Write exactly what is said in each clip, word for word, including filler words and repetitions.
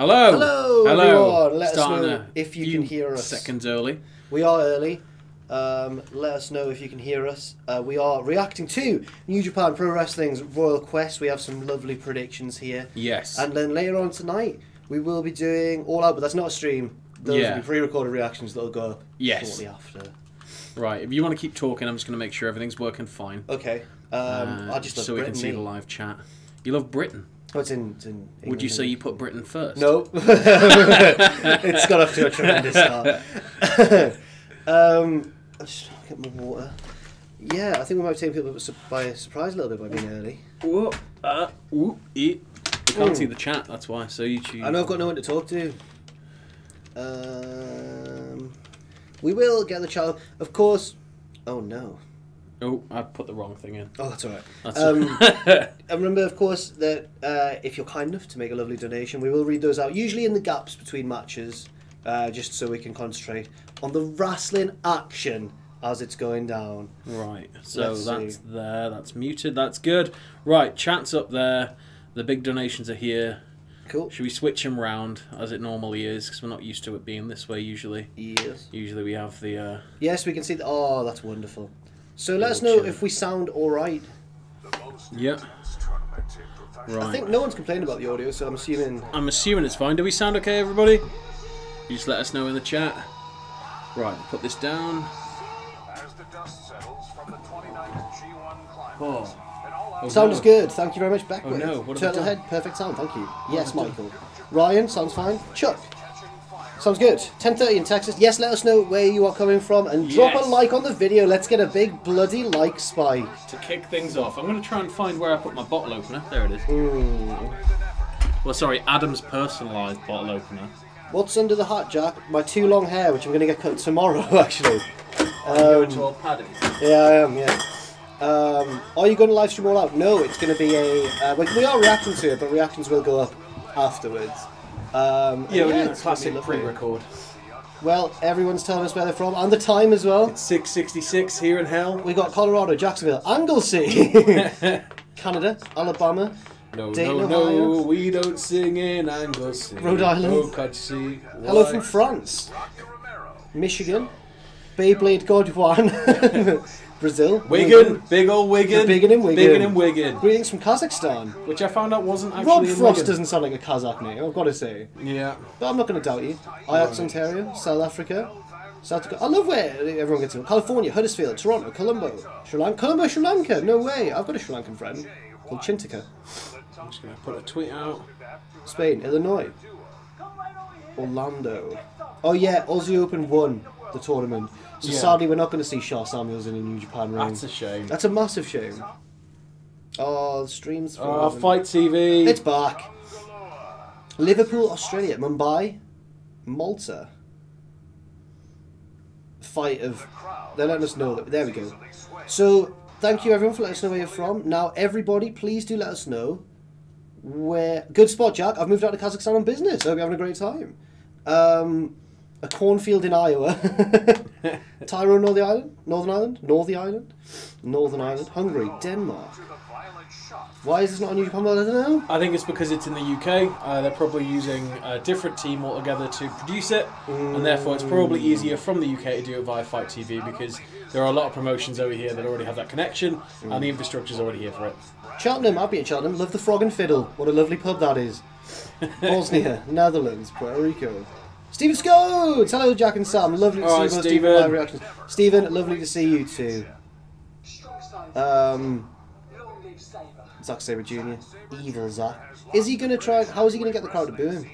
Hello. Hello. Hello. Everyone. Let Starting us know if you can hear us. Seconds early. We are early. Um, let us know if you can hear us. Uh, we are reacting to New Japan Pro Wrestling's Royal Quest. We have some lovely predictions here. Yes. And then later on tonight, we will be doing All Out, but that's not a stream. Those yeah. will be pre-recorded reactions that will go up yes. shortly after. Right. If you want to keep talking, I'm just going to make sure everything's working fine. Okay. Um, uh, I just love so Britain, we can see me. the live chat. You love Britain. Oh, it's in, it's in England. Would you say you put Britain first? No. It's got off to a tremendous start. um... I'll just get my water. Yeah, I think we might have taken people by surprise a little bit by being early. Whoop, uh, whoop, eat. I can't mm. see the chat, that's why, so YouTube. I know I've got no one to talk to. Um, we will get the chat. Of course. Oh, no. Oh, I put the wrong thing in. Oh, that's all right. That's um, right. And remember, of course, that uh, if you're kind enough to make a lovely donation, we will read those out, usually in the gaps between matches, uh, just so we can concentrate on the wrestling action as it's going down. Right, so Let's that's see. there, that's muted, that's good. Right, chat's up there, the big donations are here. Cool. Should we switch them round as it normally is? Because we're not used to it being this way usually. Yes. Usually we have the... Uh, yes, we can see the... Oh, that's wonderful. So let us know chilling. if we sound all right. Yeah. Right. I think no one's complaining about the audio, so I'm assuming... I'm assuming it's fine. Do we sound okay, everybody? You just let us know in the chat. Right, put this down. As the dust settles from the twenty-ninth G one climax. Oh, sound is good. Thank you very much, Beckwith. Oh, no. Turtle head, perfect sound. Thank you. Yes, Michael. Ryan, sounds fine. Chuck, sounds good. ten thirty in Texas. Yes, let us know where you are coming from and drop yes. a like on the video. Let's get a big bloody like spike. To kick things off, I'm going to try and find where I put my bottle opener. There it is. Ooh. Well, sorry, Adam's personalised bottle opener. What's under the hat, Jack? My too long hair, which I'm going to get cut tomorrow, actually. Um, You're into all padded. Yeah, I am, yeah. Um, are you going to live stream All Out? No, it's going to be a... Uh, we, we are reacting to it, but reactions will go up afterwards. Um, yeah, we're yeah, doing a classic pre-record. Well, everyone's telling us where they're from, and the time as well. It's six sixty-six here in hell. We got Colorado, Jacksonville, Anglesey, Canada, Alabama. No, Dayton, no, Ohio. no, we don't sing in Anglesey. Rhode Island. No, hello from France. Michigan. Bayblade God Juan. Brazil. Wigan. Big old Wigan. Biggin and Wigan. Biggin and Wigan. Greetings from Kazakhstan. Which I found out wasn't actually Rob in Frost Wigan. doesn't sound like a Kazakh name, I've got to say. Yeah. But I'm not going to doubt you. Ajax, Ontario. South Africa. South Dakota. I love where everyone gets to. California, Huddersfield, Toronto, Colombo. Sri Lanka. Colombo, Sri Lanka. No way. I've got a Sri Lankan friend called Chintika. I'm just going to put a tweet out. Spain, Illinois, Orlando. Oh yeah, Aussie Open won the tournament. So yeah. sadly we're not going to see Sho Samuels in a New Japan ring. That's a shame. That's a massive shame. Oh, the stream's frozen. Oh, Fight T V. It's back. Liverpool, Australia, Mumbai, Malta. Fight of... They're letting us know that... There we go. So... Thank you, everyone, for letting us know where you're from. Now, everybody, please do let us know where... Good spot, Jack. I've moved out to Kazakhstan on business. I hope you're having a great time. Um, a cornfield in Iowa. Tyrone, Northern Ireland? Northern Ireland? Northern Ireland? Northern Ireland. Hungary. Denmark. Why is this not on New Japan? I don't know. I think it's because it's in the U K. Uh, they're probably using a different team altogether to produce it, mm. and therefore it's probably easier from the U K to do it via Fight T V because there are a lot of promotions over here that already have that connection, mm. and the infrastructure's already here for it. Cheltenham, I'll be at Cheltenham. Love the Frog and Fiddle. What a lovely pub that is. Bosnia, Netherlands, Puerto Rico. Stephen Scodes! Hello, Jack and Sam. Lovely to All see right, you both live reactions. Stephen, lovely to see you too. Um... Zack Sabre Junior Evil Zack. Is he going to try... How is he going to get the crowd to boo him?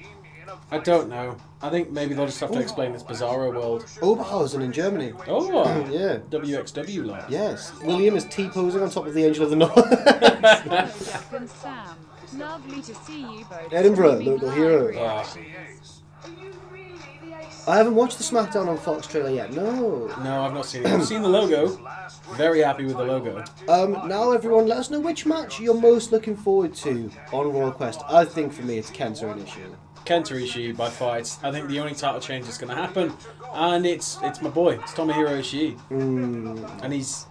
I don't know. I think maybe they'll just have to Ooh. explain this bizarro world. Oberhausen in Germany. Oh, yeah. W X W line. Yes. William is T-posing on top of the Angel of the North. Lovely to see you both. Edinburgh, local hero. Ah. I haven't watched the SmackDown on Fox trailer yet. No. No, I've not seen it. I've seen the logo. Very happy with the logo. Um, now, everyone, let us know which match you're most looking forward to on Royal Quest. I think for me, it's Kenta and Ishii. Kenta Ishii by fights. I think the only title change that's going to happen, and it's it's my boy, it's Tomohiro Ishii, mm. and he's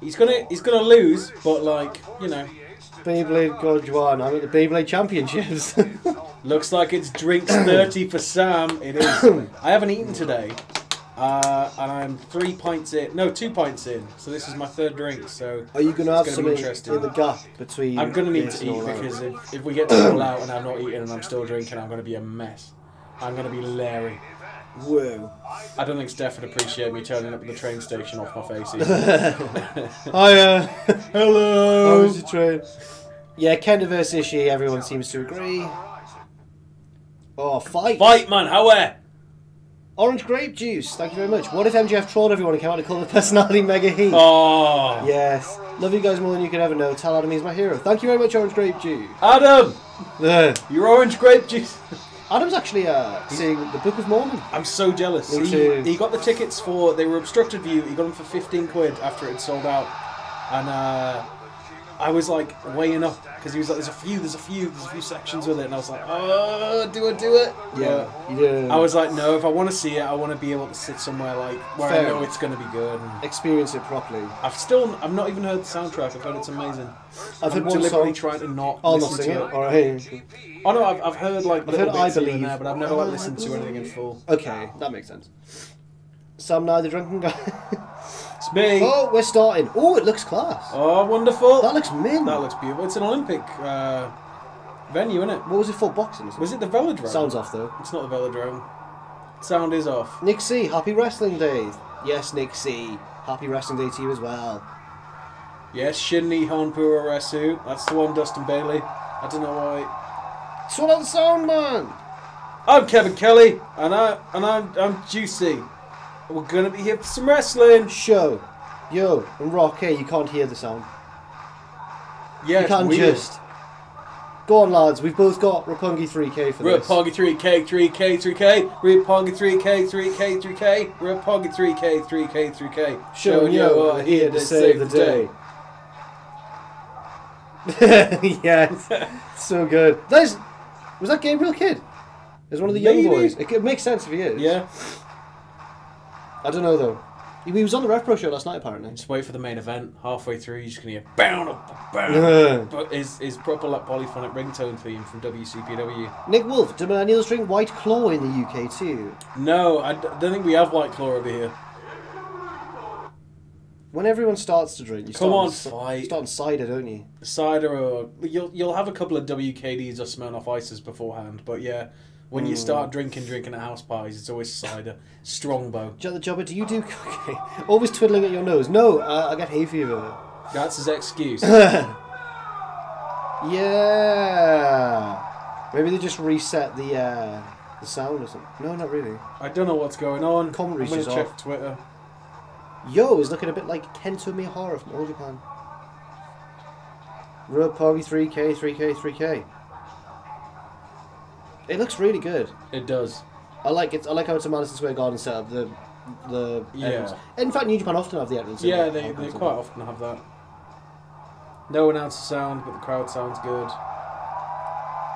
he's gonna he's gonna lose, but like you know, Beyblade God Juan. I mean the Beyblade Championships. Looks like it's drinks thirty for Sam. It is. I haven't eaten today, uh, and I'm three pints in. No, two pints in. So this is my third drink. So are you going to have some in the gap between? I'm going to need to eat because if, if we get to All Out and I'm not eating and I'm still drinking, I'm going to be a mess. I'm going to be Larry. Whoa. I don't think Steph would appreciate me turning up at the train station off my face either. Hiya. Hello. How was the train? Yeah, Kenda versus Ishii, everyone seems to agree. Oh, fight. Fight, man. How are? Orange grape juice. Thank you very much. What if M J F trolled everyone and came out and called the personality Mega Heat? Oh. Yes. Love you guys more than you could ever know. Tell Adam he's my hero. Thank you very much, Orange Grape Juice. Adam. Your Orange Grape Juice. Adam's actually uh, seeing the Book of Mormon. I'm so jealous. Me too. He, he got the tickets for, they were obstructed view, he got them for fifteen quid after it had sold out. And uh, I was like weighing up, because he was like, there's a few, there's a few, there's a few sections with it. And I was like, oh, do I do it? Yeah. yeah. I was like, no, if I want to see it, I want to be able to sit somewhere like where Fair. I know it's going to be good. And experience it properly. I've still, I've not even heard the soundtrack. I've heard it's amazing. I've heard one deliberately song. Tried to not oh, listen not to it. it. All right. Oh no, I've, I've heard like I've heard I Believe, there, but I've never like listened to anything in full. Okay, that makes sense. Sam Nye the Drunken Guy. It's me. Oh, we're starting. Oh, it looks class. Oh, wonderful. That looks mint. That looks beautiful. It's an Olympic uh, venue, isn't it? What was it for? Boxing? Was it the Velodrome? Sound's off though. It's not the Velodrome. Sound is off. Nick C, happy wrestling day. Yes, Nick C, happy wrestling day to you as well. Yes, Shinni Honpura Resu. That's the one, Dustin Bailey. I don't know why. Swallow the sound, man. I'm Kevin Kelly, and I and I'm I'm Juicy. We're gonna be here for some wrestling. Sho, Yoh, and Rock. Hey, you can't hear the sound. Yeah, you can't just. Go on, lads. We've both got Roppongi three K for this. Roppongi three K, three K, three K. Roppongi three K, three K, three K. Roppongi three K, three K, three K. Sho and Yoh are here to save the day. Yes, so good. There's. Was that Gabriel Kidd? There's one of the Maybe. young boys. It, it makes sense if he is. Yeah. I don't know though. He, he was on the Rev Pro show last night apparently. Just wait for the main event. Halfway through, you're just gonna hear bound, bound. But is is proper like polyphonic ringtone theme from W C P W. Nick Wolf, do millennials drink White Claw in the U K too? No, I don't think we have White Claw over here. When everyone starts to drink, you Come start, on, on, you start on cider, don't you? Cider, or you'll you'll have a couple of W K Ds or Smirnoff Ices beforehand, but yeah, when mm. you start drinking, drinking at house parties, it's always cider, Strongbow. J the Jobber, do you do cooking? Always twiddling at your nose. No, uh, I get hay fever. That's his excuse. Yeah, maybe they just reset the uh, the sound or something. No, not really. I don't know what's going on. Commentary's I'm gonna check off. Twitter. Yoh is looking a bit like Kento Miyahara from All Japan. Roppongi three K, three K, three K. It looks really good. It does. I like it. I like how it's a Madison Square Garden setup. The the yeah. Entrance. In fact, New Japan often have the entrance. Yeah, they they quite often have that. No announcer sound, but the crowd sounds good.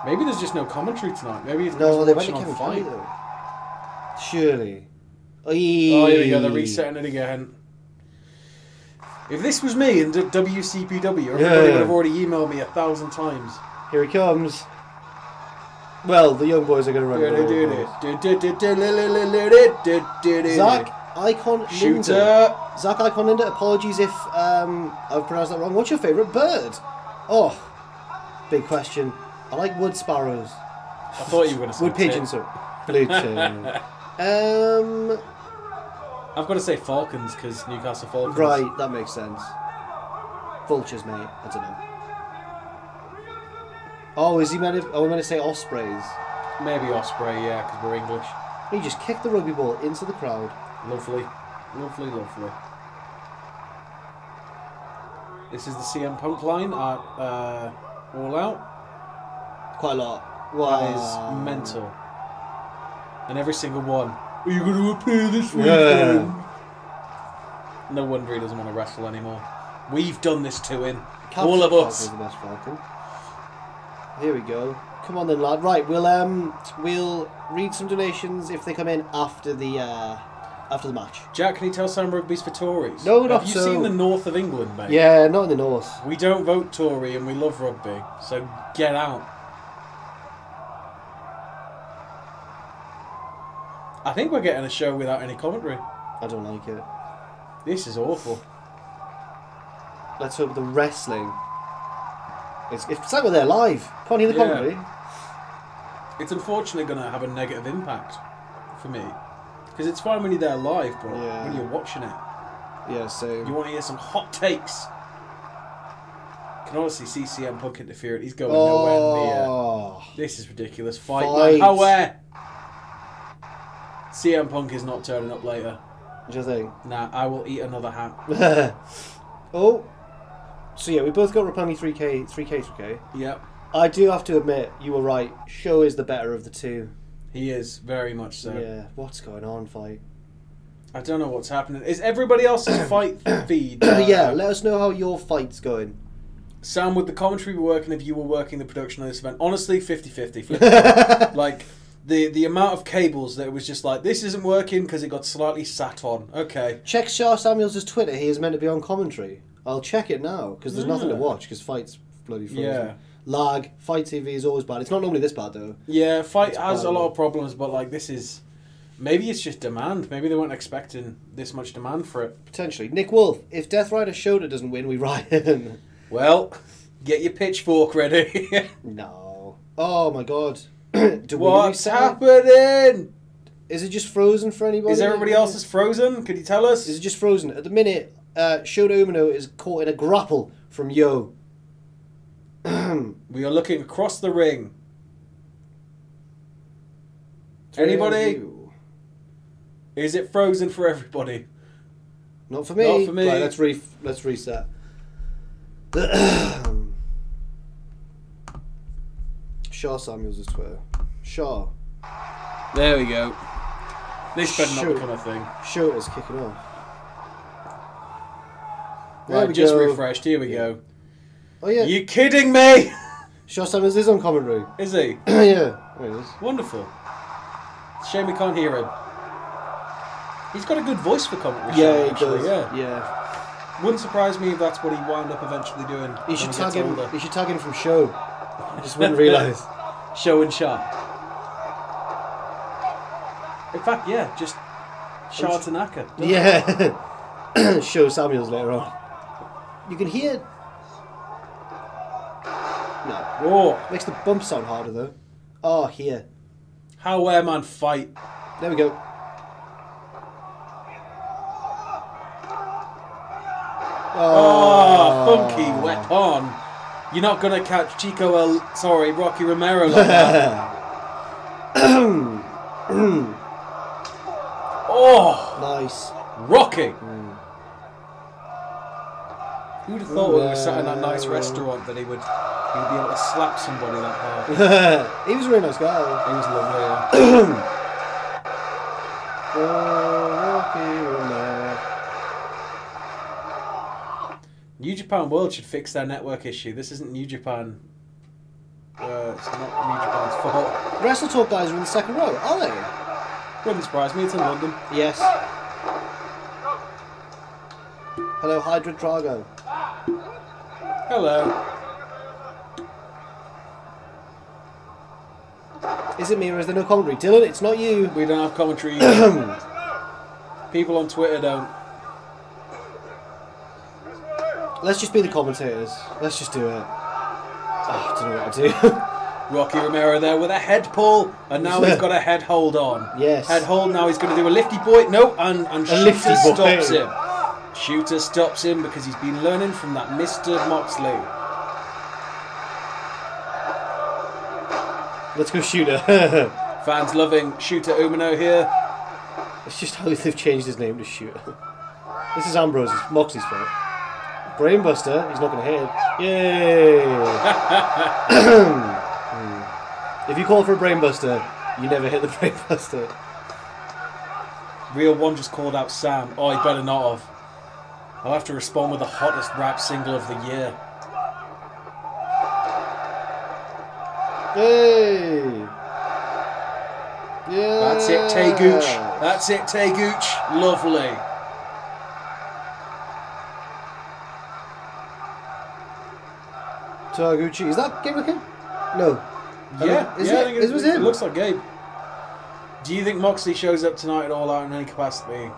Maybe there's just no commentary tonight. Maybe it's no. They went to Kevin Kelly though. Surely. Oh, here we go. They're resetting it again. If this was me in W C P W, everybody yeah. would have already emailed me a thousand times. Here he comes. Well, the young boys are going to run. Zack Icon Linda. Zack Icon Linda. Apologies if um, I've pronounced that wrong. What's your favourite bird? Oh, big question. I like wood sparrows. I thought you were going to say wood pigeons. Blue too. Um. I've got to say Falcons because Newcastle Falcons. Right, that makes sense. Vultures, mate. I don't know. Oh, is he meant to? Oh, we're meant to say Ospreys. Maybe Osprey, yeah, because we're English. He just kicked the rugby ball into the crowd. Lovely, lovely, lovely. This is the C M Punk line at uh, All Out. Quite a lot. Wow. That is mental. And every single one. Are you going to appear this weekend? Yeah. No wonder he doesn't want to wrestle anymore. We've done this to him. Captain All of us. The best Falcon. Here we go. Come on then, lad. Right, we'll um, we'll read some donations if they come in after the uh, after the match. Jack, can you tell Sam Rugby's for Tories? No, not Have so. Have you seen the north of England, mate? Yeah, not in the north. We don't vote Tory, and we love rugby, so get out. I think we're getting a show without any commentary. I don't like it. This is awful. Let's hope the wrestling. It's, it's like we're there live. Can't hear the yeah. commentary. It's unfortunately going to have a negative impact for me. Because it's fine when you're there live, but yeah. when you're watching it. Yeah, so. You want to hear some hot takes. I can honestly see C M Punk interfering. He's going oh. nowhere near. This is ridiculous. Fight, Fight. Nowhere. C M Punk is not turning up later. What do you think? Nah, I will eat another hat. Oh. So yeah, we both got Roppongi three K, three K, three K. Yep. I do have to admit, you were right. Sho is the better of the two. He is, very much so. Yeah, what's going on, Fight? I don't know what's happening. Is everybody else's Fight feed? Uh, yeah, let us know how your Fight's going. Sam, would the commentary be working if you were working the production of this event? Honestly, fifty fifty. Like, the, the amount of cables that it was just like, this isn't working because it got slightly sat on. Okay. Check Shah Samuels' Twitter. He is meant to be on commentary. I'll check it now because there's yeah. nothing to watch because Fight's bloody frozen. Yeah. Lag. Fight T V is always bad. It's not normally this bad, though. Yeah, Fight it's has bad. a lot of problems, but, like, this is... Maybe it's just demand. Maybe they weren't expecting this much demand for it. Potentially. Nick Wolf, if Death Rider Shota doesn't win, we ride him. Well, get your pitchfork ready. No. Oh, my God. Do What's we happening? Is it just frozen for anybody? Is everybody else is frozen? Could you tell us? Is it just frozen? At the minute, uh, Shota Umino is caught in a grapple from Yoh. We are looking across the ring. Anybody? Is it frozen for everybody? Not for me. Not for me. Right, let's re let's reset. Shaw Samuels' Twitter. Shaw. There we go. This better not become a thing. Shota's kicking off. There right, we just go. refreshed. Here we yeah. go. Oh yeah! You kidding me? Sho Samuels is on commentary. Is he? Yeah, there he is. Wonderful. It's a shame we can't hear him. He's got a good voice for commentary. Yeah, he actually. does. Yeah, yeah. Wouldn't surprise me if that's what he wound up eventually doing. He should tag him. Older. He should tag him from Sho. I just wouldn't realise. Sho and Sha. In fact, yeah, just Sha Tanaka. Yeah. Sho Samuels later on. You can hear. No. Oh. Makes the bump sound harder though. Oh, here. How where man Fight. There we go. Oh, oh funky weapon. You're not gonna catch Chico El sorry, Rocky Romero like that. Oh nice. Rocky. Mm. Who'd have thought Ooh, when we were sat in that nice restaurant that he would he'd be able to slap somebody that hard? He was a really nice guy. He was lovely, yeah. Oh, Rocky Romero. New Japan World should fix their network issue. This isn't New Japan. Uh, it's not New Japan's fault. WrestleTalk guys are in the second row, are they? Wouldn't surprise me. It's in London. Yes. Hello, Hydra Drago. Hello. Is it me or is there no commentary? Dylan, it's not you. We don't have commentary. People on Twitter don't. Let's just be the commentators. Let's just do it. Oh, I don't know what to do. Rocky Romero there with a head pull, and now he's got a head hold on. Yes. Head hold, now he's going to do a lifty boy. No, and, and Shooter stops him. Shooter stops him because he's been learning from that Mister Moxley. Let's go Shooter. Fans loving Shota Umino here. It's just how they've changed his name to Shooter. This is Ambrose, it's Moxley's fault. Brainbuster, he's not going to hit it. Yay! If you call for a Brainbuster, you never hit the Brainbuster. Real One just called out Sam. Oh, he better not have. I'll have to respond with the hottest rap single of the year. Hey! Yeah! That's it, Taiguchi. That's it, Taiguchi. Lovely. Taiguchi. Is that Gabe looking? No. Yeah. I mean, is yeah, it, I think it, is, was it, it looks like Gabe. Do you think Moxley shows up tonight at All Out in any capacity?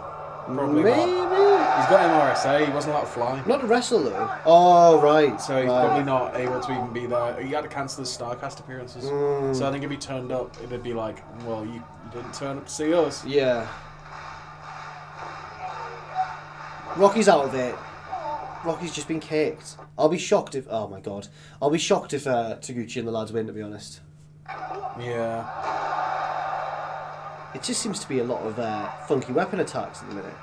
Probably Maybe. not. He's got M R S A, he wasn't allowed to fly. Not to wrestle though. Oh, right. So he's right. probably not able to even be there. He had to cancel his StarCast appearances. Mm. So I think if he turned up, it would be like, well, you, you didn't turn up to see us. Yeah. Rocky's out of it. Rocky's just been kicked. I'll be shocked if... Oh my god. I'll be shocked if uh, Taguchi and the lads win, to be honest. Yeah. It just seems to be a lot of uh, funky weapon attacks at the minute.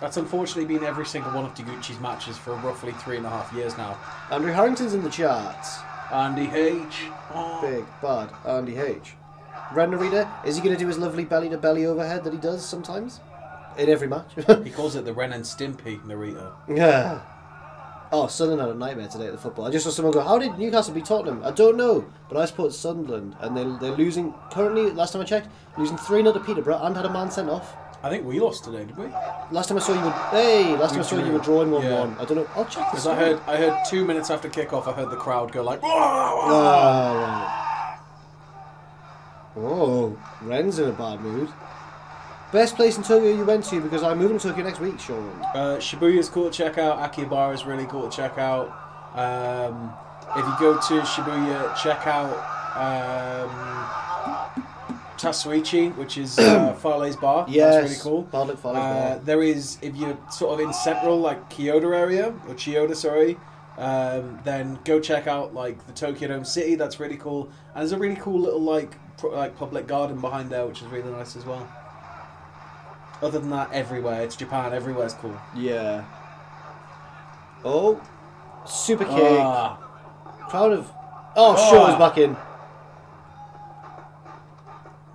That's unfortunately been every single one of Taguchi's matches for roughly three and a half years now. Andrew Harrington's in the charts. Andy H. Oh. Big bad Andy H. Ren Narita, is he going to do his lovely belly-to-belly overhead that he does sometimes? In every match? He calls it the Ren and Stimpy Narita. Yeah. Oh, Sunderland had a nightmare today at the football. I just saw someone go, how did Newcastle beat Tottenham? I don't know, but I support Sunderland, and they're, they're losing, currently, last time I checked, losing three nil to Peterborough and had a man sent off. I think we lost today, did we? Last time I saw you were, hey, last we time I saw drew. you were drawing one one. Yeah. I don't know, I'll check this. Because I heard, I heard two minutes after kickoff, I heard the crowd go like, whoa, whoa, whoa. Oh, right. Oh, Ren's in a bad mood. Best place in Tokyo you went to, because I'm moving to Tokyo next week, Sean. Uh, Shibuya's cool to check out. Akihabara's really cool to check out. Um, if you go to Shibuya, check out um, Tasuichi, which is uh, Farley's bar. Yes. That's really cool. Bartlett Farley's uh, bar. There is, if you're sort of in central, like Kyoto area, or Chiyoda, sorry, um, then go check out like the Tokyo Dome City. That's really cool. And there's a really cool little like pro like public garden behind there, which is really nice as well. Other than that, everywhere. It's Japan. Everywhere's cool. Yeah. Oh. Super kick. Ah. Crowd of... Oh, ah. Sho is back in.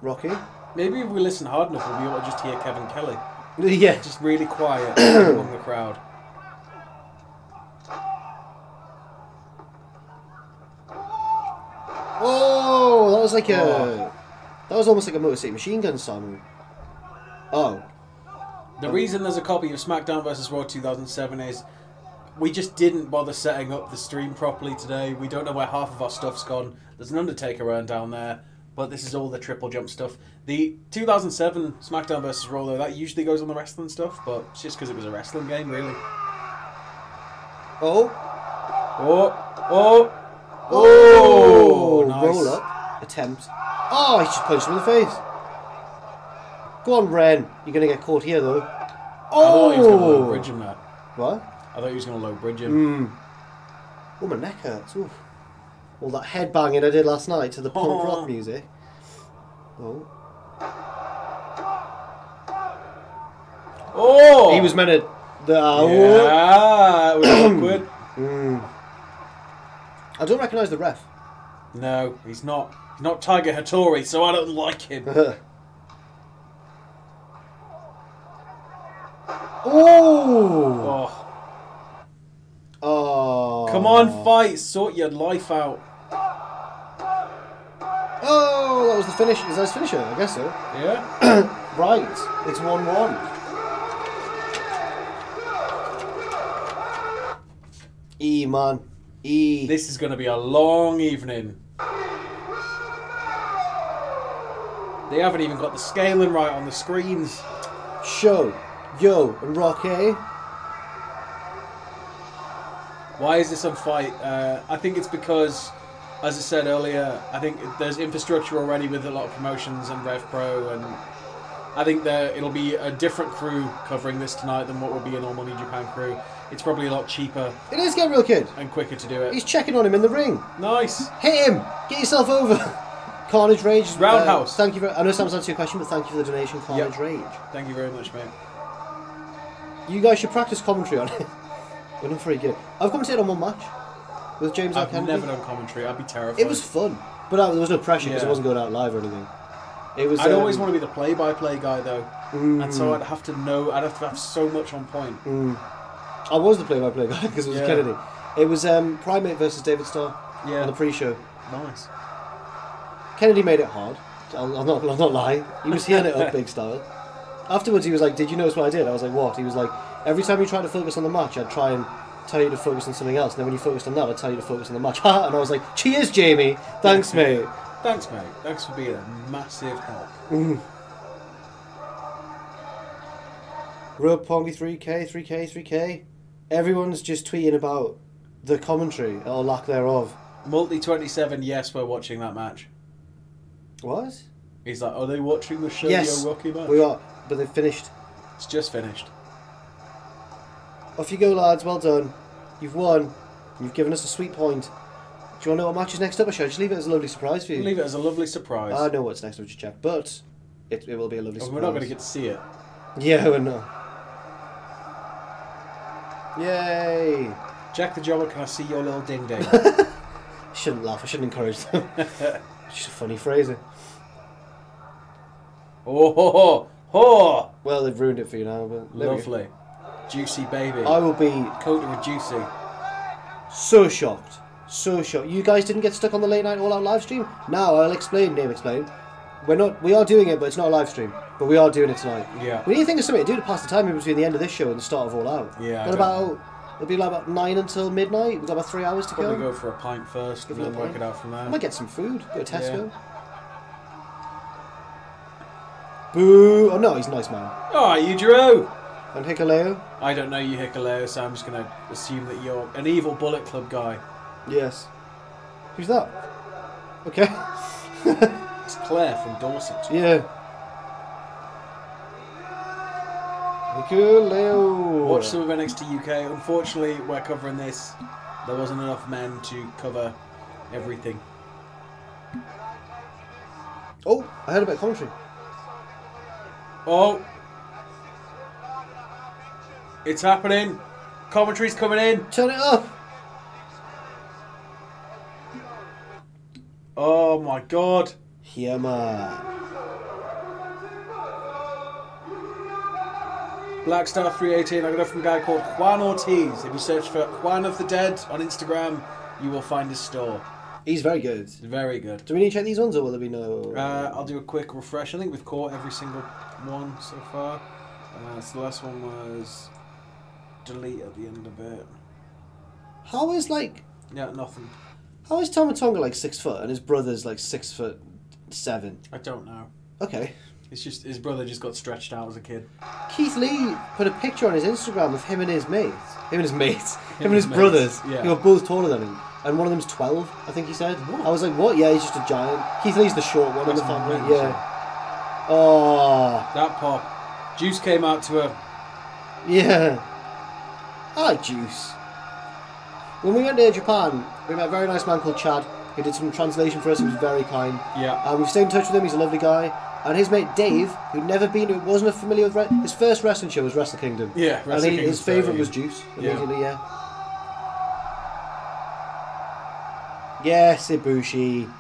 Rocky. Maybe if we listen hard enough, we'll be able to just hear Kevin Kelly. Yeah. Just really quiet among the crowd. Oh, that was like a... Ah. That was almost like a Motor City Machine Gun Samu. Oh. The um, reason there's a copy of SmackDown versus. Raw two thousand seven is we just didn't bother setting up the stream properly today. We don't know where half of our stuff's gone. There's an Undertaker urn down there, but this is all the triple jump stuff. The two thousand seven SmackDown versus. Raw, though, that usually goes on the wrestling stuff, but it's just because it was a wrestling game, really. Oh. Oh. Oh. Oh. Oh nice. Roll up. Attempt. Oh, he just punched him in the face. Go on, Ren. You're going to get caught here, though. Oh! I thought he was going to low bridge him there. What? I thought he was going to low bridge him. Mm. Oh, my neck hurts. Oof. All that head banging I did last night to the punk oh. rock music. Oh. Oh! He was meant to... The, uh, yeah, it was awkward. Mm. I don't recognise the ref. No, he's not. He's not Tiger Hattori, so I don't like him. Oh. oh! Oh! Come on, fight! Sort your life out! Oh, that was the finish. Is that his finisher? I guess so. Yeah. Right. It's one one. E, man. E. This is going to be a long evening. They haven't even got the scaling right on the screens. Sho. Yoh and Rocky. Why is this on Fight? Uh, I think it's because, as I said earlier, I think there's infrastructure already with a lot of promotions and RevPro, and I think that it'll be a different crew covering this tonight than what would be a normal New Japan crew. It's probably a lot cheaper. It is Gabriel Kidd. And quicker to do it. He's checking on him in the ring. Nice. Hit him. Get yourself over. Carnage Rage. Roundhouse. Uh, thank you. For, I know Sam's answered your question, but thank you for the donation, Carnage yep. Rage. Thank you very much, mate. You guys should practice commentary on it. We're not very good. I've commentated on one match with James I've Kennedy. Never done commentary. I'd be terrified. It was fun, but uh, there was no pressure because yeah. it wasn't going out live or anything. It was. I'd um, always want to be the play-by-play -play guy though, mm. and so I'd have to know. I'd have to have so much on point. Mm. I was the play-by-play -play guy because it was yeah. Kennedy. It was um, Primate versus David Starr yeah. on the pre-show. Nice. Kennedy made it hard. I'll, I'll not. I'll not lie. He was hearing it up big style. Afterwards he was like, did you notice what I did? I was like, what? He was like, every time you try to focus on the match, I'd try and tell you to focus on something else. And then when you focused on that, I'd tell you to focus on the match. Ha! And I was like, cheers, Jamie. Thanks, mate. Thanks, mate. Thanks for being a massive help. Roppongi three K, three K, three K. Everyone's just tweeting about the commentary, or lack thereof. Multi twenty-seven, yes, we're watching that match. What? He's like, are they watching the Sho yes, Yoh Rocky match? We are, but they've finished. It's just finished. Off you go, lads. Well done. You've won. You've given us a sweet point. Do you want to know what match is next up, or should I just leave it as a lovely surprise for you? Leave it as a lovely surprise. I know what's next up, just check, but it, it will be a lovely oh, surprise. We're not going to get to see it. Yeah, we're not. Yay! Jack the Jobber, can I see your little ding ding? Shouldn't laugh, I shouldn't encourage them. It's just a funny phrasing. Oh, ho, ho, ho! Well, they've ruined it for you now, but. Lovely. Juicy baby. I will be. Coated with Juicy. So shocked. So shocked. You guys didn't get stuck on the late night All Out live stream? Now I'll explain, Dave, explain. We're not, we are doing it, but it's not a live stream. But we are doing it tonight. Yeah. We need to think of something to do to pass the time in between the end of this Sho and the start of All Out. Yeah. Got about, it'll be like about nine until midnight. We've got about three hours to Probably go. Probably go for a pint first and then work it out from there. I might get some food. Go to Tesco. Yeah. Boo! Oh no, he's a nice man. Oh, you Drew! And Hikaleo? I don't know you, Hikaleo, so I'm just going to assume that you're an evil Bullet Club guy. Yes. Who's that? Okay. It's Claire from Dorset. Yeah. Hikaleo. Watch some of N X T U K. Unfortunately, we're covering this. There wasn't enough men to cover everything. Oh, I heard about commentary. Oh. It's happening. Commentary's coming in. Turn it up. Oh my god. Yeah, man. Black Star three eighteen. I got it from a guy called Juan Ortiz. If you search for Juan of the Dead on Instagram, you will find his store. He's very good. Very good. Do we need to check these ones or will there be no... Uh, I'll do a quick refresh. I think we've caught every single one so far. Uh, so the last one was delete at the end of it. How is like? Yeah, nothing. How is Tomatonga like six foot and his brother's like six foot seven? I don't know. Okay. It's just his brother just got stretched out as a kid. Keith Lee put a picture on his Instagram of him and his mates, him and his mates, him, him and his, his brothers. Yeah. Who are both taller than him, and one of them's twelve, I think he said. What? I was like, what? Yeah, he's just a giant. Keith Lee's the short one in the family. Really yeah. Sure. Oh. That pop. Juice came out to her. Yeah. I like Juice. When we went to Japan, we met a very nice man called Chad, who did some translation for us. He was very kind. Yeah. And um, we've stayed in touch with him. He's a lovely guy. And his mate Dave, who'd never been to, wasn't familiar with, his first wrestling Sho was Wrestle Kingdom. Yeah, Wrestle and he, Kingdom. His favourite was Juice, immediately, yeah. yeah. Yes, Ibushi.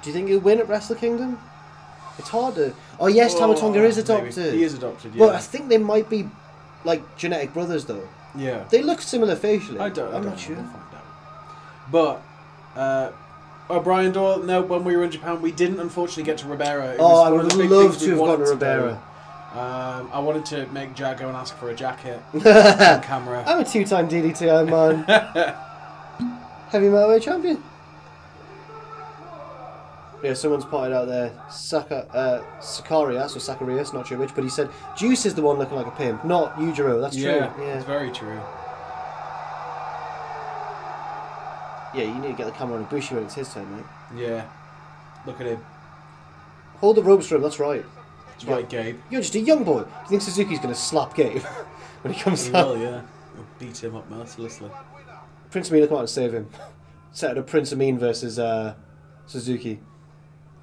Do you think he'll win at Wrestle Kingdom? It's hard to... Oh, yes, Tamatonga oh, is adopted. Maybe. He is adopted, yeah. But I think they might be, like, genetic brothers, though. Yeah. They look similar facially. I don't I'm I don't not know. Sure. We'll find out. But, uh, O'Brien Doyle, no, when we were in Japan, we didn't, unfortunately, get to Ribera. It oh, was I would have loved to have gotten to Ribera. Go. Um, I wanted to make Jack go and ask for a jacket on camera. I'm a two-time D D T I man. Heavy Metalweight champion. Yeah, someone's potted out there, Saka, uh, Sakarias, or Sakarias, not sure which, but he said, Juice is the one looking like a pimp, not Yujiro, that's yeah, true. Yeah, it's very true. Yeah, you need to get the camera on Ibushi when it's his turn, mate. Yeah, look at him. Hold the ropes for him, that's right. That's yeah. right, Gabe. You're just a young boy. Do you think Suzuki's going to slap Gabe when he comes he out? He will, yeah. He'll beat him up mercilessly. Prince Amin will come out and save him. Set it up Prince Amin versus uh, Suzuki.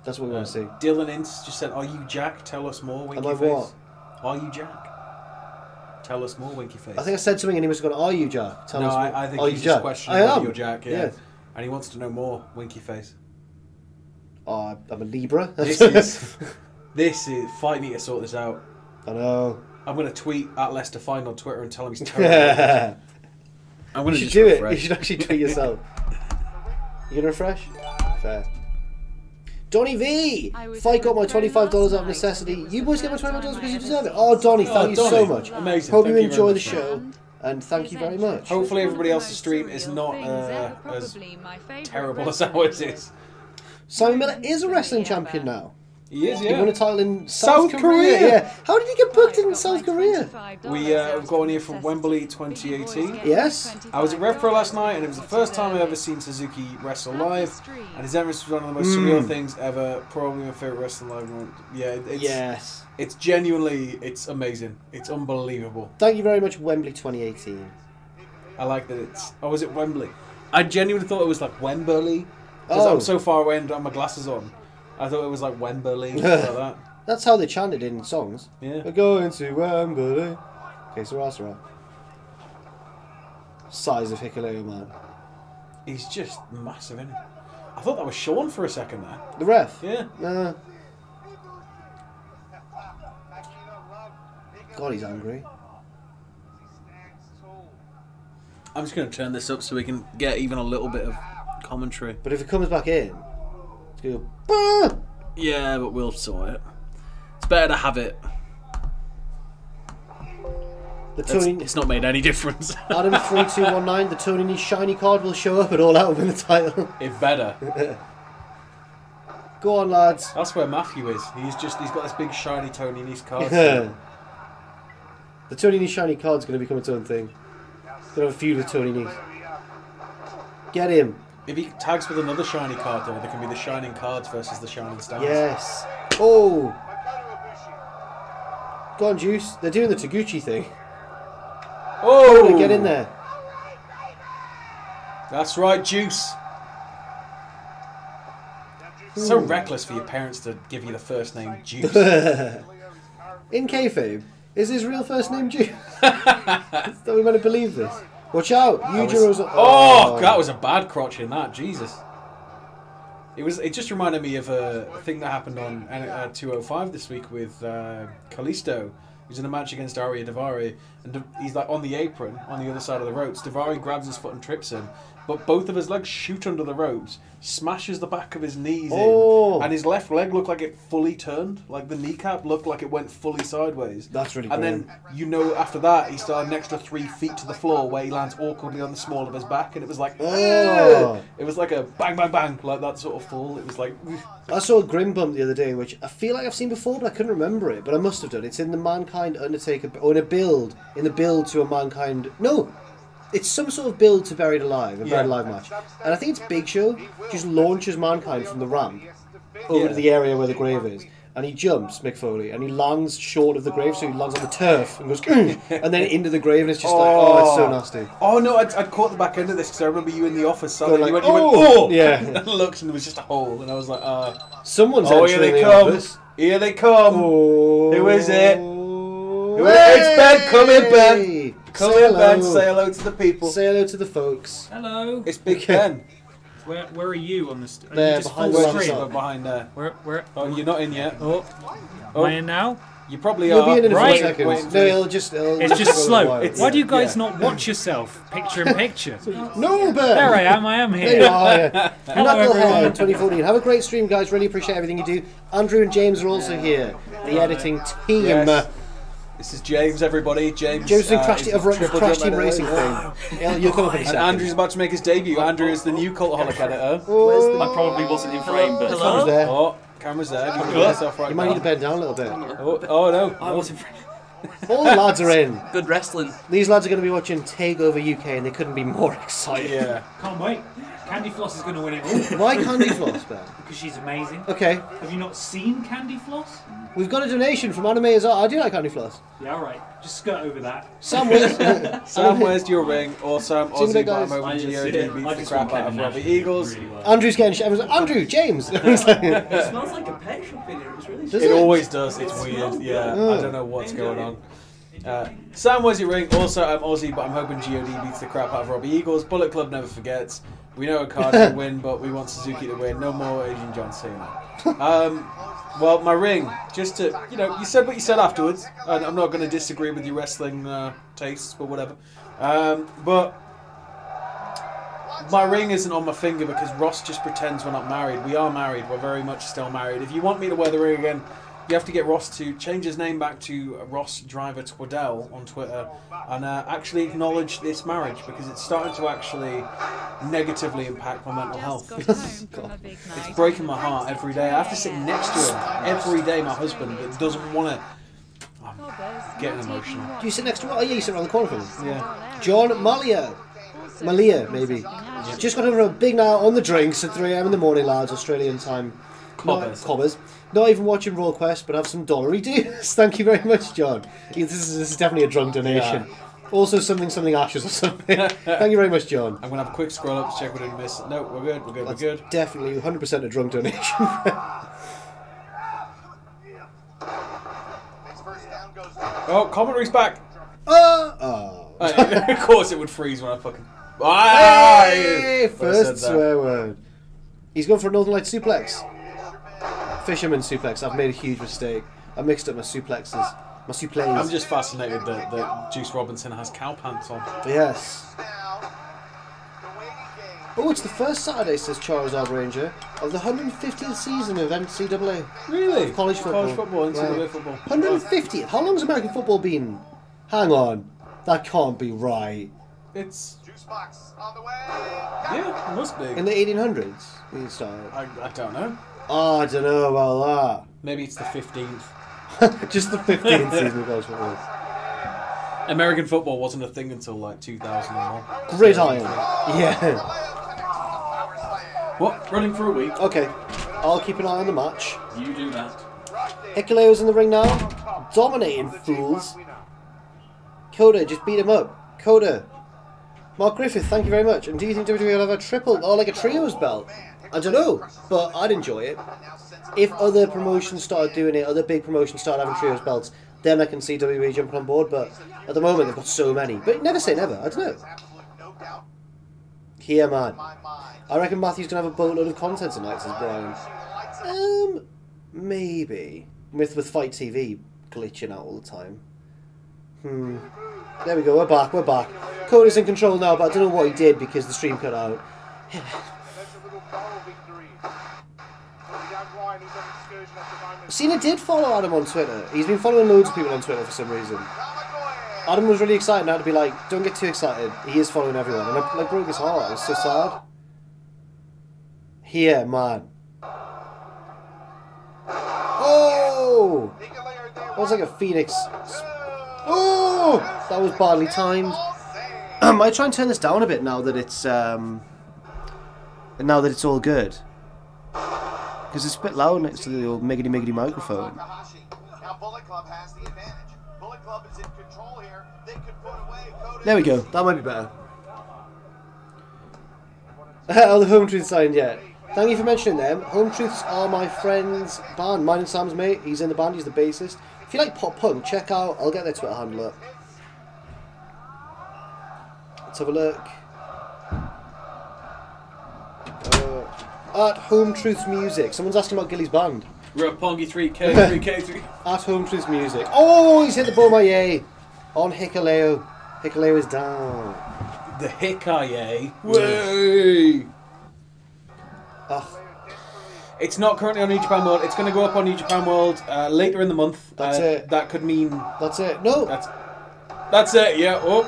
That's what we uh, want to see. Dylan Ince just said, are you Jack? Tell us more, winky like, face. What? Are you Jack? Tell us more, winky face. I think I said something and he was going, are you Jack? Tell no, us I, more. I think are he's you just Jack? Questioning whether you're Jack. Yeah. Yes. And he wants to know more, winky face. Oh, I'm a Libra. This is... This is... Fight me to sort this out. I know. I'm going to tweet at Lester Fine on Twitter and tell him he's terrible. I'm going to just do refresh. it. You should actually tweet yourself. You going to refresh? Fair. Donnie V! Fight got my twenty-five dollars out of necessity. You boys get my twenty-five dollars because you deserve it. Oh, Donnie, thank oh, you Donnie. so much. Amazing. Hope thank you enjoy the Sho, and thank you very much. Hopefully everybody else's stream is not uh, as terrible as ours is. Simon Miller is a wrestling champion now. He is, yeah. He won a title in South, South Korea. Korea. Yeah. How did he get booked in South Korea? We uh, got on here from Wembley twenty eighteen. Yes. I was at RevPro last night, and it was the first time I've ever seen Suzuki wrestle live. And his entrance was one of the most mm. surreal things ever. Probably my favorite wrestling live moment. Yeah. It's, yes. It's genuinely, it's amazing. It's unbelievable. Thank you very much, Wembley twenty eighteen. I like that it's. Oh, was it Wembley? I genuinely thought it was like Wembley. Because oh. I'm so far away and I had my glasses on. I thought it was like Wembley, like that. That's how they chanted in songs. Yeah. We're going to Wembley. Okay, Sarah, Sarah. Size of Hikuleo, man. He's just massive, isn't he? I thought that was Sean for a second there. The ref? Yeah. Nah. God, he's angry. I'm just going to turn this up so we can get even a little bit of commentary. But if it comes back in... Yeah, but we'll sort it. It's better to have it. The Tony, it's not made any difference. Adam three two one nine. The Tony Nese shiny card will show up at All Out win the title. It better. Go on, lads. That's where Matthew is. He's just he's got this big shiny Tony Nese card. The Tony Nese shiny card's going to become its own thing. Gonna have a feud with Tony Nese. Get him. If he tags with another shiny card, though, there can be the shining cards versus the shining stars. Yes. Oh. Go on, Juice. They're doing the Taguchi thing. Oh. Get in there. That's right, Juice. Ooh. So reckless for your parents to give you the first name Juice. In kayfabe, is his real first name Juice? Don't we want to believe this? Watch out! Yujiro's... Oh, oh, that was a bad crotch in that. Jesus, it was. It just reminded me of a thing that happened on uh, two oh five this week with uh, Kalisto. He's in a match against Aria Daivari, and he's like on the apron on the other side of the ropes. Daivari grabs his foot and trips him, but both of his legs shoot under the ropes, smashes the back of his knees oh. in, and his left leg looked like it fully turned, like the kneecap looked like it went fully sideways. That's really. And grim. Then you know after that he started an extra three feet to the floor where he lands awkwardly on the small of his back, and it was like, oh. eh. It was like a bang, bang, bang, like that sort of fall. It was like. I saw a Grim Bump the other day, which I feel like I've seen before, but I couldn't remember it. But I must have done. It's in the Mankind Undertaker, or in a build, in the build to a Mankind. No. It's some sort of build to Buried Alive, a yeah. Buried Alive match. And I think it's Big Show just launches Mankind from the ramp over yeah. to the area where the grave is. And he jumps, Mick Foley, and he lands short of the grave, so he lands on the turf and goes, and then into the grave, and it's just oh. like, oh, it's so nasty. Oh, no, I'd, I'd caught the back end of this, because I remember you in the office, so like, you went, oh! You went, oh! Yeah. And I looked, and there was just a hole, and I was like, uh someone's oh, here they the come. Office. Here they come. Oh. Who is it? Who is it? It's Ben, come in, Ben. Come in, Ben. Say hello to the people. Say hello to the folks. Hello. It's Big Ben. Where, where are you on the street? There, behind the street. Behind there. Where, where? Oh, you're not in yet. Oh. oh. Am I in now? You probably You'll are. You'll be in, right. in a few seconds. No, it'll just... It'll it's just slow. It's, Why do you guys yeah. not watch yourself picture in picture? No, Ben. There I am. I am here. There you are. Yeah. Hello, everyone. twenty fourteen. Have a great stream, guys. Really appreciate everything you do. Andrew and James are also yeah. here. The oh, editing man. team. Yes. This is James, everybody. James, James uh, Crash Team Racing thing. Yeah, you'll come up in a second. Andrew's about to make his debut. Andrew is the new Cultaholic editor. Oh. The... I probably wasn't in frame, but... Hello? Camera's there. Oh, camera's there. You, oh. right you might need to bend down a little bit. Oh, oh no. I was in frame. All the lads are in. Good wrestling. These lads are going to be watching Takeover U K, and they couldn't be more excited. Yeah. Can't wait. Candy Floss is going to win it all. Why Candy Floss, Ben? Because she's amazing. Okay. Have you not seen Candy Floss? We've got a donation from Anime Azar. I do like Candy Floss. Yeah, alright. Just skirt over that. Sam, where's, Sam, where's your ring? Or Sam, Aussie, Bam, over Geo, did beat the crap out of Robbie Eagles. Really well. Andrew's getting shit. Like, Andrew, James. It smells like a pet shop in here. It was really strange. It always does. It's weird. Yeah. Oh. I don't know what's going on. Uh, Sam, where's your ring? Also, I'm Aussie, but I'm hoping G O D beats the crap out of Robbie Eagles. Bullet Club never forgets. We know Okada will win, but we want Suzuki to win. No more Asian John Cena. Um, well, my ring, just to, you know, you said what you said afterwards. And I'm not going to disagree with your wrestling uh, tastes, but whatever. Um, but my ring isn't on my finger because Ross just pretends we're not married. We are married. We're very much still married. If you want me to wear the ring again, you have to get Ross to change his name back to Ross Driver Twaddell on Twitter and uh, actually acknowledge this marriage, because it's starting to actually negatively impact my mental health. It's breaking my heart every day. I have to sit next to him every day, my husband, that doesn't want to... I'm getting emotional. Do you sit next to him? Oh yeah, you sit around the corner from him. Yeah. John Malia. Malia, maybe. Yeah. Just got over a big night on the drinks at three a m in the morning, lads, Australian time. Cobbers. Not, cobbers. Not even watching Raw Quest, but have some dollary dues. Thank you very much, John. This is, this is definitely a drunk donation. Yeah. Also something, something ashes or something. Thank you very much, John. I'm going to have a quick scroll up to check we didn't miss. No, we're good, we're good, That's we're good. Definitely one hundred percent a drunk donation. Oh, commentary's back. Uh, oh. Of course it would freeze when I fucking... Hey, first swear word. He's going for a Northern Light suplex. Fisherman suplex. I've made a huge mistake. I mixed up my suplexes. My suplex. I'm just fascinated that, that Juice Robinson has cow pants on. Yes. Oh, it's the first Saturday, says Charles Arbranger, of the one hundred fiftieth season of N C A A. Really? Of college football. College football, N C A A right. football. one hundred fiftieth? How long's American football been? Hang on. That can't be right. It's... Box on the way. Yeah, it must be. In the eighteen hundreds? I, I don't know. Oh, I don't know about that. Maybe it's the fifteenth. Just the fifteenth season of college football. American football wasn't a thing until like two thousand one. Gridiron. Yeah. What? Running for a week. Okay. I'll keep an eye on the match. You do that. Ikeoleo's in the ring now. Dominating fools. Kota, just beat him up. Kota. Mark Griffith, thank you very much. And do you think W W E will have a triple or like a trios belt? I don't know, but I'd enjoy it. If other promotions started doing it, other big promotions started having trios belts, then I can see W W E jumping on board, but at the moment they've got so many. But never say never, I don't know. Yeah, man. I reckon Matthew's going to have a boatload of content tonight, says Brian. Um, maybe. With, with Fight T V glitching out all the time. Hmm. There we go, we're back, we're back. Cody's in control now, but I don't know what he did because the stream cut out. Cena did follow Adam on Twitter. He's been following loads of people on Twitter for some reason. Adam was really excited and I had to be like, don't get too excited. He is following everyone. And I like, broke his heart. It was so sad. Here, man. Oh! That was like a phoenix... Oh, that was badly timed. I might try and turn this down a bit now that it's um, now that it's all good, because it's a bit loud next to the old miggity miggity microphone. There we go. That might be better. Oh, the Home Truth signed yet. Thank you for mentioning them. Home Truths are my friend's band. Mine and Sam's mate. He's in the band. He's the bassist. If you like pop punk, check out, I'll get their Twitter handle up. Let's have a look. Uh, at Home Truths Music. Someone's asking about Gilly's band. Roppongi three K, three K, three K. At Home Truths Music. Oh, he's hit the Bomaye on Hikaleo. Hikaleo is down. The Hikaye. Way! Ugh. It's not currently on New Japan World. It's going to go up on New Japan World uh, later in the month. That's uh, it. That could mean... That's it. No. That's, that's it, yeah. Oh.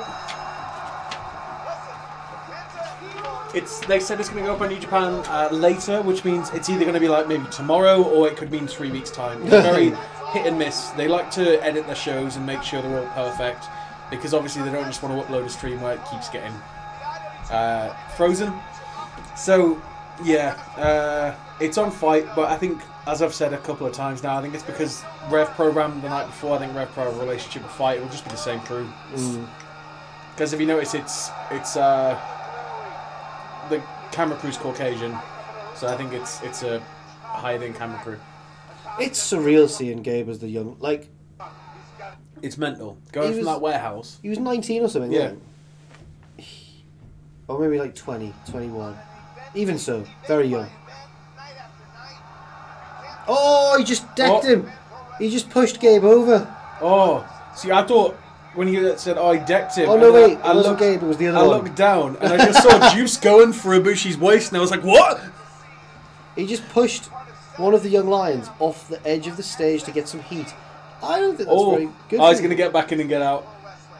It's. They said it's going to go up on New Japan uh, later, which means it's either going to be like maybe tomorrow or it could mean three weeks' time. It's very hit and miss. They like to edit their shows and make sure they're all perfect because obviously they don't just want to upload a stream where it keeps getting uh, frozen. So... Yeah, uh, it's on Fight, but I think, as I've said a couple of times now, I think it's because Rev programmed the night before. I think Rev Pro relationship with Fight will just be the same crew. Because mm. if you notice, it's it's uh, the camera crew's Caucasian, so I think it's it's a higher than camera crew. It's surreal seeing Gabe as the young like. It's mental going was, from that warehouse. He was nineteen or something. Yeah, like, or maybe like twenty, twenty-one. Even so, very young. Oh, he just decked oh. him. He just pushed Gabe over. Oh, see, I thought when he said, oh, I decked him. Oh, no, wait, I, I it wasn't looked, Gabe, it was the other I one. I looked down, and I just saw Juice going for Ibushi's waist, and I was like, what? He just pushed one of the young lions off the edge of the stage to get some heat. I don't think that's oh, very good. Oh, he's going to get back in and get out.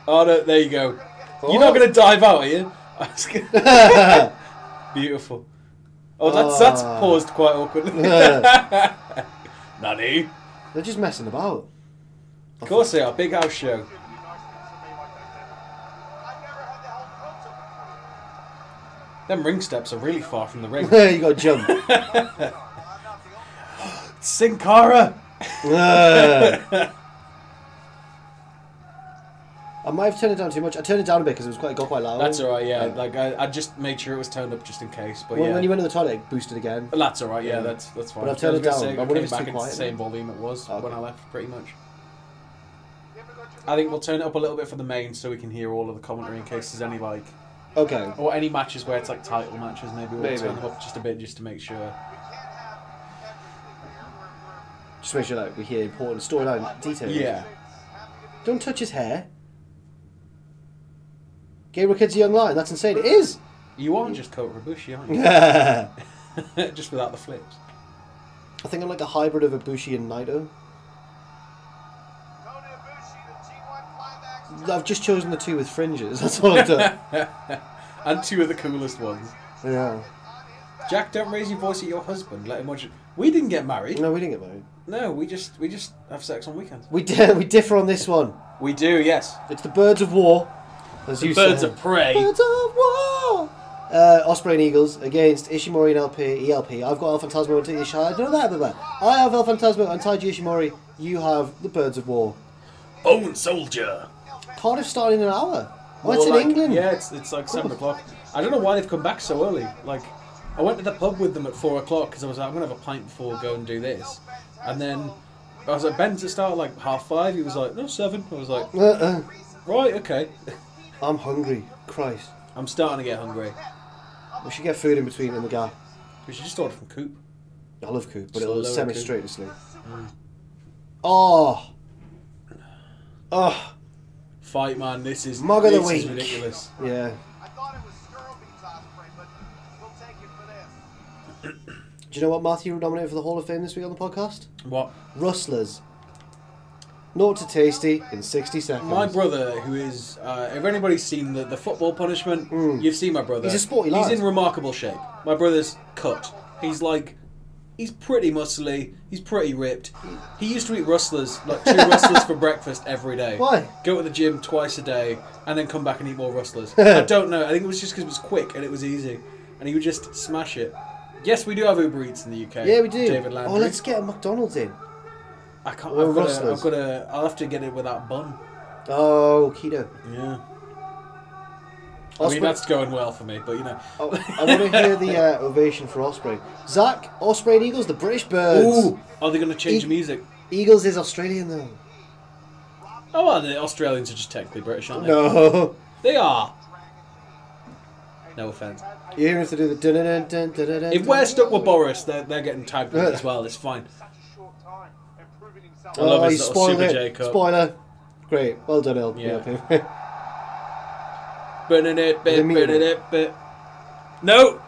Oh, no, there you go. Oh. You're not going to dive out, are you? I was gonna... Beautiful. Oh, that's, oh, that's paused quite awkwardly. Yeah. Nanny. They're just messing about. Of course they are. Big house show. Them ring steps are really far from the ring. You got to jump. Sin Cara. Uh. I might have turned it down too much. I turned it down a bit because it was quite, it got quite loud. That's alright, yeah. yeah. Like I, I just made sure it was turned up just in case. But well, yeah. when you went to the toilet, it boosted again. That's alright, yeah, yeah. That's that's fine. But I've turned it down. Say, I came back at the same volume it was okay. when I left, pretty much. I think we'll turn it up a little bit for the main so we can hear all of the commentary in case there's any like, okay, or any matches where it's like title matches. Maybe we'll maybe. turn it up just a bit just to make sure. Just make sure that we hear important storyline details. Yeah. Don't touch his hair. Gabriel Kidd's a young lion, that's insane. It is! You aren't just Kota Ibushi, aren't you? Just without the flips. I think I'm like a hybrid of Ibushi and Naito. I've just chosen the two with fringes, that's all I've done. And two of the coolest ones. Yeah. Jack, don't raise your voice at your husband. Let him watch it. We didn't get married. No, we didn't get married. No, we just we just have sex on weekends. We do, we differ on this one. We do, yes. It's the Birds of War. As the you Birds of Prey. Birds of War! Uh, Ospreay and Eagles against Ishimori and L P. E L P. I've got El Fantasma and Ishii. I know that, but I have El Fantasma and Taiji Ishimori. You have the Birds of War. Bone Soldier. Cardiff starting in an hour. Well, it's in like, England. Yeah, it's, it's like seven o'clock. I don't know why they've come back so early. Like, I went to the pub with them at four o'clock because I was like, I'm going to have a pint before I go and do this. And then I was like, Ben's at start like half five. He was like, no, seven. I was like, uh-uh. Right, okay. I'm hungry. Christ. I'm starting to get hungry. We should get food in between in the gap. We should just order from Coop. I love Coop, but it'll send me straight to sleep. Mm. Oh. Oh. Fight, man. This is, Mug of the week. This is ridiculous. Yeah. I thought it was Skirl beats Ospreay, but we'll take it for this. Do you know what Matthew nominated for the Hall of Fame this week on the podcast? What? Rustlers. Naught to tasty in sixty seconds. My brother, who is, uh, if anybody's seen the, the football punishment, mm. you've seen my brother. He's a sporty lad. He's in remarkable shape. My brother's cut. He's like, he's pretty muscly, he's pretty ripped. He used to eat rustlers, like two rustlers for breakfast every day. Why? Go to the gym twice a day and then come back and eat more rustlers. I don't know, I think it was just because it was quick and it was easy. And he would just smash it. Yes, we do have Uber Eats in the U K. Yeah, we do. David Landry. Oh, let's get a McDonald's in. I can't. I've got, to, I've got to. I'll have to get it without bun. Oh, keto. Yeah. Ospreay. I mean, that's going well for me, but you know. Oh, I want to hear the uh, ovation for Ospreay. Zack, Ospreay, and Eagles, the British Birds. Ooh, are they going to change e the music? Eagles is Australian though. Oh, well, the Australians are just technically British, aren't they? No, they are. No offense. You hear us to do the dun dun dun dun dun dun. If we're stuck with Boris, they're they're getting tagged with as well. It's fine. I love oh, his little Super J Cup. Spoiler. Great. Well done, El. Yeah. Yeah. No.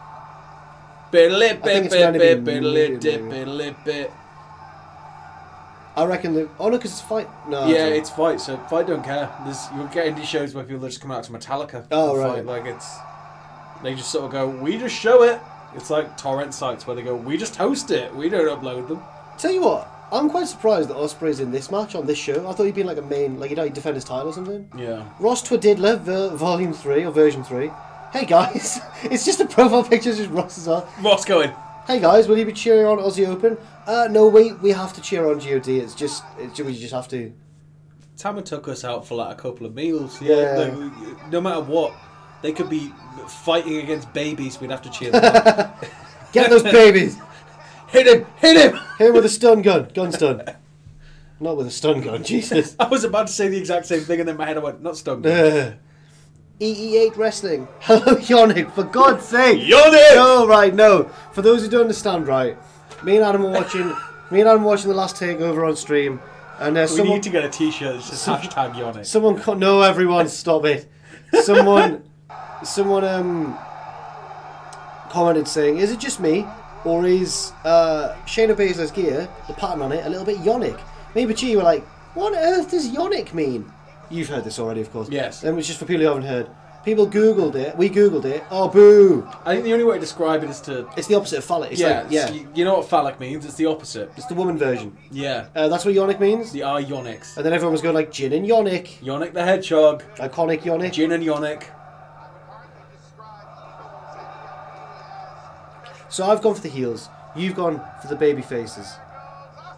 I reckon the... Oh, no, because it's Fight. No. Yeah, it's Fight, so Fight don't care. There's, you'll get indie shows where people just come out to Metallica. Oh, right. Fight. Like, it's... They just sort of go, we just show it. It's like torrent sites where they go, we just host it. We don't upload them. Tell you what. I'm quite surprised that Ospreay's in this match on this show. I thought he'd been like a main, like you know, he'd defend his title or something. Yeah. Ross Twadidler, Volume Three or Version Three. Hey guys, it's just a profile picture, it's just Ross as well. Ross going. Hey guys, will you be cheering on Aussie Open? Uh, no, wait, we have to cheer on G O D. It's just, it's, we just have to. Tama took us out for like a couple of meals. Yeah. yeah. Like, no matter what, they could be fighting against babies. We'd have to cheer them on. Get those babies. Hit him! Hit him! Hit him with a stun gun. Gun stun. Not with a stun gun, Jesus. I was about to say the exact same thing and then my head I went, not stun gun. E E eight Wrestling. Hello, Yannick, for God's sake! Yannick! No, right, no. For those who don't understand, right, me and Adam were watching me and Adam were watching the last takeover on stream and uh, we someone, need to get a t-shirt that says some, hashtag Yannick. Someone no everyone stop it. Someone someone um commented saying, is it just me? Or is uh, Shayna Baszler's gear, the pattern on it, a little bit Yonic? Me and Pachi were like, what on earth does Yonic mean? You've heard this already, of course. Yes. And it's just for people who haven't heard. People Googled it. We Googled it. Oh, boo. I think the only way to describe it is to... It's the opposite of phallic. It's yeah. Like, yeah. You know what phallic means? It's the opposite. It's the woman version. Yeah. Uh, that's what Yonic means? The Ionics. And then everyone was going like, Jin and Yonic. Yonic the Hedgehog. Iconic Yonic. Jin and Yonic. So I've gone for the heels. You've gone for the baby faces.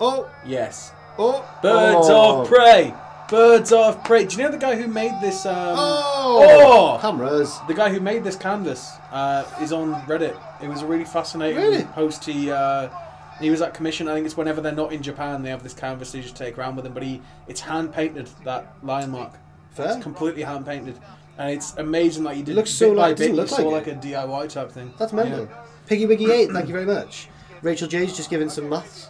Oh. Yes. Oh. Birds oh. of Prey. Birds of Prey. Do you know the guy who made this? Um, oh, oh, cameras. The guy who made this canvas uh, is on Reddit. It was a really fascinating really? post. He uh, he was at commission. I think it's whenever they're not in Japan, they have this canvas they just take around with them. But he it's hand painted, that lion mark. Fair. It's completely hand painted, and it's amazing that like, you did. It looks so like it looks so like, like a D I Y type thing. That's mental. Yeah. Piggy Wiggy eight. Thank you very much. Rachel J's just giving some maths.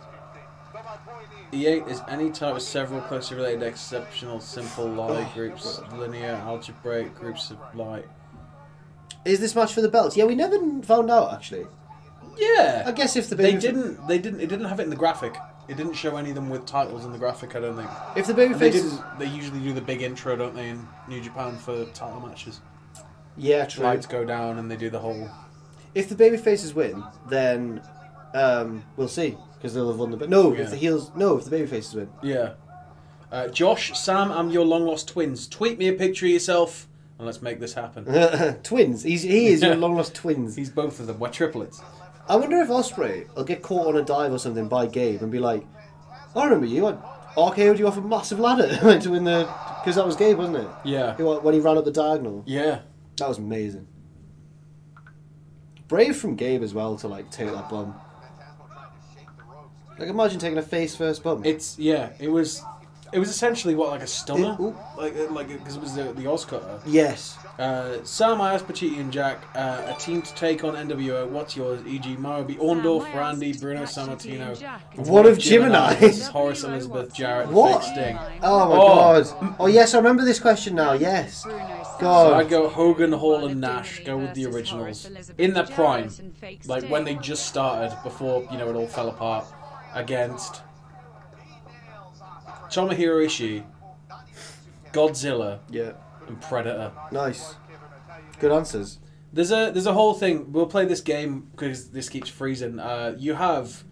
E eight is any type of several closely related exceptional simple lie groups, linear, algebraic groups of light. Is this match for the belts? Yeah, we never found out actually. Yeah, I guess if the baby they didn't, they didn't, it didn't have it in the graphic. It didn't show any of them with titles in the graphic. I don't think. If the baby faces, they, they usually do the big intro, don't they, in New Japan for title matches? Yeah, true. Lights go down and they do the whole. If the baby faces win, then um, we'll see. Because they'll have won the... But no, yeah. if the heels... No, if the babyfaces win. Yeah. Uh, Josh, Sam, I'm your long-lost twins. Tweet me a picture of yourself, and let's make this happen. Twins. He's, he is your long-lost twins. He's both of them. We're triplets. I wonder if Ospreay will get caught on a dive or something by Gabe and be like, I remember you. I R K O'd you off a massive ladder to win the... Because that was Gabe, wasn't it? Yeah. When he ran up the diagonal. Yeah. That was amazing. Brave from Gabe as well to, like, take that bomb. Like imagine taking a face first bump. It's yeah. It was, it was essentially what like a stunner, it, like like because it was the the Oz cutter. Yes. Uh, Sam, I asked Pachitti and Jack uh, a team to take on N W O. What's yours? E G. Marubi, Orndorff, Randy, Bruno Sammartino. What of Gemini? Horace Elizabeth, Jarrett, what? Fake Sting. Oh my oh. god. Oh yes, I remember this question now. Yes. God. So I'd go Hogan, Hall, and Nash. Go with the originals in their prime, like when they just started before you know it all fell apart. Against Tomohiro Ishii, Godzilla, yeah, and Predator. Nice, good answers. There's a there's a whole thing. We'll play this game because this keeps freezing. Uh, you have,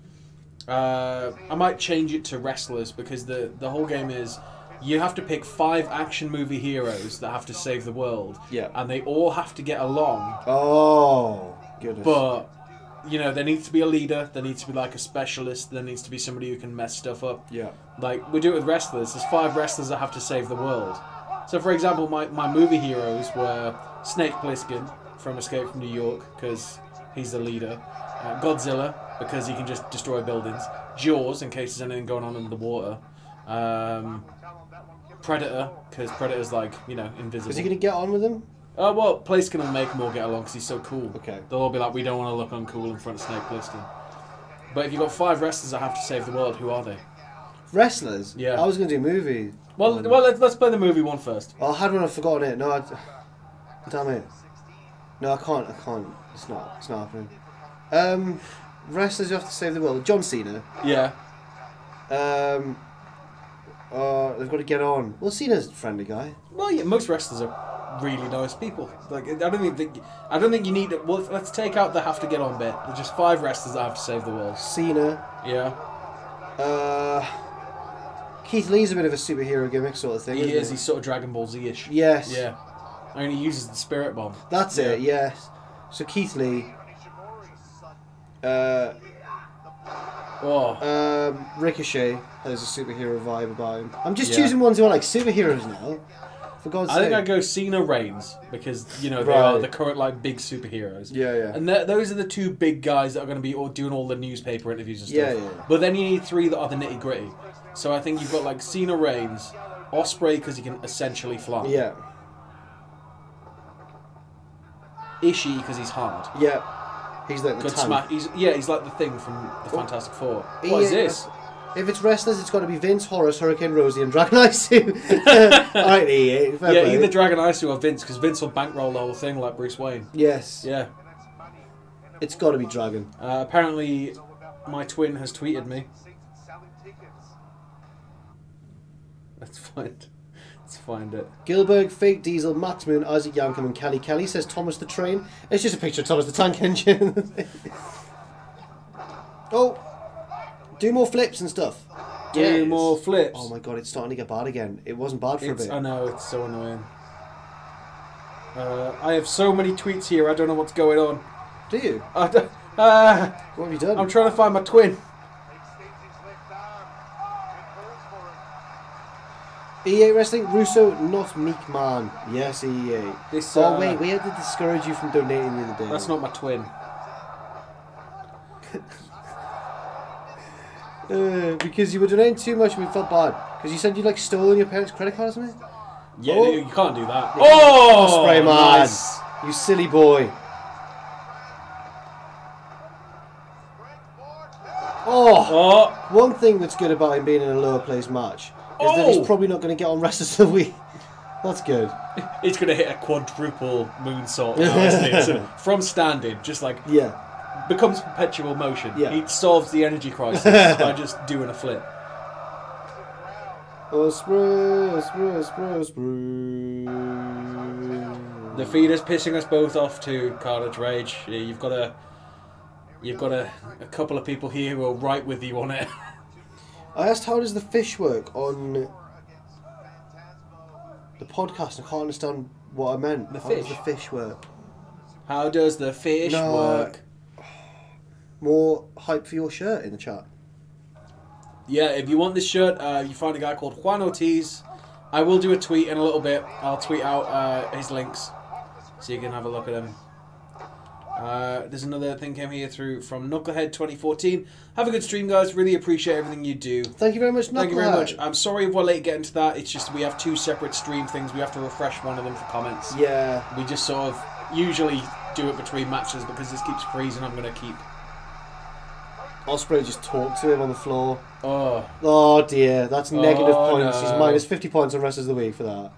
uh, I might change it to wrestlers because the the whole game is you have to pick five action movie heroes that have to save the world. Yeah, and they all have to get along. Oh, goodness. But you know, there needs to be a leader, there needs to be like a specialist, there needs to be somebody who can mess stuff up. Yeah. Like, we do it with wrestlers. There's five wrestlers that have to save the world. So, for example, my, my movie heroes were Snake Plissken from Escape from New York, because he's the leader. Uh, Godzilla, because he can just destroy buildings. Jaws, in case there's anything going on under the water. Um, Predator, because Predator's like, you know, invisible. Is he going to get on with him? Oh, uh, well, Plissken will make them all get along because he's so cool. Okay. They'll all be like, we don't want to look uncool in front of Snake Plissken. But if you've got five wrestlers that have to save the world, who are they? Wrestlers? Yeah. I was going to do movie. Well, well let's, let's play the movie one first. Oh, I had one, I've forgotten it. No, I... Damn it. No, I can't, I can't. It's not, it's not happening. Um, wrestlers who have to save the world. John Cena. Yeah. Um... Uh, they've got to get on. Well, Cena's a friendly guy. Well, yeah, most wrestlers are... really nice people. Like I don't think I don't think you need. Well, let's take out the have to get on bit. There's just five wrestlers that have to save the world. Cena. Yeah. Uh, Keith Lee's a bit of a superhero gimmick sort of thing. He isn't is. He? He's sort of Dragon Ball Z-ish. Yes. Yeah. I mean, he uses the Spirit Bomb. That's yeah. it. Yes. So Keith Lee. Uh. Oh. Um. Ricochet has a superhero vibe about him. I'm just yeah. choosing ones who are like superheroes now. For God's I sake. think I go Cena Reigns because you know they right. are the current like big superheroes. Yeah, yeah. And those are the two big guys that are going to be all doing all the newspaper interviews and stuff. Yeah, yeah. But then you need three that are the nitty gritty. So I think you've got like Cena Reigns, Ospreay because he can essentially fly. Yeah. Ishii because he's hard. Yeah. He's like the smack. He's, yeah, he's like the thing from the Fantastic Four. What yeah, is this? If it's wrestlers, it's got to be Vince, Horace, Hurricane Rosie, and Dragon Isu. All right, yeah, yeah play. either Dragon Isu or Vince, because Vince will bankroll the whole thing like Bruce Wayne. Yes. Yeah. It's got to be Dragon. Uh, apparently, my twin has tweeted me. Let's find, let's find it. Gilberg, Fake Diesel, Max Moon, Isaac Yankum, and Kelly Kelly says Thomas the Train. It's just a picture of Thomas the Tank Engine. Oh, do more flips and stuff. Do yes. more flips. Oh my god, it's starting to get bad again. It wasn't bad for it's, a bit. I know, it's so annoying. Uh, I have so many tweets here, I don't know what's going on. Do you? I don't, uh, what have you done? I'm trying to find my twin. E A Wrestling, Russo, not Meek Man. Yes, E A. This, uh, oh wait, we had to discourage you from donating the other day. That's not my twin. uh, because you were donating too much and we felt bad. Because you said you'd like stolen your parents' credit card or something? Yeah, oh. You can't do that. Yeah. Oh! Ospreay man! Nice. You silly boy. Oh, oh! One thing that's good about him being in a lower place match is oh. that he's probably not going to get on Wrestlers of the Week. That's good. He's going to hit a quadruple moonsault now, isn't he? So from standing, just like yeah, becomes perpetual motion. Yeah. He solves the energy crisis by just doing a flip. Ospreay, Ospreay, Ospreay, Ospreay. The feed is pissing us both off too. Carnage Rage. Yeah, you've got a, you've got a, a couple of people here who are right with you on it. I asked how does the fish work on the podcast. I can't understand what I meant. The how fish. does the fish work? How does the fish no, work? Uh, more hype for your shirt in the chat. Yeah, if you want this shirt, uh, you find a guy called Juan Ortiz. I will do a tweet in a little bit. I'll tweet out uh, his links so you can have a look at him. Uh, there's another thing came here through from Knucklehead twenty fourteen. Have a good stream, guys. Really appreciate everything you do. Thank you very much, Knucklehead. Thank you very much. I'm sorry if we're late getting to that. It's just we have two separate stream things. We have to refresh one of them for comments. Yeah. We just sort of usually do it between matches because this keeps freezing. I'm going to keep... Ospreay just talked to him on the floor. Oh. Oh, dear. That's negative oh, points. No. He's minus fifty points on Wrestlers of the Week for that.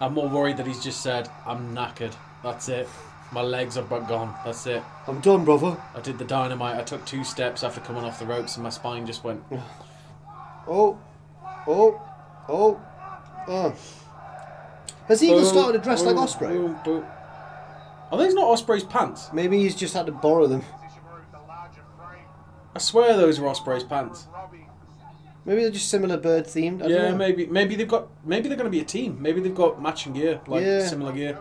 I'm more worried that he's just said, I'm knackered. That's it. My legs are gone. That's it. I'm done, brother. I did the dynamite. I took two steps after coming off the ropes and my spine just went... Oh. Oh. Oh. Oh. Has he even started to dress like Ospreay? Boom. I think it's not Ospreay's pants. Maybe he's just had to borrow them. I swear those are Ospreay's pants. Maybe they're just similar bird themed. I yeah, don't know. maybe maybe they've got maybe they're going to be a team. Maybe they've got matching gear, like yeah. similar gear.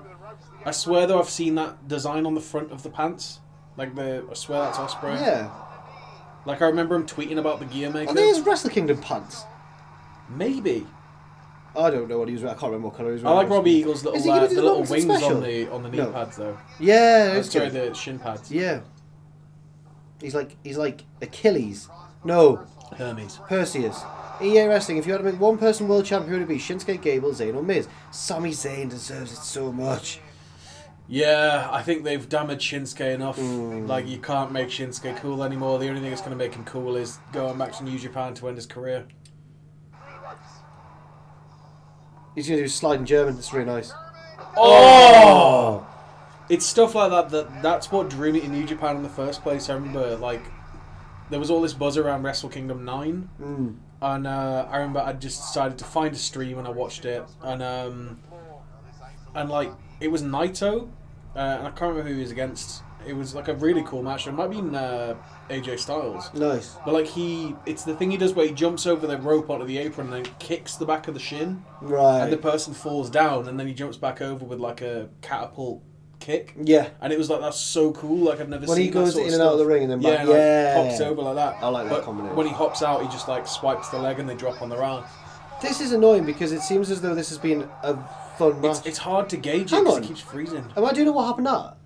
I swear though, I've seen that design on the front of the pants. Like the, I swear that's Ospreay. Yeah. Like I remember him tweeting about the gear maker. I think it's Wrestle Kingdom pants. Maybe. I don't know what he was. I can't remember what colour he was. I like Robbie Eagles' little uh, the little wings on the on the knee no. pads though. Yeah. Oh, sorry, the shin pads. Yeah. He's like he's like Achilles. No. Hermes. Perseus. E A Wrestling, if you had to make one person world champion, who would it be? Shinsuke, Gable, Zayn or Miz? Sami Zayn deserves it so much. Yeah, I think they've damaged Shinsuke enough. Mm. Like, you can't make Shinsuke cool anymore. The only thing that's going to make him cool is going back to New Japan to end his career. He's going to do a slide in German. That's really nice. Oh! Oh! It's stuff like that, that that's what drew me to New Japan in the first place. I remember, like, there was all this buzz around Wrestle Kingdom nine. Mm. And uh, I remember I just decided to find a stream and I watched it. And, um, and like, it was Naito. Uh, and I can't remember who he was against. It was, like, a really cool match. It might have been uh, A J Styles. Nice. But, like, he... It's the thing he does where he jumps over the rope onto the apron and then kicks the back of the shin. Right. And the person falls down and then he jumps back over with, like, a catapult kick. Yeah, and it was like that's so cool. Like I've never when seen. When he goes that sort in of and stuff. out of the ring and then back, yeah, yeah. Like, hops over like that. I like that but combination. When he hops out, he just like swipes the leg and they drop on the round. This is annoying because it seems as though this has been a fun match. It's, it's hard to gauge it because it keeps freezing. Am I doing what happened at?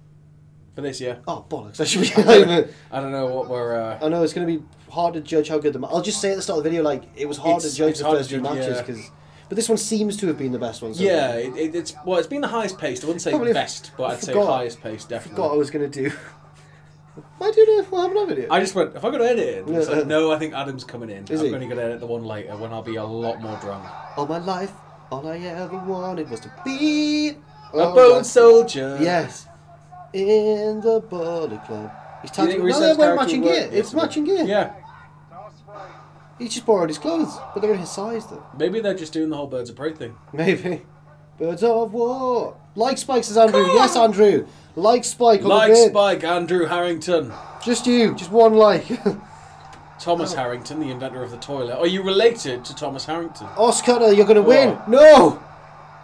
For this, yeah. Oh bollocks! I should be. I don't know what we're. Uh... I know it's going to be hard to judge how good the. Ma I'll just say at the start of the video, like it was hard it's, to judge the first two matches because. Yeah. But this one seems to have been the best one. So yeah, it, it, it's well, it's been the highest paced. I wouldn't say Probably best, but I I'd forgot, say highest paced. Definitely. I forgot I was gonna do. Why do you know what happened to edit? I just went. Have I got to edit? It's like, no, I think Adam's coming in. Is I'm he? only gonna edit the one later when I'll be a lot more drunk. All my life, all I ever wanted was to be a oh, bone soldier. Yes, in the Bullet Club. He's tattooed. No, they weren't matching gear. It's matching gear. Yeah. He just borrowed his clothes, but they're in his size though. Maybe they're just doing the whole Birds of Prey thing. Maybe. Birds of War. Like Spike, says Andrew. Cool. Yes, Andrew. Like Spike. On like the Spike, Andrew Harrington. Just you. Just one like. Thomas oh. Harrington, the inventor of the toilet. Are you related to Thomas Harrington? Oscar, you're going to win. No.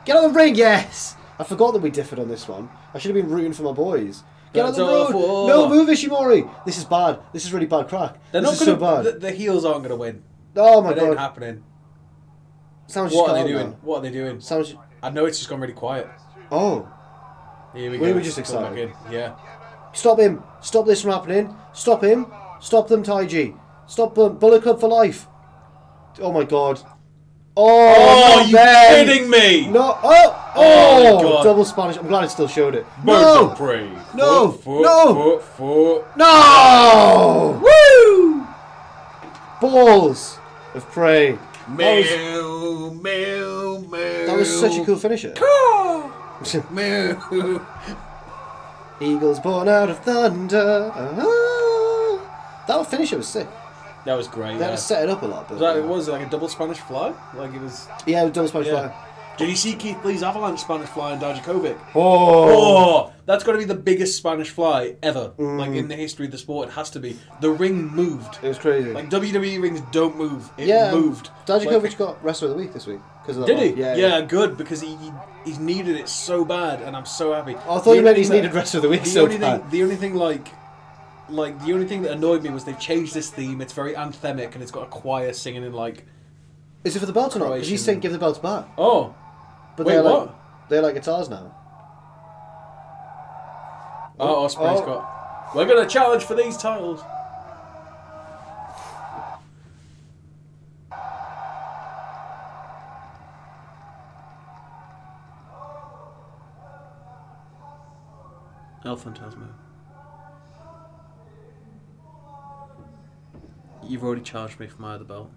Get on the ring, yes. I forgot that we differed on this one. I should have been rooting for my boys. Get on the road. War. No, move Ishimori. This is bad. This is really bad crack. They're this not is gonna, so bad. The, the heels aren't going to win. Oh my it god. It ain't happening. Sounds what are they doing? Now. What are they doing? Sounds I know it's just gone really quiet. Oh. Here we go. We were just excited. Yeah. Stop him. Stop this from happening. Stop him. Stop them, Taiji. Stop them. Bullet Club for life. Oh my god. Oh, oh are you man. kidding me? No. Oh. Oh, oh double Spanish. I'm glad it still showed it. No. No. Four, no. Four, four. No. Woo. Balls of prey. Meow, meow, meow. That was such a cool finisher. Meow. Eagles born out of thunder. Uh-huh. That finisher was sick. That was great. They yeah. had to set it up a lot. But, that, yeah. It was like a double Spanish fly. Like it was. Yeah, it was double Spanish yeah. fly. Did you see Keith Lee's avalanche Spanish fly on Dijakovic? Oh. oh, that's got to be the biggest Spanish fly ever. Mm. Like in the history of the sport, it has to be. The ring moved. It was crazy. Like W W E rings don't move. It yeah, moved. Dijakovic like, got wrestler of the week this week because of that. Did one. he? Yeah, yeah, yeah, good because he, he he's needed it so bad, and I'm so happy. I thought you meant he's that, needed wrestler of the week the so only bad. Thing, the only thing like. Like, the only thing that annoyed me was they've changed this theme. It's very anthemic, and it's got a choir singing in, like... Is it for the belt or not? Because he's saying give the belts back. Oh. But Wait, they're what? Like, they're like guitars now. Oh, Ospreay's oh. got... We're going to challenge for these titles. El Fantasma. You've already charged me for my other belt.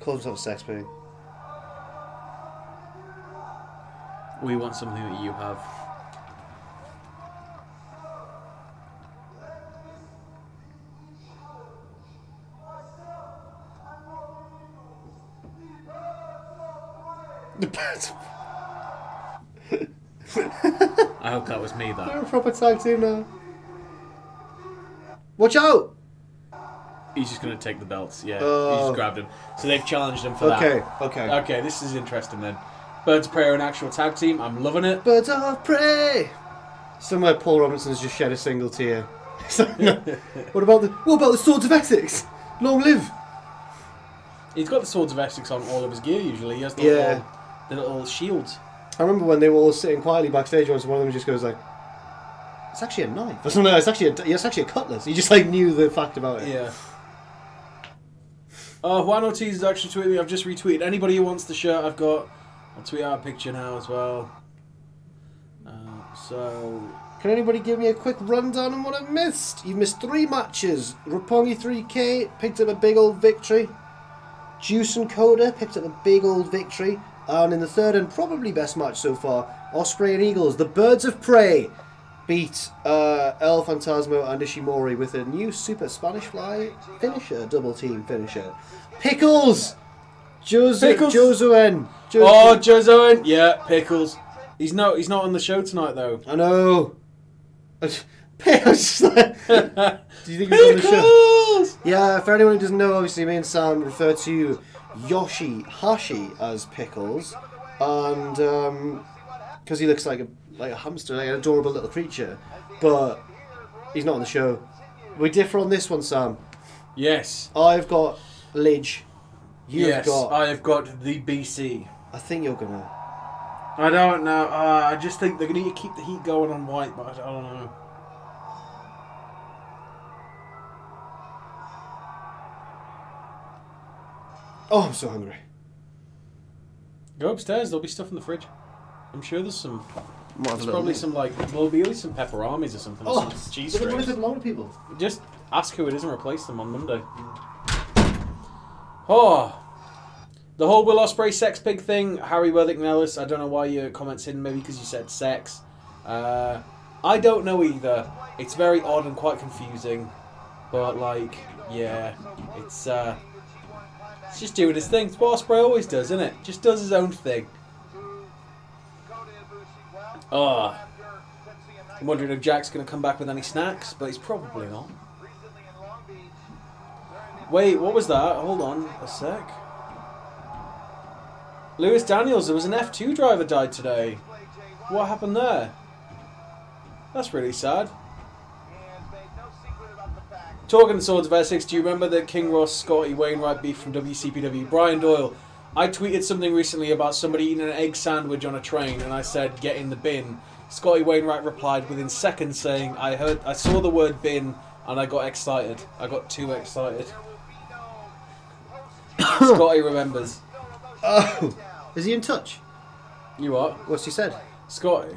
Call himself a sex pig. We want something that you have. The birds. I hope that was me though. They're a proper tag team now. Watch out! He's just going to take the belts. Yeah, oh. He just grabbed him. So they've challenged him for okay, that. Okay, okay. Okay, this is interesting then. Birds of Prey are an actual tag team. I'm loving it. Birds of Prey! Somewhere Paul Robinson's just shed a single tear. What about the What about the Swords of Essex? Long live! He's got the Swords of Essex on all of his gear usually. He has the, yeah. little, the little shields. I remember when they were all sitting quietly backstage once, one of them just goes like, "It's actually a knife." Or something like, it's actually a, it's actually a cutlass. He just like knew the fact about it. Yeah. Oh, Juan Ortiz is actually tweeting me. I've just retweeted. Anybody who wants the shirt, I've got. I'll tweet out a picture now as well. Uh, so, can anybody give me a quick rundown on what I missed? You missed three matches. Roppongi three K picked up a big old victory. Juice and Kota picked up a big old victory. And in the third and probably best match so far, Ospreay and Eagles, the Birds of Prey, beat uh, El Fantasmo and Ishimori with a new Super Spanish Fly finisher, double team finisher. Pickles! Jose, Pickles! Josuen! Jose oh, Josuen! Yeah, Pickles. He's, no, he's not on the show tonight, though. I know. Pickles! Do you think he's on the show? Yeah, for anyone who doesn't know, obviously me and Sam refer to Yoshihashi as Pickles, and because um, he looks like a like a hamster, like an adorable little creature, but he's not on the show. We differ on this one, Sam. Yes. I've got Lidge. You've yes, got. I have got the B C. I think you're gonna. I don't know. Uh, I just think they're gonna need to keep the heat going on White, but I don't know. Oh, I'm so hungry. Go upstairs. There'll be stuff in the fridge. I'm sure there's some. There's probably some like well, there'll be at least some pepperonis or something. Oh, or some cheese strings. There's a lot of people. Just ask who it is and replace them on Monday. Oh, The whole Will Ospreay sex pig thing, Harry Worthington-Ellis, I don't know why your comment's hidden, maybe because you said sex. Uh, I don't know either. It's very odd and quite confusing. But, like, yeah, it's, uh, it's just doing his thing. It's what Ospreay always does, isn't it? Just does his own thing. Oh. I'm wondering if Jack's going to come back with any snacks, but he's probably not. Wait, what was that? Hold on a sec. Lewis Daniels, there was an F two driver died today. What happened there? That's really sad. Talking to Swords of Essex, do you remember the King Ross, Scotty Wainwright beef from W C P W? Brian Doyle, I tweeted something recently about somebody eating an egg sandwich on a train, and I said, get in the bin. Scotty Wainwright replied within seconds saying, I heard, I saw the word bin, and I got excited. I got too excited. Scotty remembers. Oh, is he in touch? You are. What's he said? Scotty.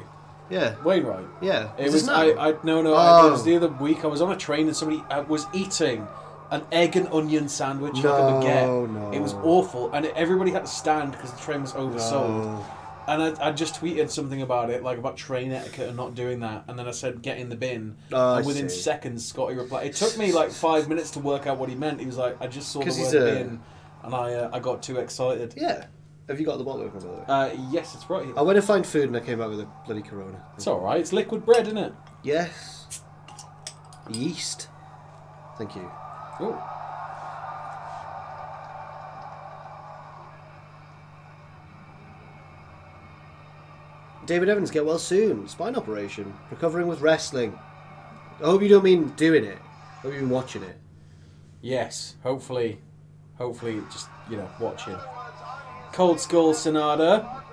Yeah. Wainwright. Yeah. It was, was I, I no no oh. I, it was the other week. I was on a train and somebody uh, was eating an egg and onion sandwich no, like a baguette. No. It was awful, and it, everybody had to stand because the train was oversold. No. And I, I just tweeted something about it, like about train etiquette and not doing that. And then I said, get in the bin. Oh, and within seconds, Scotty replied. It took me like five minutes to work out what he meant. He was like, I just saw the word bin, and I uh, I got too excited. Yeah. Have you got the bottle open, by the way? Uh, yes, it's right here. I went to find food and I came out with a bloody Corona. It's alright, it's liquid bread, isn't it? Yes. Yeast. Thank you. Ooh. David Evans, get well soon. Spine operation. Recovering with wrestling. I hope you don't mean doing it. I hope you've been watching it. Yes, hopefully. Hopefully, just, you know, watching. Cold Skull Sanada,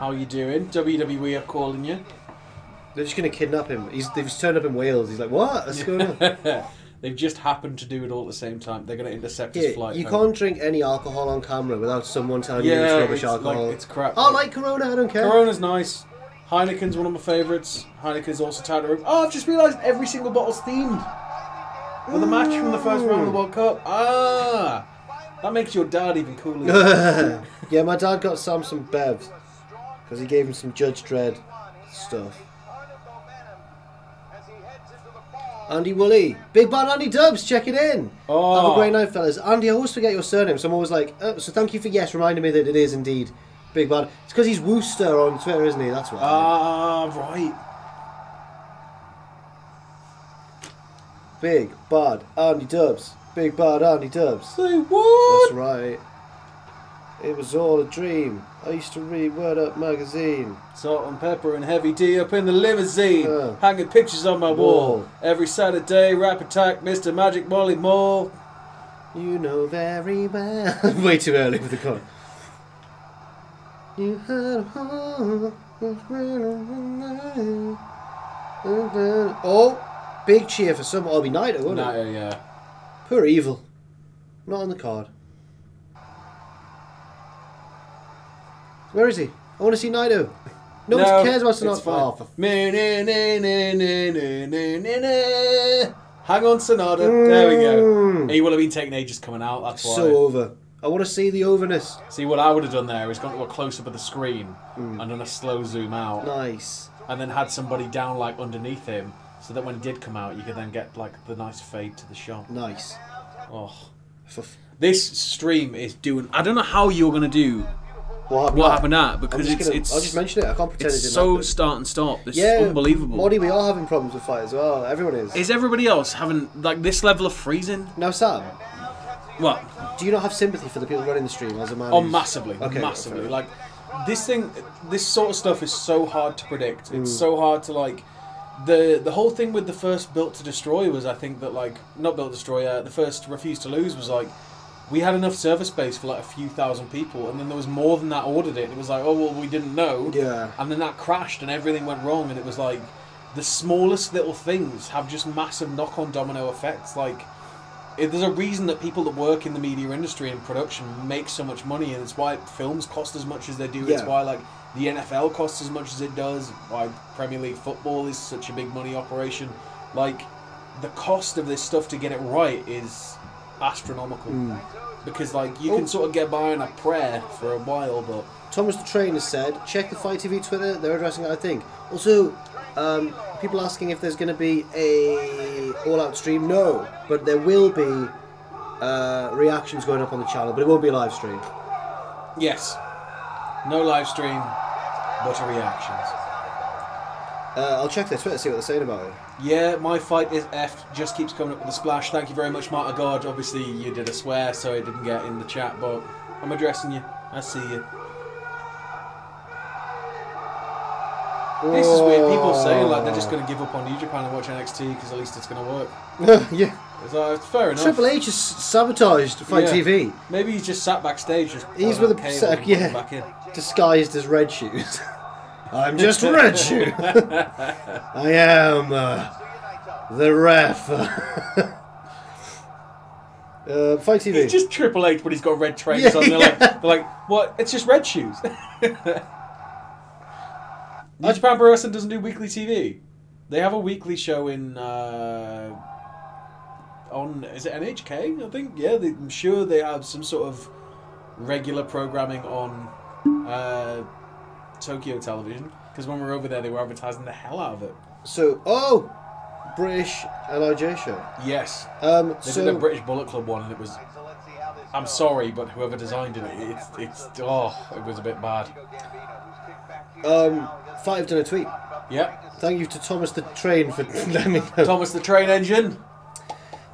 how you doing? W W E are calling you. They're just going to kidnap him. He's, they've just turned up in Wales. He's like, what? What's going on? They've just happened to do it all at the same time. They're going to intercept yeah, his flight. You home. Can't drink any alcohol on camera without someone telling yeah, you it's rubbish it's alcohol. Like, it's crap. I like Corona. I don't care. Corona's nice. Heineken's one of my favourites. Heineken's also tied to... Oh, I've just realised every single bottle's themed. With well, the match from the first round of the World Cup. Ah... That makes your dad even cooler. Yeah, my dad got Sam some bevs because he gave him some Judge Dredd stuff. Andy Woolley, Big Bad Andy Dubs, check it in. Oh. Have a great night, fellas. Andy, I always forget your surname, so I'm always like, oh, so thank you for yes reminding me that it is indeed Big Bad. It's because he's Wooster on Twitter, isn't he? That's why. Ah, uh, right. Big Bad Andy Dubs. Big Bad Andy Dubs. Say what? That's right. It was all a dream. I used to read Word Up magazine. Salt and pepper and Heavy D up in the limousine. Uh, Hanging pictures on my wall. wall. Every Saturday, Rap Attack, Mister Magic Molly Mall. You know very well. Way too early for the con. You had all the Oh, big cheer for some Obi Nighter, wouldn't Nighter, it? Yeah. Poor Evil. Not on the card. Where is he? I want to see Naito. No, no one cares about Sonata. Oh, hang on, Sonata. Mm. There we go. He will have been taking ages coming out. That's why. So over. I want to see the overness. See, what I would have done there is gone to a close-up of the screen mm. and done a slow zoom out. Nice. And then had somebody down like underneath him. So that when it did come out, you could then get like the nice fade to the shot. Nice. Oh, this stream is doing. I don't know how you're gonna do. What, what happened at? Because it's, gonna, it's. I'll just mention it. I can't pretend it's it didn't so happen. Start and stop. This yeah, is unbelievable. Moddy, we are having problems with fight as well. Everyone is. Is everybody else having like this level of freezing? No, Sam. What? Do you not have sympathy for the people running the stream as a man? Oh, who's... massively, okay, massively. Okay. Like this thing, this sort of stuff is so hard to predict. It's mm. so hard to like. The the whole thing with the first Built to Destroy was I think that like not Built to Destroy uh, the first Refuse to Lose was like we had enough server space for like a few thousand people and then there was more than that ordered it. It was like, oh well, we didn't know, yeah, and then that crashed and everything went wrong and it was like the smallest little things have just massive knock on domino effects. Like it, there's a reason that people that work in the media industry and production make so much money and it's why films cost as much as they do. Yeah. It's why like the N F L costs as much as it does, why Premier League football is such a big money operation. Like, the cost of this stuff to get it right is astronomical. Mm. because like you oh. can sort of get by on a prayer for a while. But Thomas the Trainer said, check the Fight T V Twitter, they're addressing it, I think. Also, um, people asking if there's going to be a All Out stream. No, but there will be uh, reactions going up on the channel, but it won't be a live stream. Yes, no live stream, but reactions. Uh, I'll check their Twitter, see what they're saying about it. Yeah, my fight is effed, just keeps coming up with a splash. Thank you very much, Marta God. Obviously, you did a swear, so it didn't get in the chat, but I'm addressing you. I see you. Whoa. This is weird. People say like they're just going to give up on New Japan and watch N X T because at least it's going to work. Yeah. It's like, fair enough. Triple H has sabotaged Fight yeah. T V. Maybe he's just sat backstage. Just he's with a sack, yeah, back in. Disguised as Red Shoes. I'm just Red Shoe. I am uh, the ref. uh, Fight T V. He's just Triple H, but he's got red trainers yeah, on. They're, yeah. like, they're like, what? It's just Red Shoes. New Japan Pro Wrestling doesn't do weekly T V. They have a weekly show in uh, on is it N H K? I think. Yeah, they, I'm sure they have some sort of regular programming on. Uh, Tokyo television, because when we were over there they were advertising the hell out of it. So oh British L I J show, yes. um, they so, did a British Bullet Club one and it was, I'm sorry, but whoever designed it, it's, it's oh it was a bit bad. um, Five done a tweet. Yep, thank you to Thomas the Train for letting me know. Thomas the Train Engine.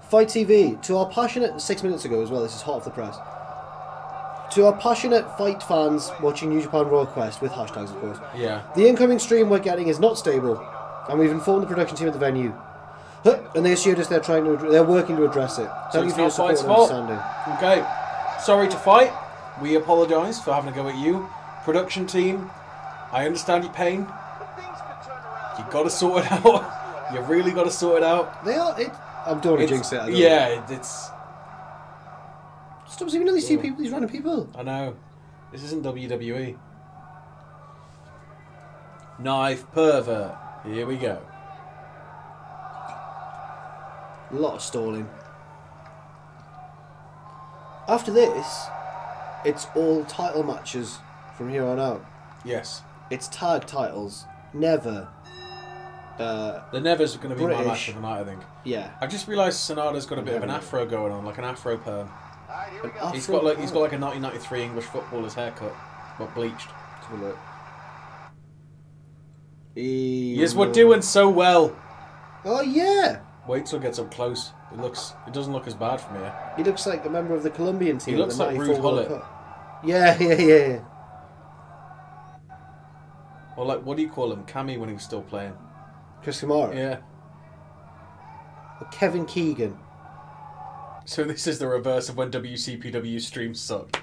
Fight T V, to our passionate six minutes ago as well, this is hot off the press. To our passionate fight fans watching New Japan Raw Quest, with hashtags of course. Yeah. The incoming stream we're getting is not stable, and we've informed the production team at the venue, and they assured us they're trying to, they're working to address it. Thank so you for your support and understanding. Okay. Sorry to fight. We apologise for having to go at you, production team. I understand your pain. You got to sort it out. You really got to sort it out. They are. It, I'm doing a jinx it. I don't yeah. Know. It's. Stop seeing all these two people, these random people. I know. This isn't W W E. Knife pervert. Here we go. A lot of stalling. After this, it's all title matches from here on out. Yes. It's tag titles. Never. Uh, the Nevers are going to be British. My match of the night, I think. Yeah. I just realised Sanada's got a bit of an afro going on, like an afro perm. Go. He's got like he's got like a nineteen ninety-three English footballer's haircut, but bleached. Let's have a look. E yes, we're doing so well. Oh yeah. Wait till it gets up close. It looks. It doesn't look as bad from here. He looks like a member of the Colombian team. He looks like Rude Hullet. Yeah, yeah, yeah, yeah. Or like, what do you call him? Cammy when he was still playing. Chris Kamara. Yeah. Or Kevin Keegan. So this is the reverse of when W C P W streams sucked.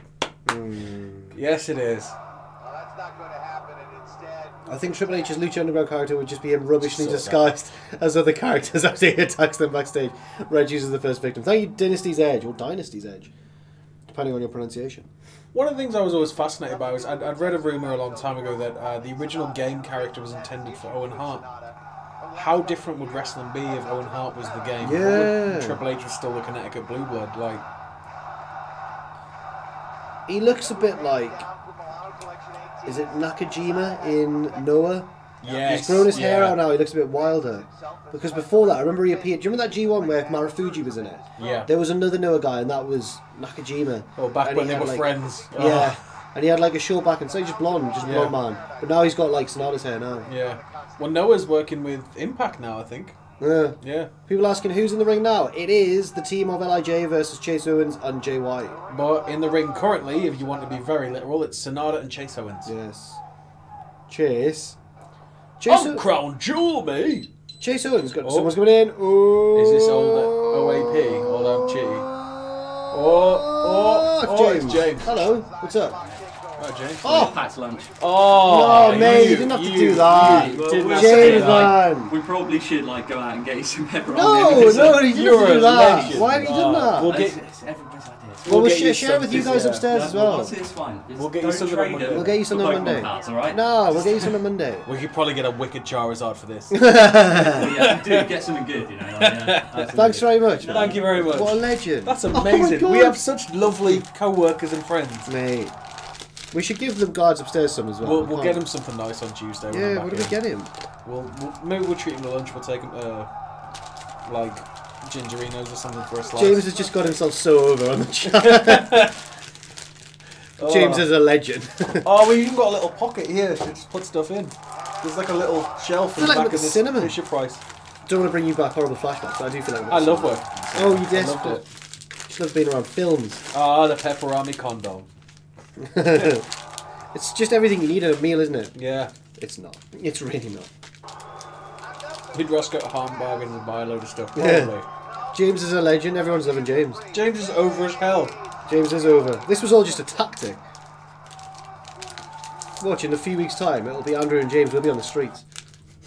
Mm. Yes, it is. Well, that's not going to happen, and instead... I think Triple H's Lucha Underground character would just be him rubbishly so disguised bad. As other characters after he attacks them backstage. Red uses the first victim. Thank you, Dynasty's Edge, or Dynasty's Edge, depending on your pronunciation. One of the things I was always fascinated by was I'd, I'd read a rumour a long time ago that uh, the original game character was intended for Owen Hart. How different would wrestling be if Owen Hart was the game? Yeah. Would, Triple H was still the Connecticut Blue Blood. Like, he looks a bit like, is it Nakajima in Noah? Yes. He's grown his yeah. hair out now. He looks a bit wilder. Because before that, I remember he appeared. Do you remember that G one where Marufuji was in it? Yeah. There was another Noah guy, and that was Nakajima. Oh, back and when they were like, friends. Yeah. Oh. And he had like a short back and so he's just blonde, just yeah. blonde man. But now he's got like Sonata's hair now. Yeah. Well, Noah's working with Impact now, I think. Yeah. Yeah. People asking who's in the ring now. It is the team of L I J versus Chase Owens and Jay White. But in the ring currently, if you want to be very literal, it's Sanada and Chase Owens. Yes. Chase. Chase I'm Crown Jewel, mate. Chase Owens got oh. someone's coming in. Oh. Is this old O A P or O M G? Oh, oh, oh, James. It's James. Hello, what's up? Oh, James. Oh, that's lunch. Oh, no, mate, you, you didn't have to you, do that. You, you didn't have James, to do that. Man. We probably should like go out and get you some pepperoni. No, no, you didn't do that. Why have you done that? We'll get, it's, it's everybody's idea. Well, we'll, we'll share, share with you guys yeah. upstairs yeah, as well. It's, it's fine. It's, we'll, get you something on Monday. We'll get you something on Monday. Cards, right? No, we'll get you something on Monday. We could probably get a wicked Charizard for this. Yeah, do get something good, you know. Like, yeah, thanks very much. No, thank you very much. What a legend. That's amazing. Oh, we have such lovely co-workers and friends. Mate. We should give them guards upstairs some as well. We'll, we we'll get him something nice on Tuesday. Yeah, what do we get him? We'll, we'll maybe we'll treat him to lunch. We'll take him uh, like gingerinos or something for a slice. James has just got himself so over on the chat. Oh. James is a legend. Oh, we well, even got a little pocket here. So just put stuff in. There's like a little shelf in the like back of this. Cinnamon. Here's your price. Don't want to bring you back horrible flashbacks, but I do feel like I love work. Oh, you did. I loved it. Just love being around films. Ah, oh, the pepperami condom. It's just everything you need in a meal, isn't it? Yeah. It's not. It's really not. Did Ross go to Harm Bargain and buy a load of stuff? Probably. Yeah. James is a legend. Everyone's loving James. James is over as hell. James is over. This was all just a tactic. Watch, in a few weeks' time, it'll be Andrew and James. We'll be on the streets.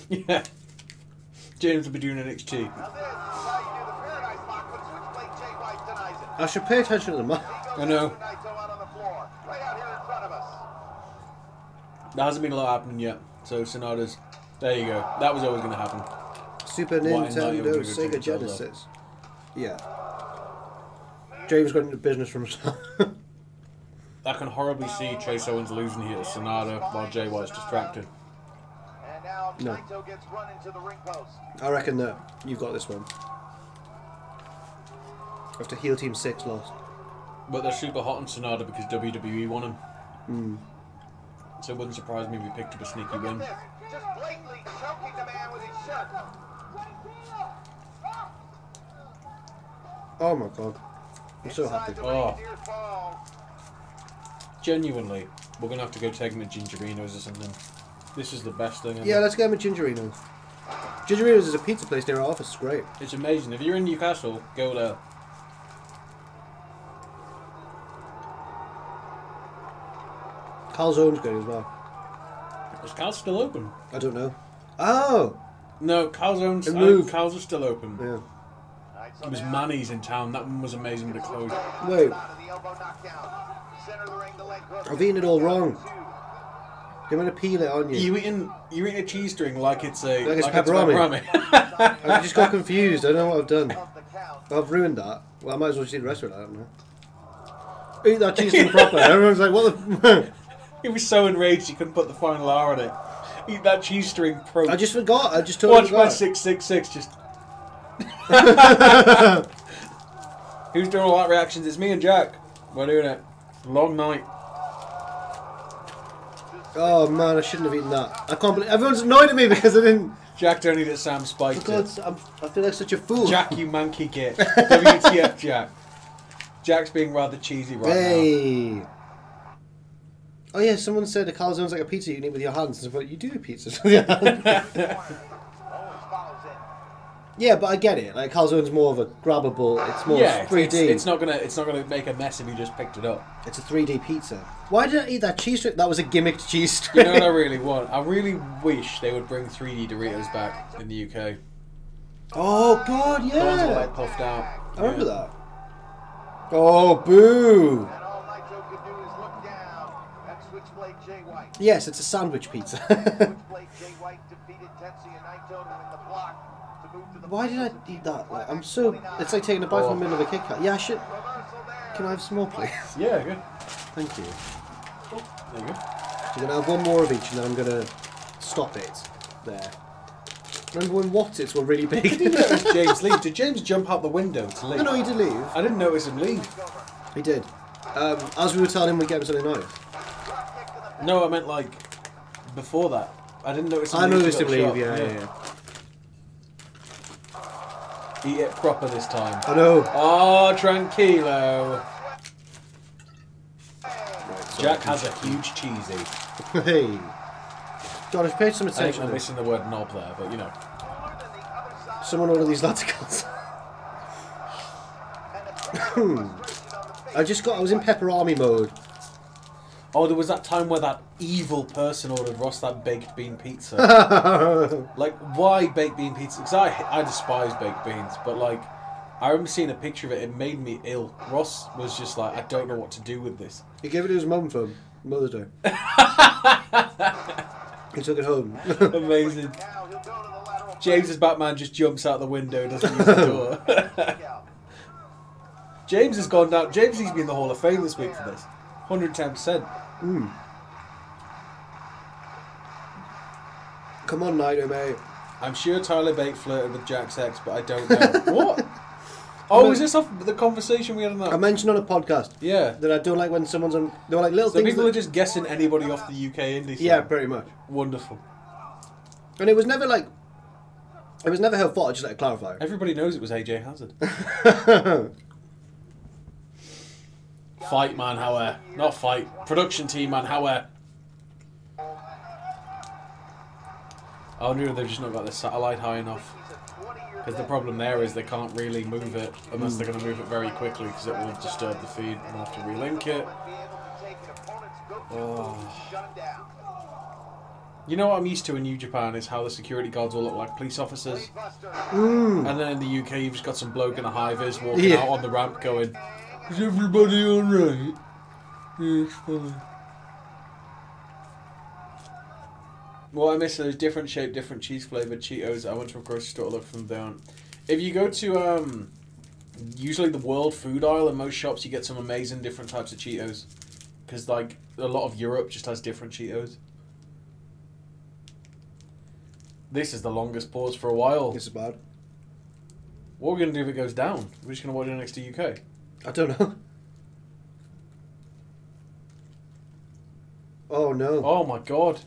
Yeah. James will be doing N X T. I should pay attention to the mic. I know. There hasn't been a lot happening yet, so Sanada's. There you go. That was always going to happen. Super White Nintendo, Sega Genesis. Yeah. James got into business from himself. I can horribly see Chase Owens losing here to Sanada while Jay White's distracted. No. I reckon that you've got this one. After heel team six lost. But they're super hot on Sanada because W W E won him. Hmm. So it wouldn't surprise me if we picked up a sneaky win. Just blatantly choking the man with his shirt. Oh my god. I'm so happy. Oh. Genuinely, we're going to have to go take him at Gingerinos or something. This is the best thing ever. Yeah, let's get him at Gingerinos. Gingerinos is a pizza place near our office. It's great. It's amazing. If you're in Newcastle, go there. Carl's Own's good as well. Is Carl's still open? I don't know. Oh! No, Carl's Own's moved. Carl's is still open. Yeah. It was Manny's in town. That one was amazing, but it closed. Wait. I've eaten it all wrong. You're going to peel it on you. You're eating, you're eating a cheese string like it's a... Like it's like pepperami. It's pepperami. I just got confused. I don't know what I've done. I've ruined that. Well, I might as well just eat the rest of it. I don't know. Eat that cheese string proper. Everyone's like, what the... He was so enraged he couldn't put the final R on it. Eat that cheese string pro. I just forgot. I just totally Watch forgot. my six six six just... Who's doing all that reactions? It's me and Jack. We're doing it. Long night. Oh man, I shouldn't have eaten that. I can't believe... Everyone's annoyed at me because I didn't... Jack don't eat it, Sam spiked oh, God, it. I'm, I feel like such a fool. Jack, you manky git. W T F, Jack. Jack's being rather cheesy right hey. now. Hey... Oh yeah, someone said a calzone's like a pizza you can eat with your hands. But you do pizzas with your hands. Yeah, but I get it. Like calzone's more of a grabbable. It's more yeah, three D. It's, it's not gonna. It's not gonna make a mess if you just picked it up. It's a three D pizza. Why did I eat that cheese strip? That was a gimmicked cheese strip. You know what I really want? I really wish they would bring three D Doritos back in the U K. Oh god, yeah. The ones that are like puffed out. I yeah. remember that. Oh boo. Yes, it's a sandwich pizza. Why did I eat that? Like, I'm so... It's like taking a bite oh. from the middle of a Kit Kat. Yeah, I should... Can I have some more, please? Yeah, good. Thank you. Oh, there you go. You're going to have one more of each and then I'm going to stop it there. Remember when Wattits were really big? I didn't notice James leave. Did James jump out the window to leave? No, no, he did leave. I didn't notice him leave. He did. Um, as we were telling him, we gave him something nice. No, I meant like before that. I didn't notice him I noticed him leave, yeah, yeah, yeah. Eat it proper this time. I know. Oh, tranquilo. Right, so Jack has a huge cheesy. Hey. God, I've paid some attention. I'm missing the word knob there, but you know. Someone order these laticals. I just got, I was in pepperami mode. Oh, there was that time where that evil person ordered Ross that baked bean pizza. Like, why baked bean pizza? Because I, I despise baked beans, but like, I remember seeing a picture of it. It made me ill. Ross was just like, I don't know what to do with this. He gave it to his mum for Mother's Day. He took it home. Amazing. James's Batman just jumps out the window, doesn't use the door. James has gone down. James needs to be in the Hall of Fame this week for this. one hundred ten percent. Mm. Come on, Naito, mate. I'm sure Tyler Bate flirted with Jack's ex, but I don't know. What? Oh, is this off the conversation we had on that? I mentioned on a podcast. Yeah. That I don't like when someone's on... They were like little so things... people that... are just guessing anybody off the U K indie scene. Yeah, pretty much. Wonderful. And it was never like... It was never her fault, I just like clarify. Everybody knows it was A J Hazard. Fight man, however. Not fight. Production team man, however. I wonder if they've just not got the satellite high enough. Because the problem there is they can't really move it unless mm. they're going to move it very quickly because it will disturb the feed and have to relink it. Oh. You know what I'm used to in New Japan is how the security guards all look like police officers. Mm. And then in the U K you've just got some bloke in a high-vis walking yeah. out on the ramp going, is everybody alright? Yeah, it's fine. What I miss are those different shaped, different cheese flavoured Cheetos. I went to a grocery store to look for them down. If you go to um, usually the world food aisle in most shops, you get some amazing different types of Cheetos. Because like a lot of Europe just has different Cheetos. This is the longest pause for a while. This is bad. What are we gonna do if it goes down? We're just gonna watch N X T U K. I don't know. Oh no! Oh my god!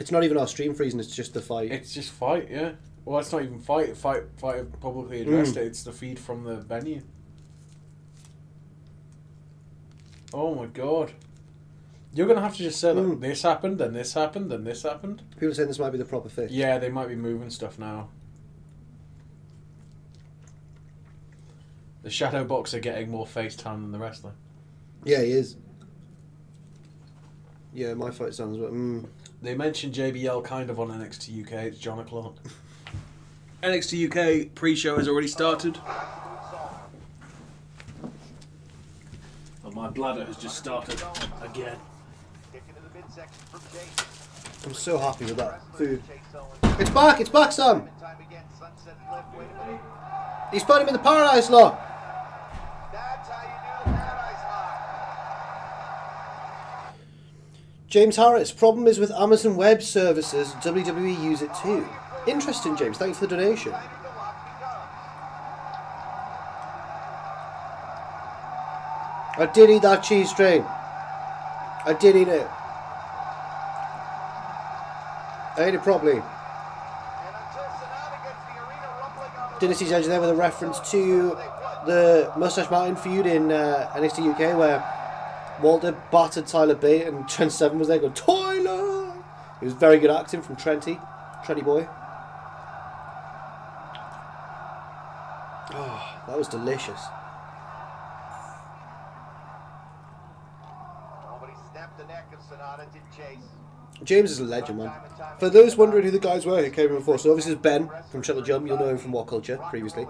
It's not even our stream freezing, it's just the fight. It's just fight, yeah. Well, it's not even fight. Fight Fight have publicly addressed mm. it. It's the feed from the venue. Oh, my God. You're going to have to just say that mm. this happened, and this happened, and this happened. People are saying this might be the proper fit. Yeah, they might be moving stuff now. The shadow boxer getting more face time than the wrestler. Yeah, he is. Yeah, my fight sounds... Mm. They mentioned J B L kind of on N X T U K. It's John O'Clock. N X T U K pre-show has already started. Oh, my bladder has just started again. I'm so happy with that food. It's back! It's back, Sam! He's put him in the Paradise Lock! James Harris, problem is with Amazon Web Services, W W E use it too. Interesting, James. Thanks for the donation. I did eat that cheese train. I did eat it. I ate it properly. Dynasty's Edge there with a reference to the Mustache Mountain feud in uh, N X T U K where Walter battered Tyler Bate and Trent Seven was there going, Tyler! It was very good acting from Trenty. Trenty boy. Oh, that was delicious. James is a legend, man. For those wondering who the guys were who came in before, so obviously it's Ben from Shuttle Jump. You'll know him from What Culture previously.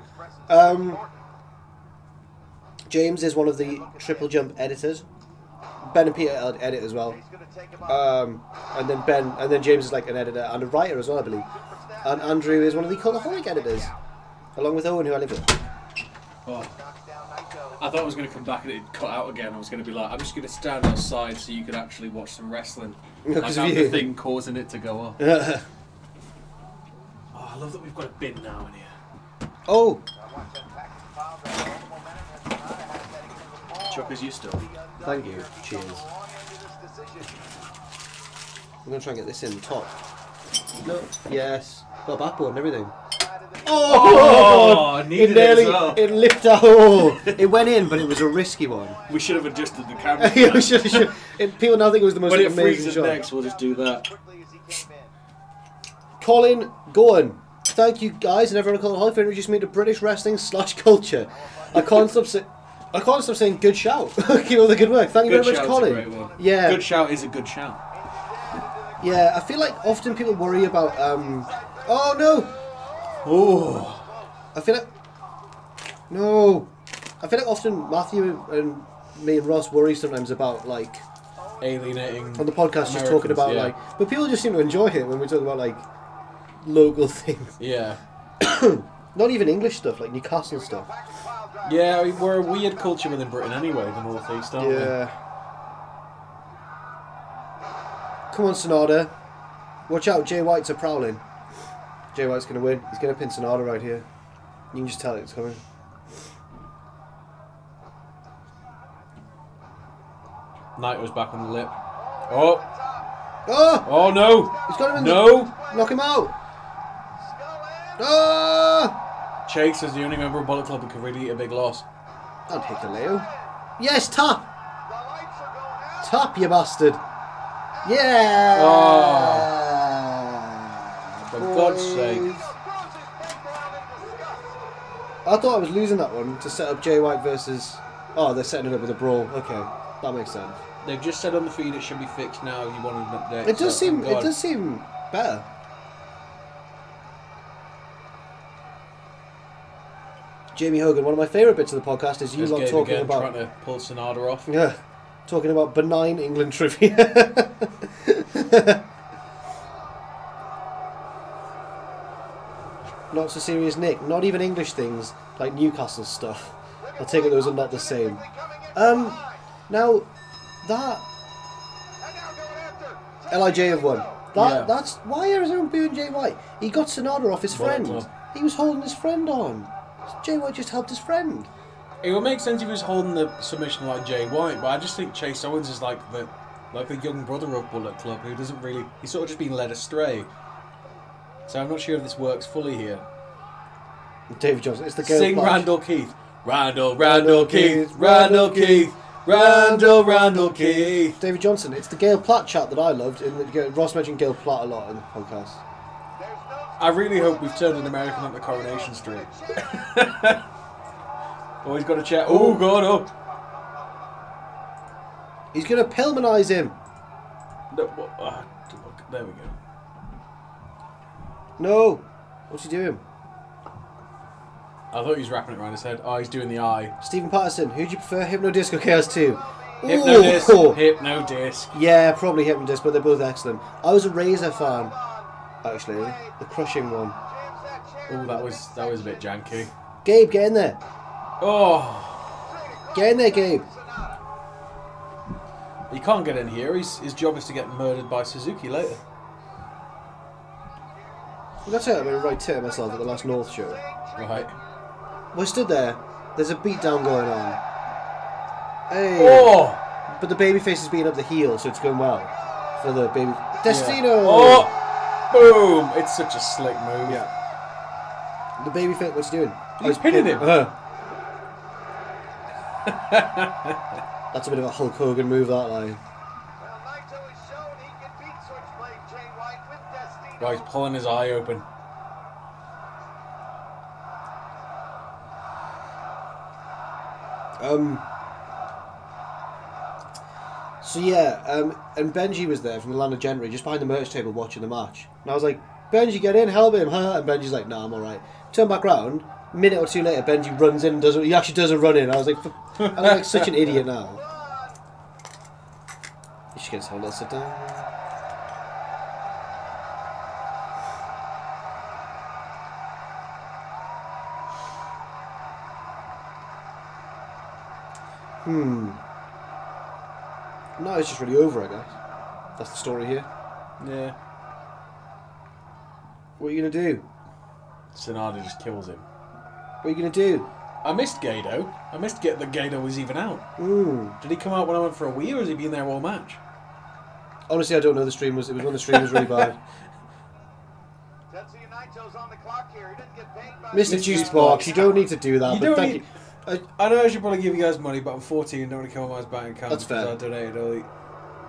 Um, James is one of the Triple Jump editors. Ben and Peter edit as well, um, and then Ben and then James is like an editor and a writer as well, I believe. And Andrew is one of the Colorholic editors, along with Owen, who I live with. Oh. I thought I was going to come back and it'd cut out again. I was going to be like, I'm just going to stand outside so you could actually watch some wrestling. Because I'm the thing causing it to go up. Oh, I love that we've got a bin now in here. Oh. Chuck is your stuff. Thank you. Cheers. I'm going to try and get this in the top. No. Yes. Got a backboard and everything. Oh! oh it nearly... It, well. it lifted out. Oh, it went in, but it was a risky one. We should have adjusted the camera. we should, we should. It, people now think it was the most amazing shot. When it freezes next, we'll just do that. Colin Gowan. Thank you, guys, and everyone at Colin Holly for introducing me to British wrestling slash culture. I can't stop saying... I can't stop saying good shout. Keep all the good work. Thank you very much, Colin. Good shout is a great one. Yeah. Good shout is a good shout. Yeah, I feel like often people worry about, um, oh no, Oh, I feel it. No, I feel like often Matthew and me and Ross worry sometimes about like alienating on the podcast, Americans, just talking about yeah. like, but people just seem to enjoy it when we talk about like local things. Yeah, not even English stuff like Newcastle stuff. Yeah, we're a weird culture within Britain anyway, the North East, aren't yeah. we? Yeah. Come on, Sanada. Watch out, Jay White's a prowling. Jay White's going to win. He's going to pin Sanada right here. You can just tell it's coming. Knight was back on the lip. Oh! Oh! Oh, no! He's got him in no. the... Knock him out! Oh! Chase is the only member of Bullet Club who could really eat a big loss. I'd hit the Leo. Yes, tap! Tap, you bastard! Yeah! Oh. For Boys. God's sake. I thought I was losing that one to set up Jay White versus... Oh, they're setting it up with a brawl. Okay, that makes sense. They've just said on the feed it should be fixed now. You want an update. It does, so, seem, it does seem better. Jamie Hogan, one of my favourite bits of the podcast is you lot talking again, about... trying to pull Sanada off. Yeah. Talking about benign England trivia. Not so serious, Nick. Not even English things like Newcastle stuff. I take it those are not the same. Um, now that L I J have won. That yeah. that's why everyone booing Jay White. He got Sanada off his friend. Well, he was holding his friend on. Jay White just helped his friend. It would make sense if he was holding the submission like Jay White, but I just think Chase Owens is like the like the young brother of Bullet Club who doesn't really... He's sort of just been led astray. So I'm not sure if this works fully here. David Johnson, it's the girl. Sing Randall Keith. Randall, Randall Keith, Randall Keith, Randall, Randall Keith. David Johnson, it's the Gail Platt chat that I loved. And Ross mentioned Gail Platt a lot in the podcast. I really hope we've turned an American up the Coronation Street. Oh, he's got a chair. Oh, God, oh. He's going to Pillmanize him. No, oh, there we go. No. What's he doing? I thought he was wrapping it around his head. Oh, he's doing the eye. Stephen Patterson, who do you prefer, Hypnodisc or Chaos two? Hypnodisc. Oh. Hypnodisc. Yeah, probably Hypnodisc, but they're both excellent. I was a Razor fan, actually. The crushing one. Oh, that was, that was a bit janky. Gabe, get in there. Oh, get in there, Gabe. He can't get in here. He's, his job is to get murdered by Suzuki later. Well, that's it. I'm going to right tear myself at the last North show. Right. We're stood there. There's a beatdown going on. Hey. Oh. But the babyface is beating up the heel, so it's going well for the baby. Destino. Yeah. Oh. Boom. It's such a slick move. Yeah. The babyface. What's he doing? He's pinning him. Uh-huh. That's a bit of a Hulk Hogan move, that line. Well, he's pulling his eye open. Um. So yeah, um, and Benji was there from the Land of Gentry, just behind the merch table, watching the match. And I was like, Benji, get in, help him, huh? And Benji's like, nah, I'm all right. Turn back round. Minute or two later, Benji runs in and does he actually does a run in. I was like, I'm like such an idiot now. You should get his hand, sit down. Hmm. No, it's just really over, I guess. That's the story here. Yeah. What are you gonna do? Sanada just kills him. What are you going to do? I missed Gedo. I missed get that Gedo was even out. Mm. Did he come out when I went for a wee, or has he been there all match? Honestly, I don't know. The stream was... It was when the stream was really bad. Mister Juicebox, you don't need to do that. You but thank need... you. I... I know I should probably give you guys money, but I'm fourteen and don't want to come on my bank account. That's fair. I donated all the...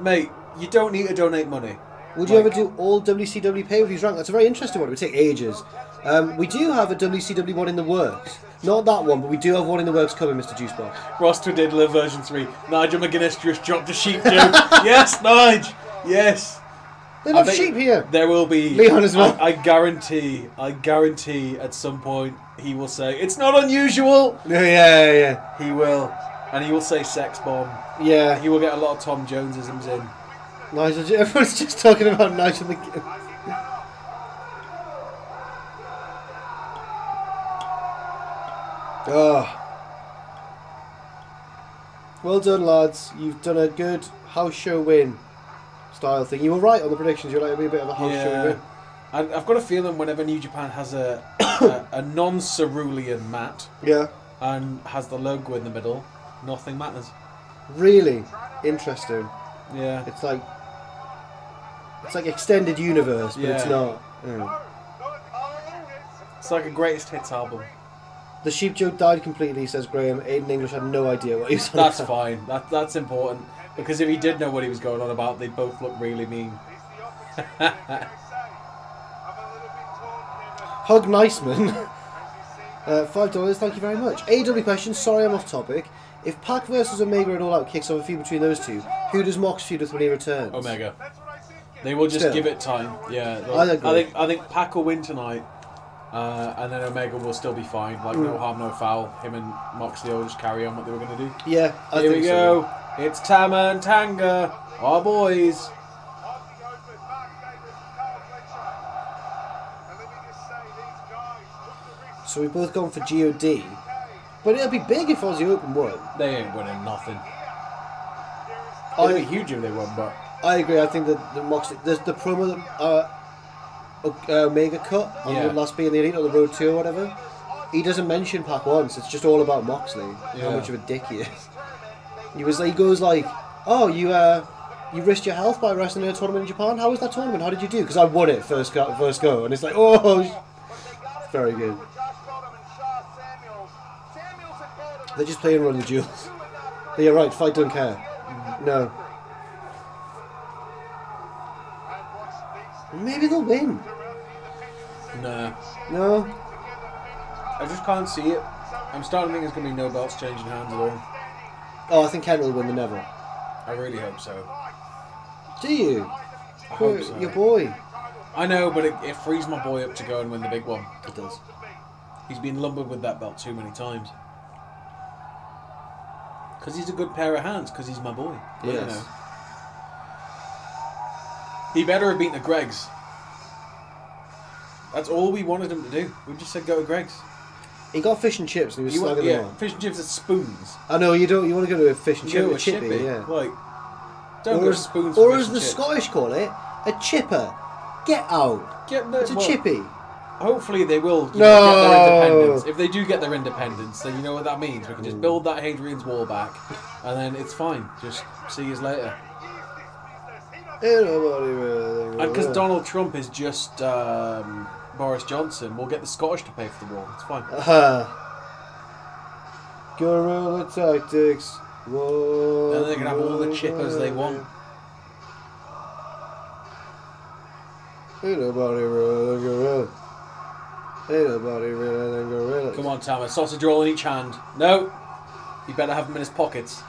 Mate, you don't need to donate money. Would you like... ever do all W C W pay-per-views ranked? That's a very interesting one. It would take ages. Um, we do have a W C W one in the works. Not that one, but we do have one in the works coming, Mister Juicebox. Ross Twiddler version three. Nigel McGuinness just dropped a sheep, dude. Yes, Nige! Yes! They love sheep here. There will be Leon as well. I, I guarantee. I guarantee. At some point, he will say it's not unusual. Yeah, yeah, yeah. He will, and he will say sex bomb. Yeah, he will get a lot of Tom Jonesisms in. Nigel, everyone's just talking about Nigel the Kid. Oh. Well done, lads. You've done a good house show win style thing. You were right on the predictions. You're like, it'll be a bit of a house yeah. show win. I've got a feeling whenever New Japan has a a, a non-cerulean mat yeah. and has the logo in the middle, nothing matters. Really? Interesting. Yeah. It's like it's like extended universe, but yeah. it's not. Yeah. It's like a greatest hits album. The sheep joke died completely, says Graham. Aiden English had no idea what he was on about. That's fine. That, that's important. Because if he did know what he was going on about, they'd both look really mean. Hug Niceman. uh, five dollars, thank you very much. A W question, sorry I'm off topic. If Pac versus Omega and All Out kicks off a feud between those two, who does Mox feud with when he returns? Omega. They will just Still. give it time. Yeah. I, I think I think Pac will win tonight. Uh, and then Omega will still be fine, like mm. no harm, no foul. Him and Moxley will just carry on what they were going to do. Yeah, I here think we so. go. It's Tama and Tanga, our boys. So we've both gone for G O D, but it'll be big if Aussie Open won. They ain't winning nothing. It'd be huge if they won, but I agree. I think that the Moxley, the, the promo that. Uh, Omega cut on yeah. the last being the Elite or the Road two or whatever. He doesn't mention Pac once. It's just all about Moxley. Yeah. How much of a dick he is. He was. He goes like, "Oh, you uh, you risked your health by wrestling in a tournament in Japan. How was that tournament? How did you do? Because I won it first go, first go." And it's like, "Oh, very good." They're just playing Run the Jewels. They're right. Fight don't care. Mm-hmm. No. Maybe they'll win. No. No. I just can't see it. I'm starting to think there's going to be no belts changing hands at all. Oh, I think Kendall will win the Neville. I really hope so. Do you? I hope so. Your boy. I know, but it, it frees my boy up to go and win the big one. It does. He's been lumbered with that belt too many times. Because he's a good pair of hands, because he's my boy. Yes. You know. He better have beaten the Greggs. That's all we wanted him to do. We just said go to Greg's. He got fish and chips and he was slagging them yeah, on. Fish and chips at spoons. I know, you don't. You want to go to a fish and chip, a chippy, chippy. Yeah. Like, don't or go to spoons. Or as the chips. Scottish call it, a chipper. Get out. Get the, it's a well, chippy. Hopefully they will you no. know, get their independence. If they do get their independence, then you know what that means. We can just build that Hadrian's Wall back, and then it's fine. Just see you later. And because Donald Trump is just um, Boris Johnson, we'll get the Scottish to pay for the wall. It's fine. Uh-huh. Guerrilla tactics. Whoa, then they can have all the chippers they want. Ain't nobody realer than Guerrilla. Ain't nobody realer than Guerrilla. Come on, Tama. Sausage roll in each hand. No. You better have them in his pockets.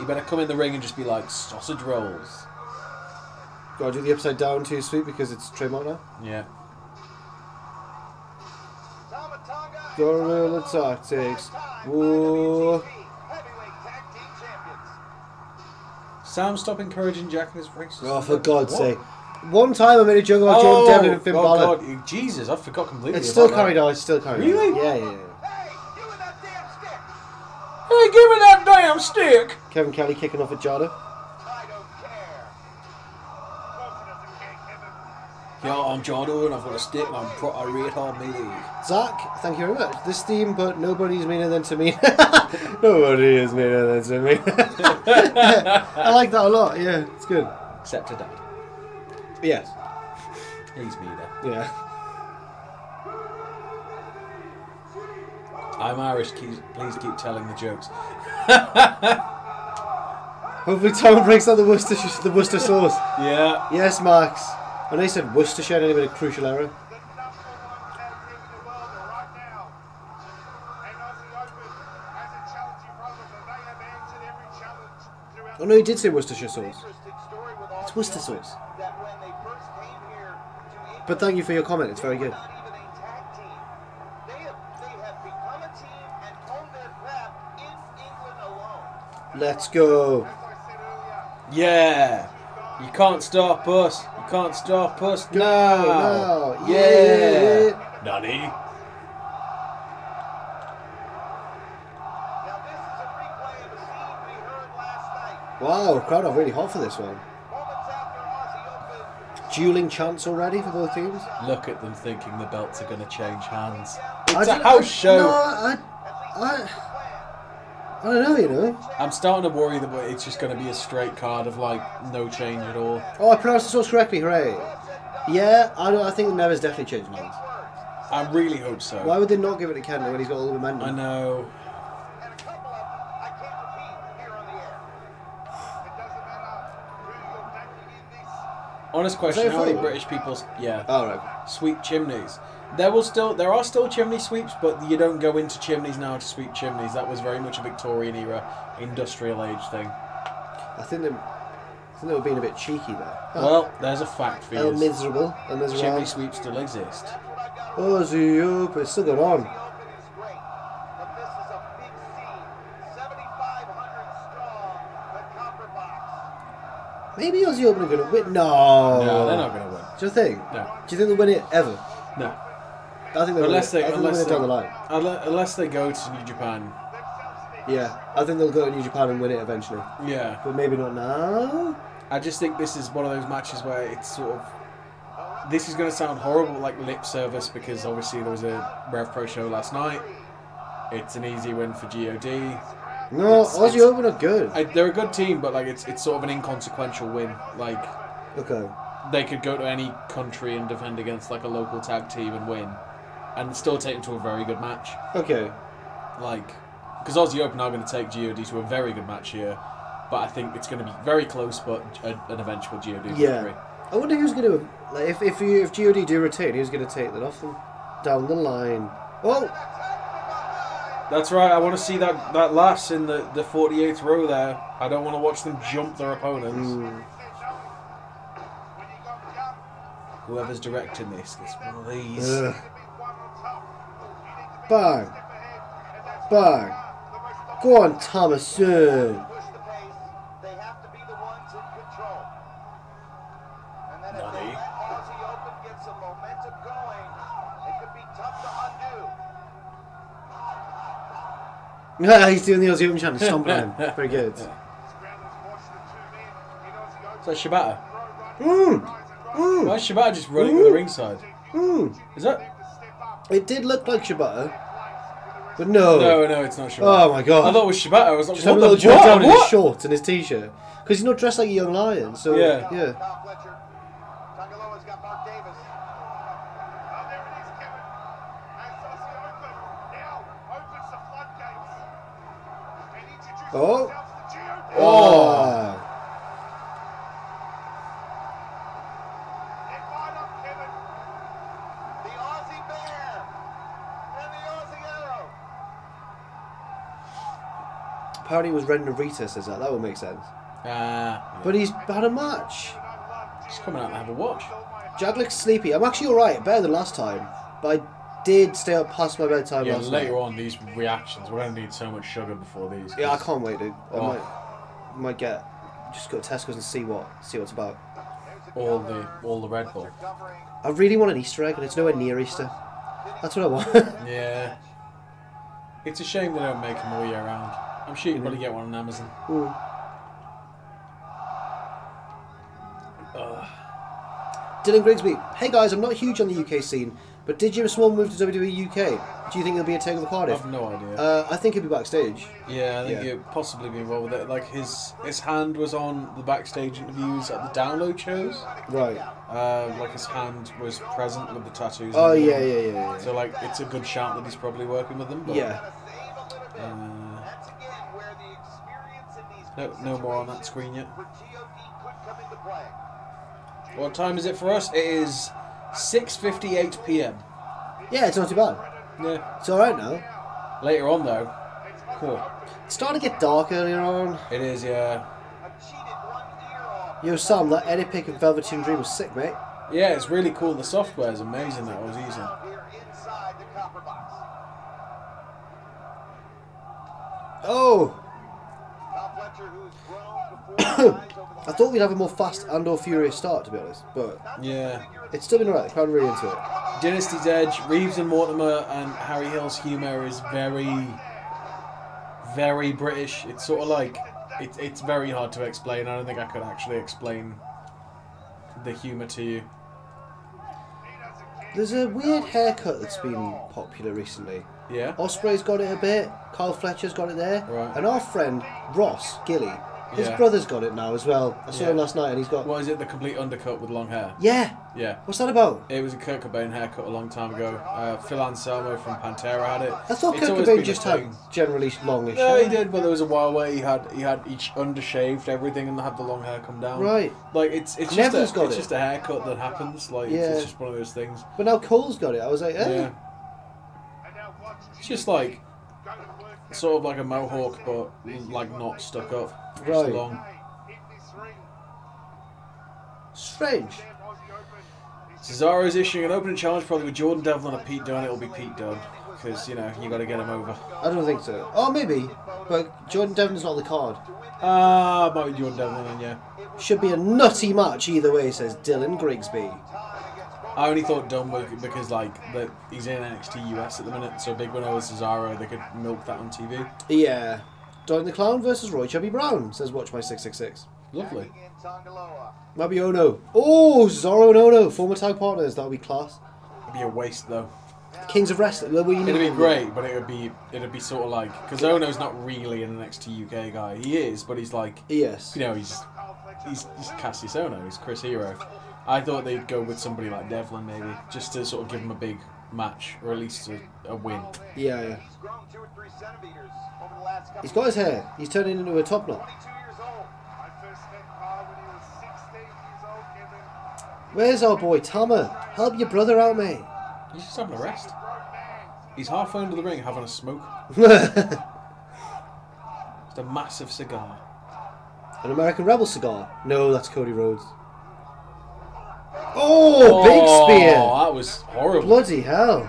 You better come in the ring and just be like, sausage rolls. Gotta do the upside down too, sweet, because it's trademark now? Yeah. Guerrilla tactics. Whoa. Sam, stop encouraging Japanese races. Oh, for God's what? sake. One time I made a joke about oh, Jordan Devlin and Finn oh Balor. God. Jesus, I forgot completely. It's still carried on, it's still carried on. Really? Yeah, yeah, yeah. Hey, give me that damn stick! Kevin Kelly kicking off at Jada. I don't care. Yeah, I'm Jada and I've got a stick and I'm pro I rate hard melee. Zach, thank you very much. This theme, but nobody's meaner than to me. Nobody is meaner than to me. I like that a lot, yeah, it's good. Except to Dad. Yes. He's meaner. Yeah. I'm Irish, please keep telling the jokes. Hopefully Tom breaks out the Worcester, the Worcester sauce. Yeah. Yes, Max. I know you said Worcestershire, and anyway, a crucial error. I know you did say Worcestershire sauce. It's Worcester sauce. But thank you for your comment, it's very good. Let's go. Yeah. You can't stop us. You can't stop us. Go. No. no. Yeah. yeah. Nani. Wow, crowd are really hot for this one. Dueling chants already for both teams. Look at them thinking the belts are going to change hands. It's I a house I, show. No, I, I, I don't know, you know. I'm starting to worry that it's just going to be a straight card of like no change at all. Oh, I pronounced the source correctly, hooray! Yeah, I know. I think Never's definitely changed hands. I really hope so. Why would they not give it to Kendall when he's got all the momentum? I know. Honest question: how many British people's yeah oh, right. sweep chimneys? There will still there are still chimney sweeps, but you don't go into chimneys now to sweep chimneys. That was very much a Victorian era, industrial age thing. I think they, I think they were being a bit cheeky there. Oh. Well, there's a fact for you. Oh, miserable. miserable. Chimney sweeps still exist. Oh, Aussie Open, it's still going on. Maybe Aussie Open are going to win. No. No, they're not going to win. Do you think? No. Do you think they'll win it ever? No. I think they'll unless win it. They, I think unless they'll win it down the line. Unless they go to New Japan. Yeah, I think they'll go to New Japan and win it eventually. Yeah. But maybe not now. I just think this is one of those matches where it's sort of... This is going to sound horrible, like lip service, because obviously there was a Rev Pro show last night. It's an easy win for G O D. No, it's, Aussie it's, Open are good. I, they're a good team, but like it's it's sort of an inconsequential win. Like, okay, they could go to any country and defend against like a local tag team and win, and still take them to a very good match. Okay, like because Aussie Open are going to take G O D to a very good match here, but I think it's going to be very close, but a, an eventual G O D victory. Yeah, I wonder who's going to like if if you if G O D do retain, who's going to take that off them down the line? Oh. That's right, I want to see that, that last in the, the forty-eighth row there. I don't want to watch them jump their opponents. Mm. Whoever's directing this, it's one of these. Ugh. Bang. Bang. Go on, Thomason. He's doing the Aussie Open chant, stomping him. Very good. Is that Shibata? Mm. Mm. Why is Shibata just running mm. to the ringside? Mm. Is that? It did look like Shibata, but no. No, no, it's not Shibata. Oh my god! I thought it was Shibata. I was like, just what a little jump down in his shorts and his t-shirt because he's not dressed like a young lion. So yeah, yeah. Oh. oh! Oh! Apparently it was Ren Narita says that. That would make sense. Uh, yeah. But he's had a match. He's coming out and have a watch. Jadlik's sleepy. I'm actually alright. Better than last time. But I... did stay up past my bedtime yeah, last night. Yeah, later on, these reactions, we're going to need so much sugar before these. Yeah, I can't wait, dude. I oh. might, might get, just go to Tesco's and see what, see what it's about. All the, all the Red Bull. I really want an Easter egg, and it's nowhere near Easter. That's what I want. Yeah. It's a shame they don't make them all year round. I'm sure you'd mm. probably get one on Amazon. Mm. Dylan Grigsby, hey guys, I'm not huge on the U K scene, but did Jim Swan move to W W E U K? Do you think there'll be a take on the Cardiff? I have no idea. Uh, I think he'll be backstage. Yeah, I think yeah. he'll possibly be involved with it. Like his his hand was on the backstage interviews at the Download shows. Right. Uh, like his hand was present with the tattoos. Oh and yeah, yeah, yeah, yeah, yeah. So like, it's a good shout that he's probably working with them. But, yeah. Uh, no, no more on that screen yet. What time is it for us? It is six fifty-eight p m Yeah, it's not too bad. Yeah. It's alright now. Later on, though. Cool. It's starting to get dark earlier on. It is, yeah. Yo, Sam, that Eddie Pick and Velveteen Dream was sick, mate. Yeah, it's really cool. The software is amazing that I was using. Oh! I thought we'd have a more fast and or furious start, to be honest, but yeah, it's still been alright. The crowd really into it. Dynasty's edge, Reeves and Mortimer, and Harry Hill's humour is very, very British. It's sort of like it, it's very hard to explain. I don't think I could actually explain the humour to you. There's a weird haircut that's been popular recently. Yeah. Ospreay's got it a bit. Carl Fletcher's got it there. Right. And our friend Ross Gilly, his yeah. brother's got it now as well. I saw yeah. him last night, and he's got. What is it? The complete undercut with long hair. Yeah. Yeah. What's that about? It was a Kurt Cobain haircut a long time ago. Uh, Phil Anselmo from Pantera had it. I thought Kurt Cobain just had generally longish. No, hair. He did, but there was a while where he had he had each undershaved everything and had the long hair come down. Right. Like it's it's just a, got it's it. just a haircut that happens. Like yeah. it's, it's just one of those things. But now Cole's got it. I was like, hey. Yeah. It's just like sort of like a mohawk, but like not stuck up. Right. Long. Strange. Cesaro's issuing an opening challenge, probably with Jordan Devlin or Pete Dunne. It'll be Pete Dunne because you know you got to get him over. I don't think so. Oh, maybe, but Jordan Devlin's not on the card. Ah, uh, might be Jordan Devlin then, yeah. Should be a nutty match either way, says Dylan Grigsby. I only thought Dunn because like the, he's in N X T U S at the minute, so big win over Cesaro, they could milk that on T V. Yeah. Don the Clown versus Roy Chubby Brown, says Watch My six six six. Lovely. Might be Ono. Oh, Cesaro and Ono, former tag partners, that would be class. It'd be a waste though. Kings of Wrestling. It'd be great, but it would be it'd be sort of like because Ono's not really an N X T U K guy. He is, but he's like yes, you know he's he's, he's Cassius Ono, he's Chris Hero. I thought they'd go with somebody like Devlin maybe, just to sort of give him a big match, or at least a, a win. Yeah, yeah. He's got his hair. He's turning into a top knot. Where's our boy Tama? Help your brother out, mate. He's just having a rest. He's halfway into the ring having a smoke. Just a massive cigar. An American Rebel cigar? No, that's Cody Rhodes. Oh, oh, big spear! That was horrible. Bloody hell.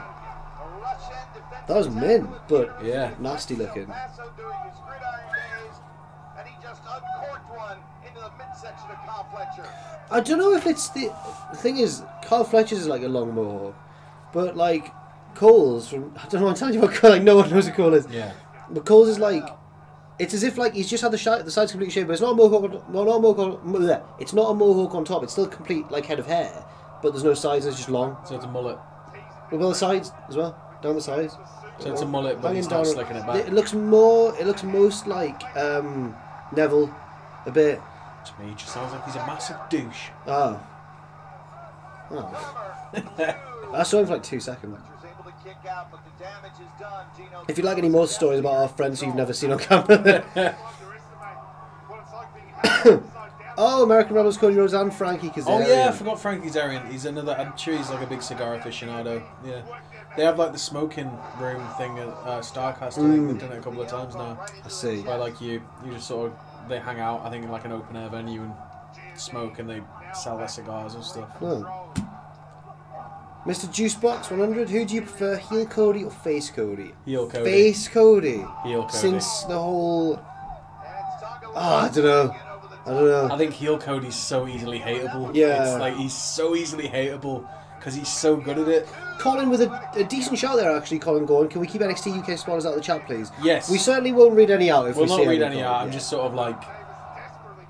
That was mint, but yeah, nasty looking. I don't know if it's the, the thing is, Carl Fletcher's is like a long mohawk, but like Cole's from I don't know. I'm telling you about Cole. Like no one knows what Cole is. Yeah. But Cole's is like it's as if like he's just had the, sh the sides completely shaved, but it's not a mohawk. No, not a mohawk. It's not a mohawk on top. It's still a complete like head of hair, but there's no sides. It's just long. So it's a mullet. Well, the sides as well, down the sides. So it's a mullet, but it's not slicking it back. It looks more. It looks most like um, Neville, a bit. To me, it just sounds like he's a massive douche. Oh. Oh. I saw him for like two seconds. If you'd like any more stories about our friends who you've never seen on camera. Oh, American Rebels, Cody Rhodes and Frankie Kazarian. Oh yeah, I forgot Frankie Kazarian. He's another, I'm sure he's like a big cigar aficionado. Yeah. They have like the smoking room thing at uh, Starcast. I think they've done it a couple of times now. I see. Where like you, you just sort of, they hang out, I think in like an open air venue and smoke and they sell their cigars and stuff. Oh. Mister Juicebox one hundred, who do you prefer, heel Cody or face Cody? Heel Cody. Face Cody. Heel Cody. Since the whole... Ah, oh, I don't know. I don't know. I think heel Cody's so easily hateable. Yeah. It's like, he's so easily hateable because he's so good at it. Colin with a, a decent shout there, actually, Colin Gordon. Can we keep N X T U K spoilers out of the chat, please? Yes. We certainly won't read any out if we'll we see We'll not read any, any out. Comment. I'm yeah. just sort of like...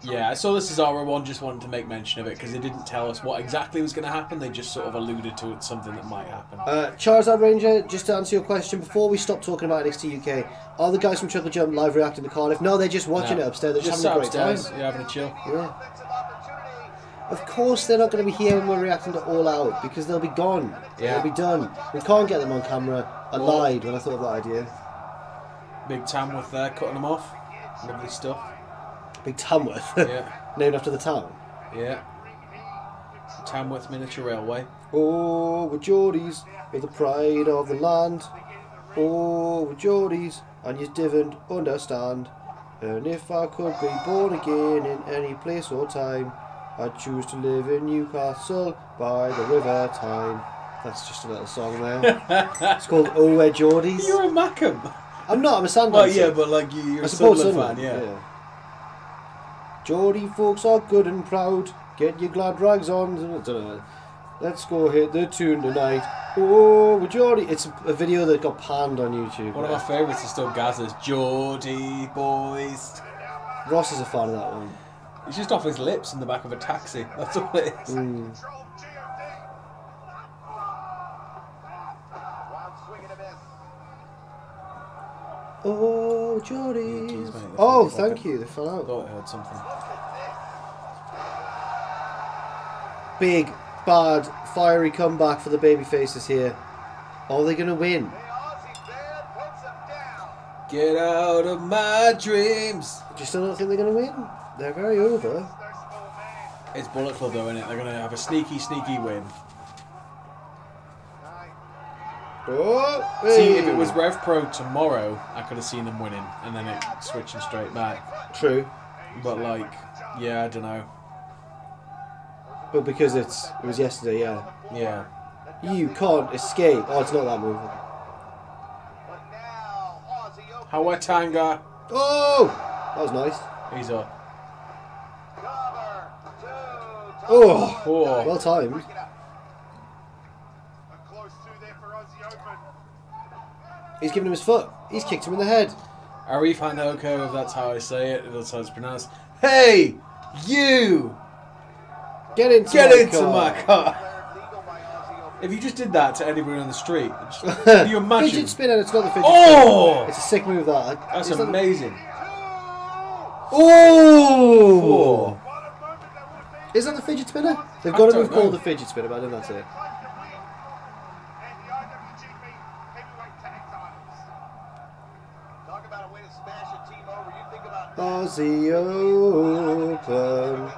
Yeah, I saw the Cesaro one, just wanted to make mention of it because they didn't tell us what exactly was going to happen, they just sort of alluded to it, something that might happen. Uh, Charizard Ranger, just to answer your question, before we stop talking about N X T U K, are the guys from Triple Jump live reacting to Cardiff? No, they're just watching no. it upstairs, they're just, just having a great upstairs. time. Yeah, having a chill. Yeah. Of course they're not going to be here when we're reacting to All Out, because they'll be gone. Yeah. They'll be done. We can't get them on camera. I well, lied when I thought of that idea. Big Tamworth there, cutting them off. Lovely stuff. Big Tamworth, yeah. Named after the town. Yeah. Tamworth Miniature Railway. Oh, we're Geordies, with the pride of the land. Oh, we're Geordies, and you didn't understand. And if I could be born again in any place or time, I choose to live in Newcastle by the River Tyne. That's just a little song there. It's called Oh Where Geordies. You're a Mackham. I'm not, I'm a Sunderland well, fan. Oh yeah, but like you, you're I a Sunderland fan, yeah. yeah. Geordie folks are good and proud. Get your glad rags on. Let's go hit the tune tonight. Oh, Geordie. It's a video that got panned on YouTube. One right? of my favourites is still Gaz's Geordie Boys. Ross is a fan of that one. He's just off his lips in the back of a taxi. That's all it is. Mm. Oh, Geordie. Jeez, mate, oh, thank you. They fell out. I thought I heard something. Big, bad, fiery comeback for the baby faces here. Are they going to win? Get out of my dreams. Do you still not think they're going to win? They're very over. It's Bullet Club though, isn't it? They're going to have a sneaky, sneaky win. Oh, hey. See, if it was Rev Pro tomorrow, I could have seen them winning and then it switching straight back. True. But, like, yeah, I don't know. But because it's it was yesterday, yeah. Yeah. You can't escape. Oh, it's not that move. Hawa Tanga. Oh! That was nice. He's up. Oh! oh. Well timed. He's given him his foot. He's kicked him in the head. Arif Hanoko, if that's how I say it, if that's how it's pronounced. Hey! You! Get into, Get my, into car. my car! If you just did that to anybody on the street, just, can you imagine? Fidget spinner, it's not the fidget oh! spinner. It's a sick move, that. That's it's amazing. That the... Oh! Is that the fidget spinner? They've got a move called the fidget spinner, but I don't know that's it. Aussie Open.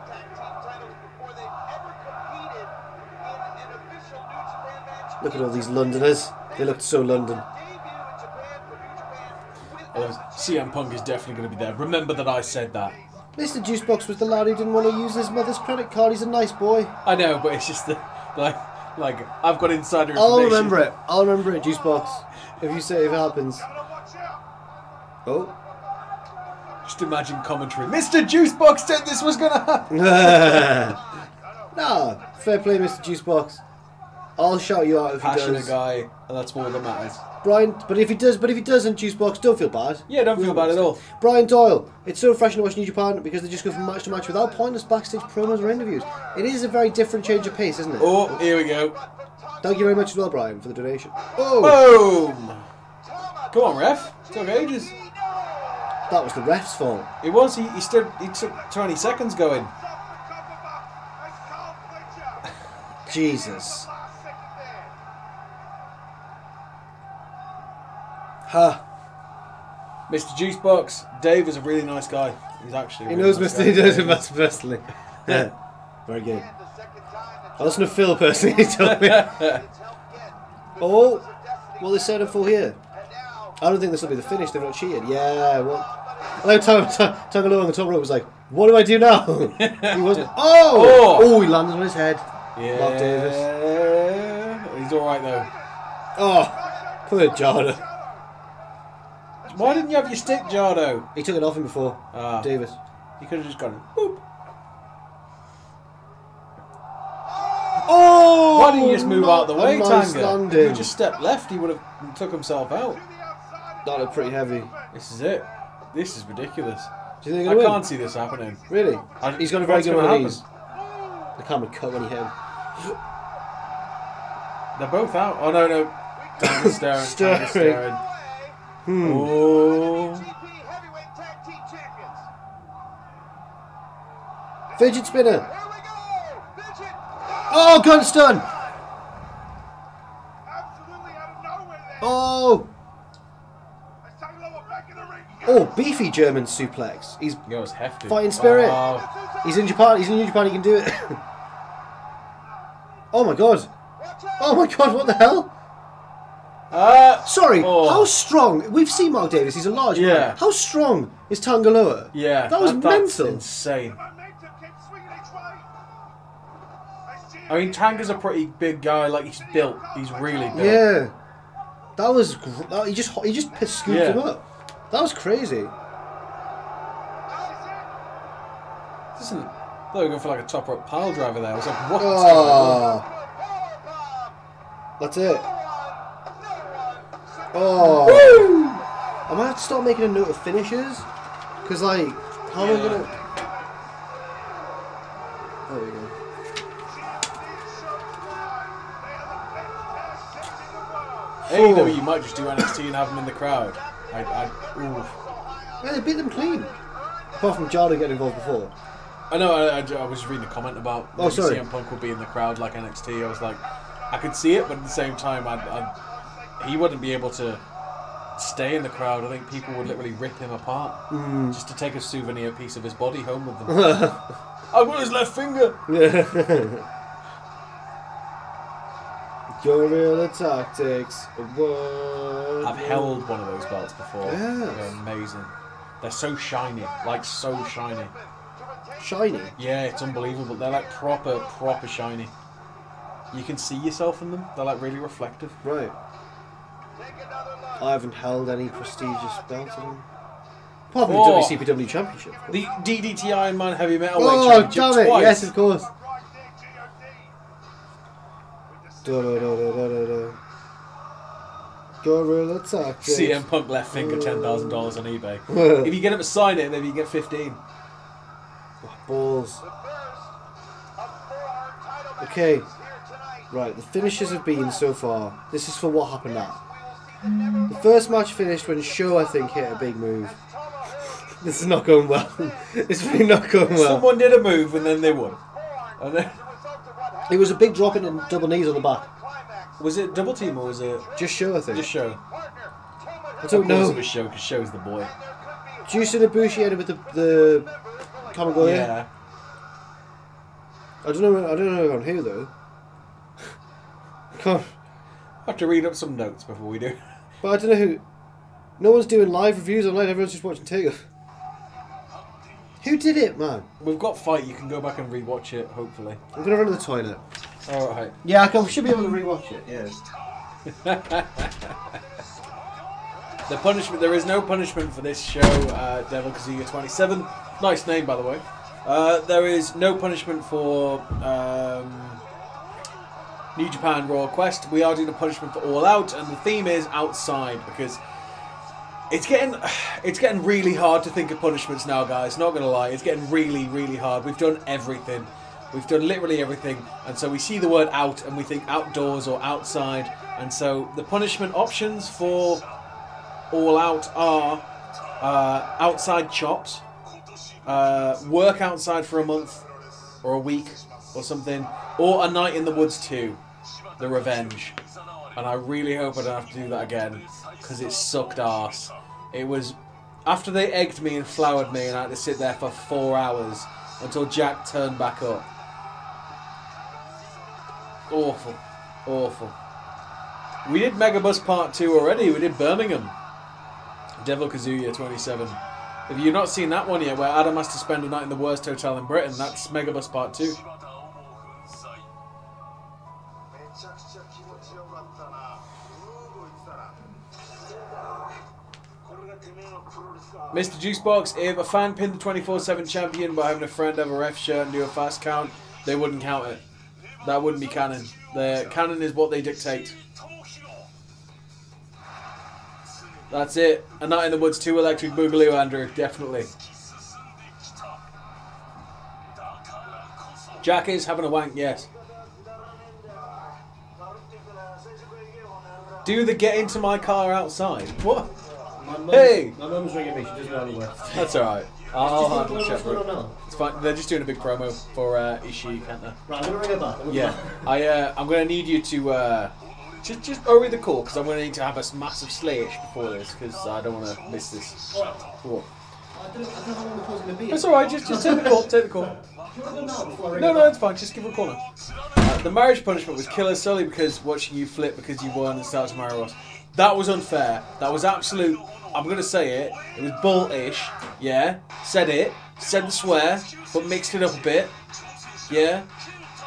Look at all these Londoners. They looked so London. Oh, C M Punk is definitely going to be there. Remember that I said that. Mister Juicebox was the lad who didn't want to use his mother's credit card. He's a nice boy. I know, but it's just the, like, like I've got insider information. I'll remember it. I'll remember it, Juicebox. If you say it happens. Oh. Just imagine commentary. Mister Juicebox said this was gonna happen. No, fair play, Mister Juicebox. I'll shout you out if Passionate he does. Passionate guy, and that's all that matters. Brian, but if he does, but if he doesn't, Juicebox, don't feel bad. Yeah, don't feel Juicebox. bad at all. Brian Doyle. It's so refreshing to watch New Japan because they just go from match to match without pointless backstage promos or interviews. It is a very different change of pace, isn't it? Oh, here we go. Thank you very much as well, Brian, for the donation. Oh. Boom. Come on, ref. It took ages. That was the ref's fault. It was. He, he stood. He took twenty seconds going. Jesus. Huh. Mister Juicebox. Dave is a really nice guy. He's actually. He knows Mister He knows him personally. Yeah. Very good. I listen to Phil personally. He told me. Oh. Well, they said it for here. I don't think this will be the finish. They've not cheated. Yeah. Well. Hello, Tagalong on the top rope was like, "What do I do now?" He wasn't. Oh! oh! Oh! He landed on his head. Yeah. Mark Davis. He's all right though. Oh, poor Jardo. Why didn't you have your stick, Jardo? He took it off him before. Ah. Davis. He could have just gone. Boop. Oh! Why didn't you just move out of the way, Tanga? If you just stepped left, he would have took himself out. That looked pretty heavy. This is it. This is ridiculous. Do you think I win? can't see this happening. Really? I, He's got a very good one of these. The camera cut when he hit him. They're both out. Oh no no. Tanger's staring. Staring. staring. Hmm. Oh. Fidget spinner. Here we go. Fidget. Oh, gun stun. Absolutely out of nowhere there. Oh. Oh, beefy German suplex. He's Yo, it's hefty. Fighting spirit. Wow. He's in Japan. He's in New Japan. He can do it. Oh my god. Oh my god. What the hell? Uh, Sorry. Oh. How strong? We've seen Mark Davis. He's a large yeah. man. How strong is Tangaloa? Yeah. That was that, mental. That's insane. I mean, Tanga's a pretty big guy. Like, he's built. He's really built. Yeah. That was... Gr he just he just pissed scooped yeah. him up. That was crazy. This isn't... I thought we were going for like a top rope pile driver there. I was like, what's oh. going on? That's it. Oh. Woo! I might have to start making a note of finishes. Because, like, how yeah. am I going to... There we go. A E W, you might just do N X T and have them in the crowd. I, I, yeah, they beat them clean. Apart from Jada getting involved before. I know, I, I, I was just reading a comment about oh, sorry. C M Punk would be in the crowd like N X T. I was like, I could see it, but at the same time, I, I, he wouldn't be able to stay in the crowd. I think people would literally rip him apart mm. just to take a souvenir piece of his body home with them. I got his left finger! Guerrilla Tactics Award. I've held one of those belts before. Yes. They're amazing. They're so shiny. Like, so shiny. Shiny? Yeah, it's unbelievable. They're like proper, proper shiny. You can see yourself in them. They're like really reflective. Right. I haven't held any prestigious belts in them. Apart from oh, the W C P W Championship. The D D T Iron Man Heavy Metal Weight oh, Championship. Oh, damn it! Twice. Yes, of course. Da, da, da, da, da, da. Guerrilla Tactics. C M Punk left finger ten thousand dollars on eBay. If you get him to sign it, maybe you get fifteen. Oh, balls. Okay. Right, the finishes have been so far. This is for what happened now. The first match finished when Sho, I think, hit a big move. This is not going well. It's really not going well. Someone did a move and then they won. And then it was a big drop in and double knees on the back. Was it double team or was it just Sho? I think just Sho. I don't know. It was Sho because Sho's the boy. Juice and Ibushi ended with the the Kamigoye. Yeah. I don't know. I don't know on who though. I can't. I have to read up some notes before we do. But I don't know who. No one's doing live reviews online. Everyone's just watching takeoff. Who did it, man? We've got Fight. You can go back and rewatch it, hopefully. I'm going to run to the toilet. All right. Yeah, I can, should be able to rewatch it, yes. The punishment. There is no punishment for this Sho, uh, Devil Kazuya twenty-seven. Nice name, by the way. Uh, there is no punishment for um, New Japan Raw Quest. We are doing a punishment for All Out, and the theme is outside, because... It's getting, it's getting really hard to think of punishments now, guys. Not gonna lie, it's getting really, really hard. We've done everything, we've done literally everything, and so we see the word "out" and we think outdoors or outside. And so the punishment options for All Out are uh, outside chops, uh, work outside for a month or a week or something, or A Night in the Woods two, the revenge. And I really hope I don't have to do that again, because it sucked arse. It was after they egged me and floured me, and I had to sit there for four hours until Jack turned back up. Awful, awful. We did Megabus Part Two already. We did Birmingham. Devil Kazuya twenty-seven. If you've not seen that one yet, where Adam has to spend a night in the worst hotel in Britain, that's Megabus Part Two. Mister Juicebox, if a fan pinned the twenty-four seven champion by having a friend have a ref shirt and do a fast count, they wouldn't count it. That wouldn't be canon. The canon is what they dictate. That's it. A Night in the Woods two Electric Boogaloo, Andrew. Definitely. Jack is having a wank, yes. Do the get into my car outside. What? My mum's, hey! My mum's ringing me, she doesn't know anywhere. That's alright. I'll handle it. It's fine, they're just doing a big promo for uh, Ishii, can't they? Right, I'm gonna ring her back. I'm yeah, back. I, uh, I'm gonna need you to uh, just, just hurry the call, because I'm gonna need to have a massive slayish before this, because I don't wanna miss this. What? I don't, I don't know how long the call's gonna be. It's alright, just, just take the call, take the call. No, no, it's fine, just give her a call now. Uh, the marriage punishment was killer solely because watching you flip because you won and started to marry us. That was unfair. That was absolute. I'm gonna say it. It was bull-ish. Yeah. Said it. Said the swear, but mixed it up a bit. Yeah.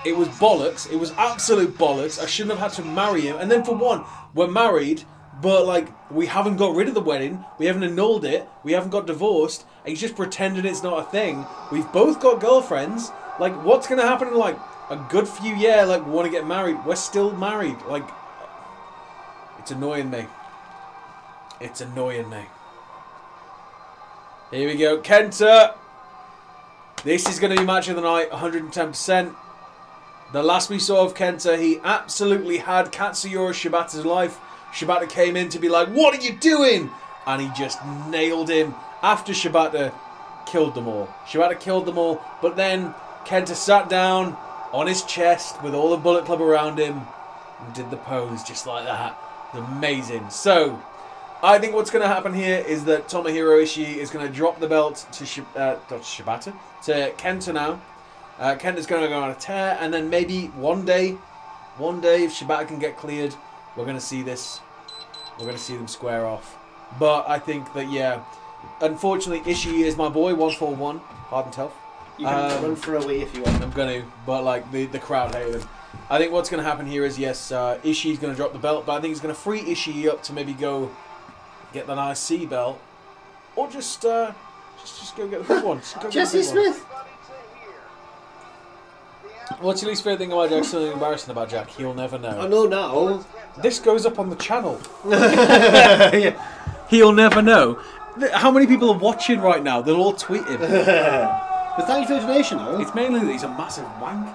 It was bollocks. It was absolute bollocks. I shouldn't have had to marry him. And then for one, we're married, but like we haven't got rid of the wedding. We haven't annulled it. We haven't got divorced. And he's just pretending it's not a thing. We've both got girlfriends. Like, what's going to happen in like a good few years? Like, we want to get married. We're still married. Like, it's annoying me. It's annoying me. Here we go. Kenta. This is going to be match of the night, one hundred ten percent. The last we saw of Kenta, he absolutely had Katsuyori Shibata's life. Shibata came in to be like, what are you doing? And he just nailed him after Shibata killed them all. Shibata killed them all, but then Kenta sat down on his chest with all the Bullet Club around him and did the pose just like that. Amazing. So, I think what's going to happen here is that Tomohiro Ishii is going to drop the belt to Shib uh, not Shibata, to Kenta now. Uh, Kenta's going to go on a tear, and then maybe one day, one day if Shibata can get cleared, we're going to see this. We're going to see them square off. But I think that, yeah, unfortunately Ishii is my boy, one four one, hard and tough. You can um, run for a wee if you want. I'm going to, but like the, the crowd hate him. I think what's going to happen here is, yes, uh, Ishii's going to drop the belt, but I think he's going to free Ishii up to maybe go... get that I C belt, or just uh, just just go get the big one. Jesse Smith. What's your least favorite thing about Jack? Something embarrassing about Jack? He'll never know. I know now. This goes up on the channel. Yeah. He'll never know. How many people are watching right now? They'll all tweet him. But thank you for the donation, though. It's mainly that he's a massive wanker.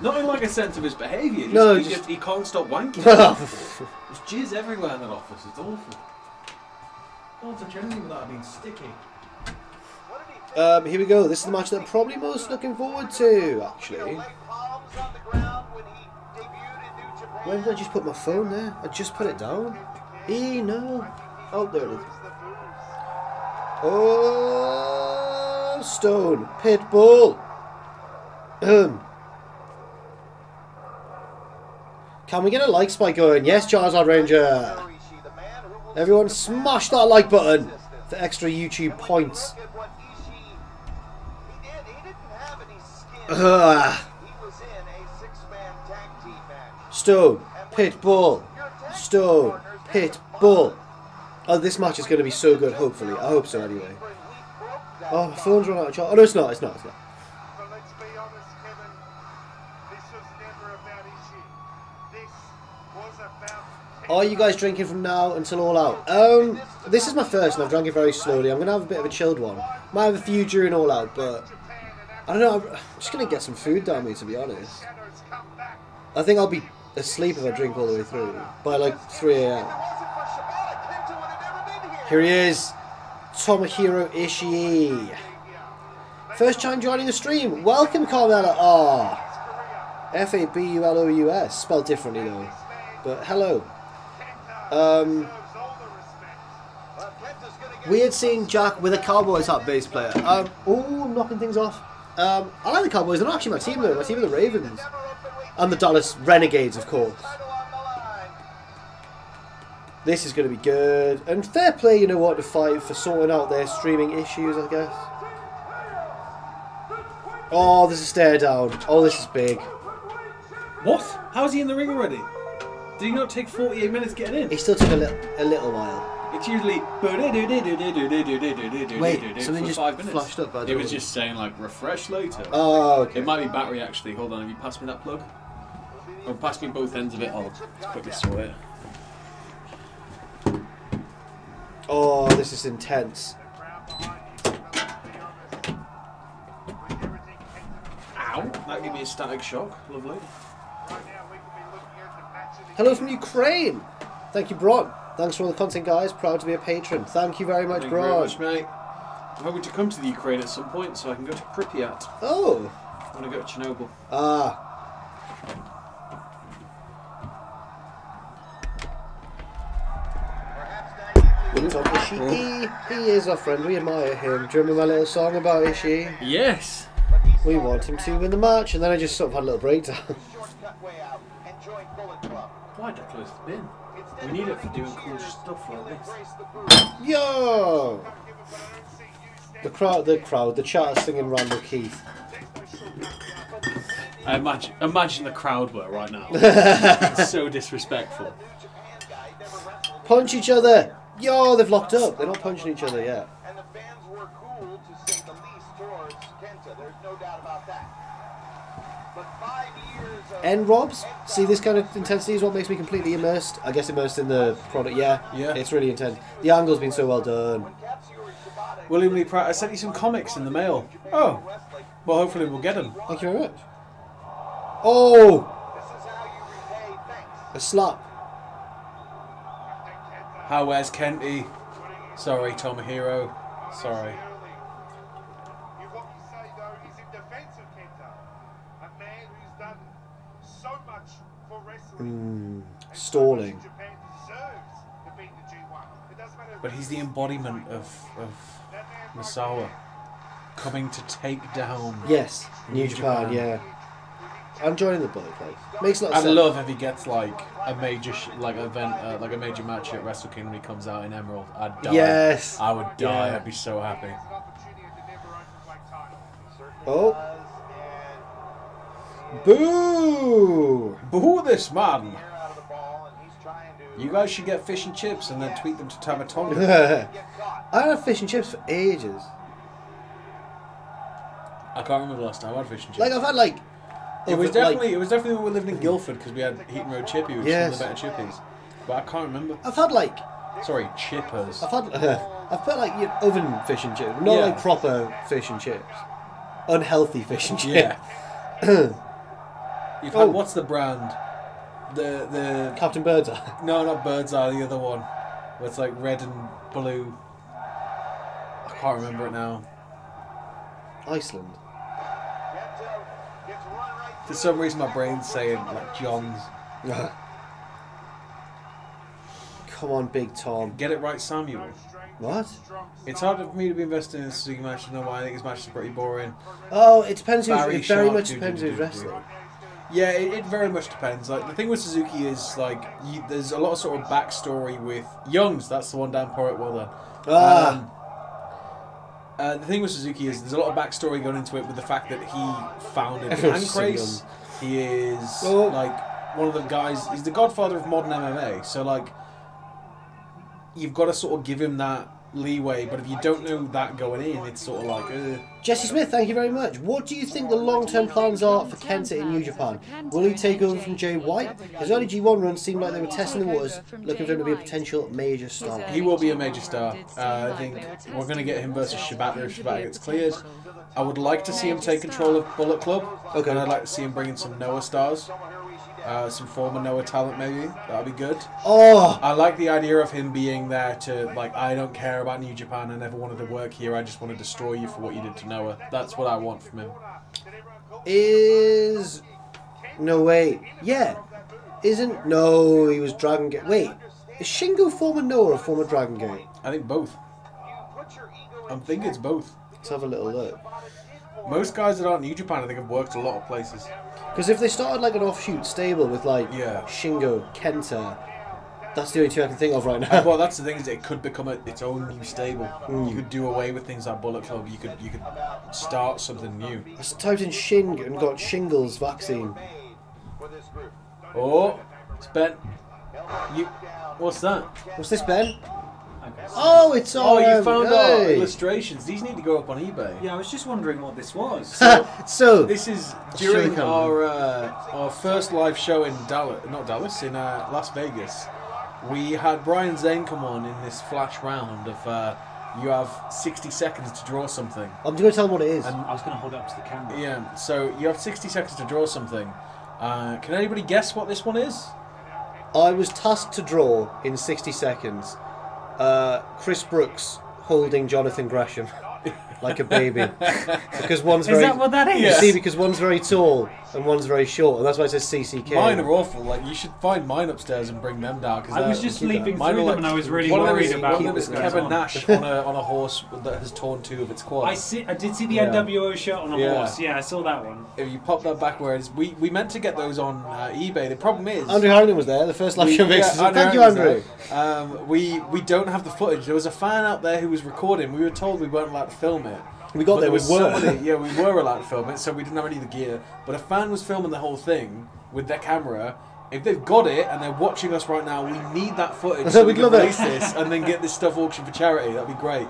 Not in like a sense of his behaviour. Just, no, just, just he can't stop wanking. There's jizz everywhere in that office. It's awful. Can't touch anything without being sticky. Um, here we go. This is the match that I'm probably most looking forward to, actually. Why did I just put my phone there? I just put it down. E no. Oh, there it is. Oh, Stone Pitbull. Um. Can we get a like spike going? Yes, Charizard Ranger. Everyone smash that like button for extra YouTube points. Uh, Stone, Pitbull, Stone, Pitbull. Oh, this match is going to be so good, hopefully. I hope so, anyway. Oh, my phone's run out of charge. Oh, no, it's not, it's not, it's not. Are you guys drinking from now until All Out? Um, this is my first and I've drank it very slowly. I'm going to have a bit of a chilled one. Might have a few during All Out, but... I don't know, I'm just going to get some food down me, to be honest. I think I'll be asleep if I drink all the way through. By like three A M. Here he is. Tomohiro Ishii. First time joining the stream. Welcome, Carmella. Ah, F A B U L O U S. Spelled differently, though. But hello. Um, weird seeing Jack with a Cowboys hat bass player. Um, oh, I'm knocking things off. Um, I like the Cowboys. They're not actually my team, though. My team are the Ravens. And the Dallas Renegades, of course. This is going to be good. And fair play, you know what, to Fight for sorting out their streaming issues, I guess. Oh, there's a stare down. Oh, this is big. What? How is he in the ring already? Did he not take forty-eight minutes getting in? It still took a little, a little while. It's usually... Wait, something just flashed up. It was just saying, like, refresh later. Oh, okay. It might be battery, actually. Hold on, have you passed me that plug? Or pass me both ends of it. I'll quickly sort it. Oh, this is intense. Ow, that gave me a static shock. Lovely. Hello from Ukraine. Thank you, Bron. Thanks for all the content, guys. Proud to be a patron. Thank you very much, Thank Bron. Thank you very much, mate. I'm hoping to come to the Ukraine at some point so I can go to Pripyat. Oh. I want to go to Chernobyl. Ah. Ishii. He is our friend. We admire him. Do you remember my little song about Ishii? Yes. We want him to win the match, and then I just sort of had a little breakdown. Why'd I close the bin? We need it for doing cool stuff like this. Yo! The crowd, the crowd, the chat is singing Randall Keith. I imagine, imagine the crowd were right now. It's so disrespectful. Punch each other. Yo, they've locked up. They're not punching each other yet. And the fans were cool, to say the least, towards Kenta. There's no doubt about that. But five years of and Rob's, see, this kind of intensity is what makes me completely immersed. I guess immersed in the product. Yeah, yeah. It's really intense. The angle's been so well done. William Lee Pratt, I sent you some comics in the mail. Oh, well, hopefully we'll get them. Thank you very much. Oh, a slap. How? Where's Kenty? Sorry, Tomohiro. Sorry. Mm, stalling. But he's the embodiment of, of Misawa coming to take down. Yes, New, New Japan, Japan. Yeah. I'm joining the Bullet Club. Makes a lot of I'd sense. love if he gets like a major sh like event, uh, like a major match at Wrestle Kingdom. He comes out in Emerald. I'd die. Yes. I would die. Yeah. I'd be so happy. Oh. Boo! Boo this man! You guys should get fish and chips and then tweet them to Tamatonga. I had fish and chips for ages. I can't remember the last time I had fish and chips. Like I've had like. It was definitely like, it was definitely when we lived in Guildford because we had Heaton Road Chippy, which yes. was one of the better chippies. But I can't remember. I've had like. Sorry, chippers. I've had. Uh, I've had like you know, oven fish and chips, not yeah. like proper fish and chips, unhealthy fish and chips. Yeah. You've oh. had, what's the brand? The the Captain Birdseye. No, not Birdseye. The other one. Where it's like red and blue. I can't remember it now. Iceland. For some reason, my brain's saying like John's. Come on, Big Tom. Get it right, Samuel. What? It's hard for me to be invested in this Suzuki match. I don't know why. I think his matches are pretty boring. Oh, it depends. Who's, it Sharp, very much depends who's wrestling. Yeah, it, it very much depends. Like the thing with Suzuki is like you, there's a lot of sort of backstory with Young's. That's the one down Porritt. Well done. Ah. Um, uh, the thing with Suzuki is there's a lot of backstory going into it with the fact that he founded Pancrase. He is oh. like one of the guys. He's the godfather of modern M M A. So like you've got to sort of give him that leeway, but if you don't know that going in, it's sort of like uh. Jesse Smith, thank you very much. What do you think the long-term plans are for Kenta in New Japan? Will he take over from Jay White? His early G one runs seemed like they were testing the waters, looking for him to be a potential major star. He will be a major star. Uh, I think we're going to get him versus Shibata if Shibata gets cleared. I would like to see him take control of Bullet Club. Okay. And I'd like to see him bring in some Noah stars. Uh, some former Noah talent, maybe. That'll be good. Oh, I like the idea of him being there to like. I don't care about New Japan. I never wanted to work here. I just want to destroy you for what you did to Noah. That's what I want from him. Is no wait, yeah, isn't no? He was Dragon Gate. Wait, is Shingo former Noah or former Dragon Gate? I think both. I'm thinking it's both. Let's have a little look. Most guys that aren't New Japan, I think, have worked a lot of places. Because if they started like an offshoot stable with like yeah. Shingo, Kenta, that's the only two I can think of right now. Oh, well, that's the thing is it could become a, its own new stable. Mm. You could do away with things like Bullet Club. You could you could start something new. I typed in Shing and got shingles vaccine. Oh, it's Ben. You, what's that? What's this, Ben? Oh, it's all. Oh, you um, found hey. our illustrations. These need to go up on eBay. Yeah, I was just wondering what this was. So, so this is during our uh, our first live show in Dallas, not Dallas, in uh, Las Vegas. We had Brian Zane come on in this flash round of uh, you have sixty seconds to draw something. I'm going to tell them what it is. And I was going to hold it up to the camera. Yeah. So you have sixty seconds to draw something. Uh, can anybody guess what this one is? I was tasked to draw in sixty seconds. Uh, Chris Brooks holding Jonathan Gresham like a baby because one's very. Is that what that is? You yes. see, because one's very tall and one's very short, and that's why it says C C K. Mine are awful. Like you should find mine upstairs and bring them down. Cause I was just leaping through them, like, and I was really worried about. One of them is Kevin on. Nash on a on a horse that has torn two of its quads. I see. I did see the yeah. N W O shirt on a yeah. horse. Yeah, I saw that one. If you pop that backwards, we we meant to get those on uh, eBay. The problem is Andrew Harrington was there. The first live show mix. Yeah, Thank you, Andrew. Um, we we don't have the footage. There was a fan out there who was recording. We were told we weren't allowed to film it. We got but there, there was we were. Somebody, yeah, we were allowed to film it, so we didn't have any of the gear. But a fan was filming the whole thing with their camera. If they've got it and they're watching us right now, we need that footage so we can release this and then get this stuff auctioned for charity. That'd be great.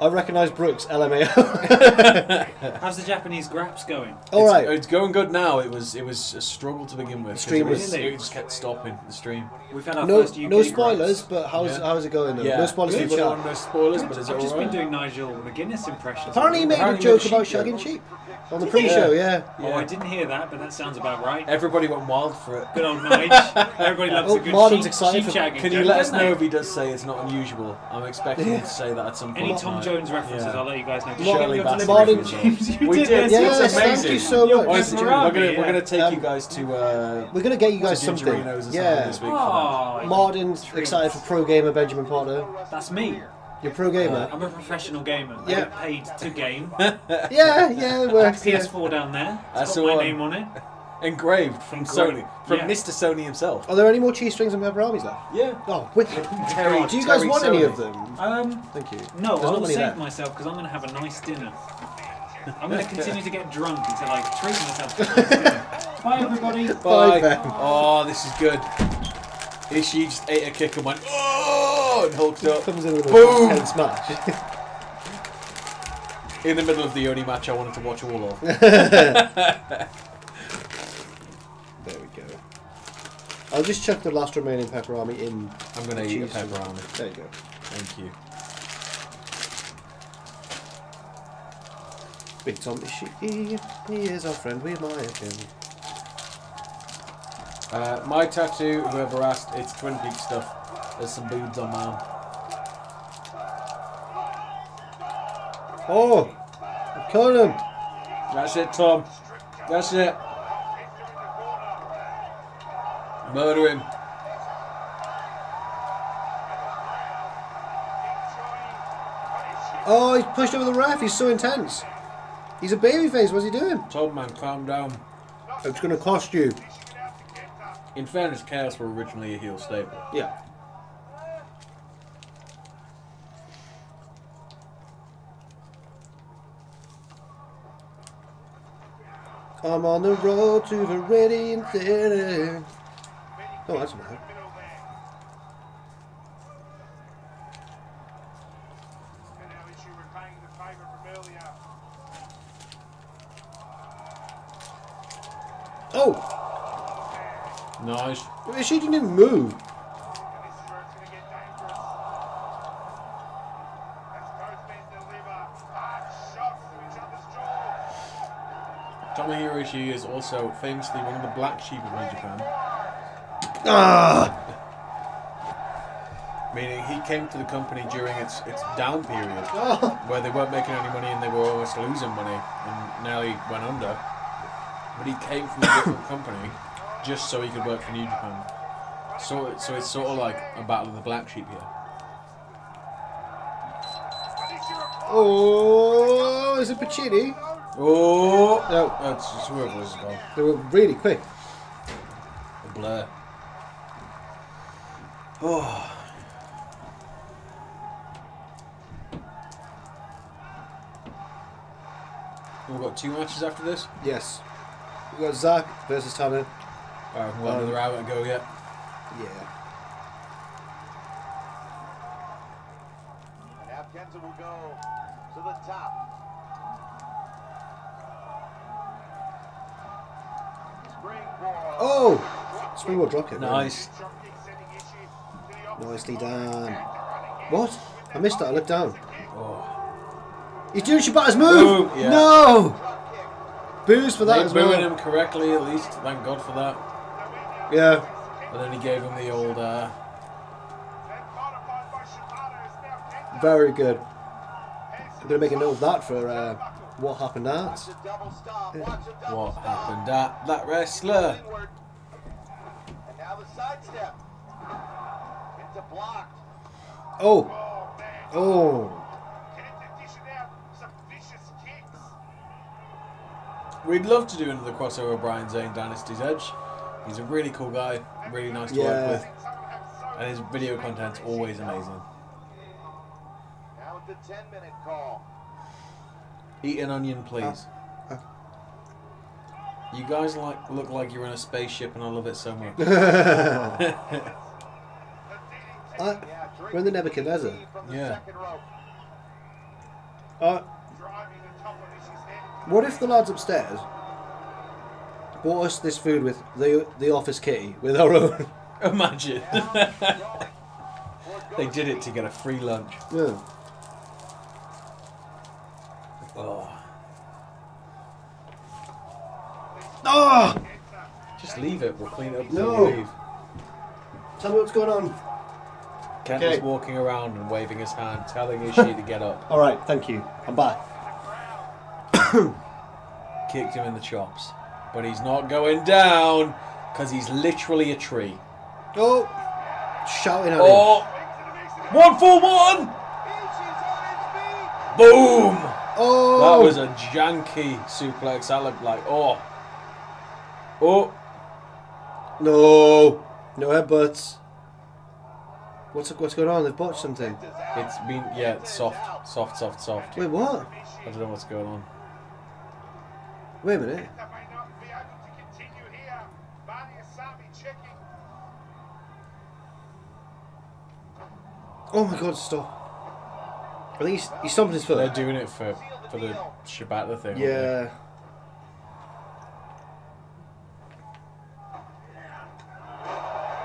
I recognise Brooks, L M A O. How's the Japanese graps going? All it's, right, it's going good now. It was it was a struggle to begin with. The stream it was, really? It just kept stopping. The stream. We've had our no, first U K no spoilers, graps. But how's yeah. how's it going? Though? Yeah. No spoilers. Yeah. Channel, no spoilers, but it's I've just right? been doing Nigel McGuinness impressions. Apparently, he made Apparently a joke about shagging sheep. On the pre-show, yeah. yeah. Oh, I didn't hear that, but that sounds about right. Everybody went wild for it. Good old Nige. Everybody loves oh, a good Martin's sheep, excited sheep shagging. Can you let us know if he does say it's not unusual? I'm expecting yeah. him to say that at some point. Any Tom right. Jones references, yeah. I'll let you guys know. Shirley Bassey. Martin James, you we did this. Yes, it's amazing. Thank you so much. Honestly, we're going yeah. to take um, you guys to... Uh, we're going to get you guys something. Yeah. This week oh, Martin's excited for Pro Gamer Benjamin Potter. That's me. You're a pro gamer? Uh, I'm a professional gamer. I yeah. get paid to game. yeah, yeah, it works. P S four yeah. down there. It's got my one. name on it. Engraved from Engraved. Sony. From yeah. Mister Sony himself. Are there any more cheese strings and rubber armies left? Yeah. Oh, wicked. Terry, do you guys Terry want Sony. any of them? Um, Thank you. No, There's I'll save there. myself because I'm going to have a nice dinner. I'm going to continue to get drunk until I treat myself to a nice dinner. Bye, everybody. Bye. Bye. Oh, this is good. Ishii just ate a kick and went, oh, and hulked up. Comes in with a Boom! Intense match. In the middle of the only match I wanted to watch all of. There we go. I'll just chuck the last remaining pepperami in. I'm going to eat a pepperami. There you go. Thank you. Big Tom Ishii, he is our friend, we admire him. Uh, my tattoo, whoever asked, it's Twin Peaks stuff. There's some boobs on mine. Oh! I killed him! That's it, Tom. That's it. Murder him. Oh, he's pushed over the ref. He's so intense. He's a babyface. What's he doing? Tom, man, calm down. It's going to cost you. In fairness, Chaos were originally a heel stable. Yeah. I'm on the road to the Radiant Theatre. Oh, that's bad. Oh! Nice. She didn't even move. Tomohiro Ishii is also famously one of the black sheep of New Japan. Ah! Meaning he came to the company during its its down period, ah. where they weren't making any money and they were almost losing money, and now he went under. But he came from a different company. Just so he could work for New Japan. So, so it's sort of like a battle of the black sheep here. Oh, is it Pacini? Oh, no, that's just where it was gone. They were really quick. A blur. Oh. We've got two matches after this? Yes. We've got Zack versus Tanner. All right, we've got um, another hour to go yet. Yeah. And now Kenzo will go to the top. Springboard. Oh! Springboard drop kick. Nice. Man. Nicely done. What? I missed that. I looked down. Oh. He's doing Shibata's move! Yeah. No! Booze for that they as well. Booing him correctly, at least. Thank God for that. Yeah. And then he gave him the old. Uh... Very good. I'm going to make a note of that for uh, what happened at. What happened at that wrestler? Oh. Oh. We'd love to do another crossover Brian Zane Dynasty's Edge. He's a really cool guy, really nice to yeah. work with. And his video content's always amazing. Now at the ten minute call. Eat an onion, please. Uh, uh. You guys like look like you're in a spaceship, and I love it so much. uh, we're in the Nebuchadnezzar. Yeah. Uh, what if the lads upstairs bought us this food with the the office kitty with our own? Imagine. They did it to get a free lunch. Yeah. Oh. Oh! Just leave it. We'll clean it up. No. Leave. Tell me what's going on. Kent okay. is walking around and waving his hand, telling Ishii to get up. All right. Thank you. I'm back. Kicked him in the chops, but he's not going down because he's literally a tree. Oh! Shouting at oh. him. One for one! Boom! Oh! That was a janky suplex. That looked like, oh. Oh. No. No headbutts. What's what's going on? They've botched something. It's been, yeah, it's soft. Soft, soft, soft. Wait, what? I don't know what's going on. Wait a minute. Oh my god, stop. I think he's, he's stomping his foot. They're doing it for, for the Shibata thing. Yeah.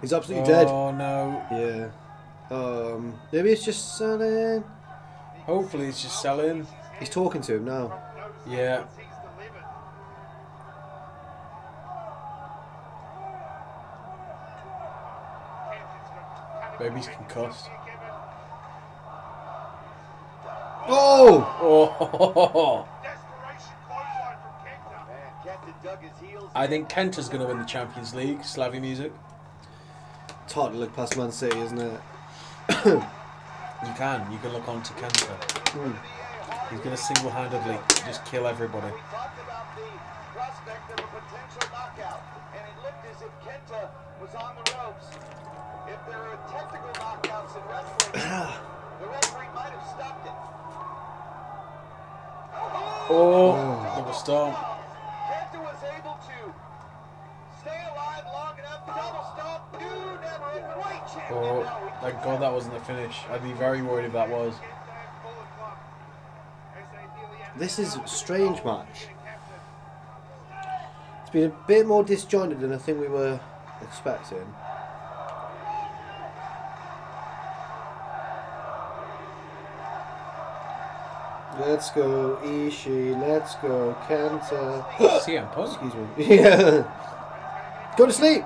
He's absolutely dead. Oh, no. Yeah. Um, maybe it's just selling. Hopefully it's just selling. He's talking to him now. Yeah. Maybe he's concussed. Oh! Oh! I think Kenta's going to win the Champions League. Slavy music. It's hard to look past Man City, isn't it? You can. You can look on to Kenta. Mm. He's going to single-handedly just kill everybody. Was on the ropes. If there are technical knockouts in wrestling, the referee might have stopped it. Oh, oh. Double stomp. Kenta was able to stay alive long enough. Double stomp, dude, never in the right champion. Oh, thank God that wasn't the finish. I'd be very worried if that was. This is a strange match. It's been a bit more disjointed than I think we were expecting. Let's go Ishii, let's go Kenta. C M Punk, excuse me. Yeah. Go to sleep.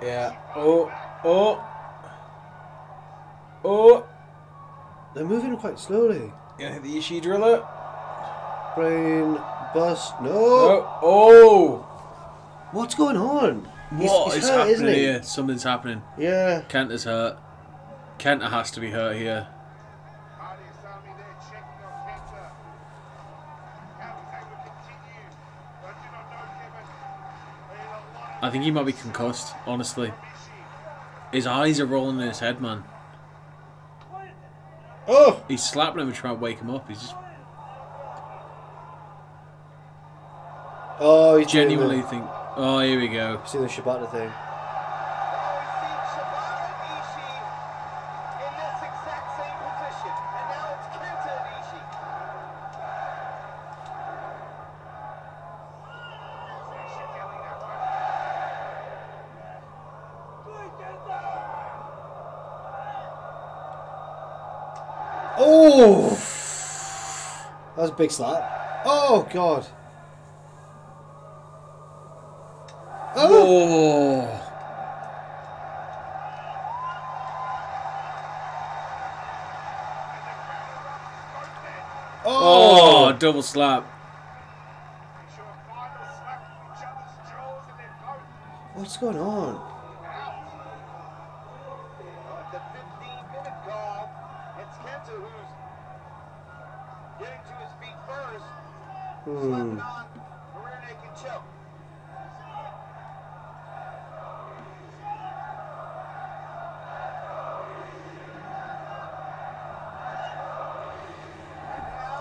Yeah. Oh, oh, oh. They're moving quite slowly. Yeah, the Ishii driller. Brain bust. No. No. Oh. What's going on? He's, what he's is hurt, happening isn't he? Here? Something's happening. Yeah. Kent is hurt. Kenta has to be hurt here. I think he might be concussed, honestly. His eyes are rolling in his head, man. Oh! He's slapping him and trying to wake him up. He's just. Oh, he's genuinely think. Oh, here we go. See the Shibata thing. Oh! That was a big slap. Oh, God. Oh! double slap. What's going on? Hmm.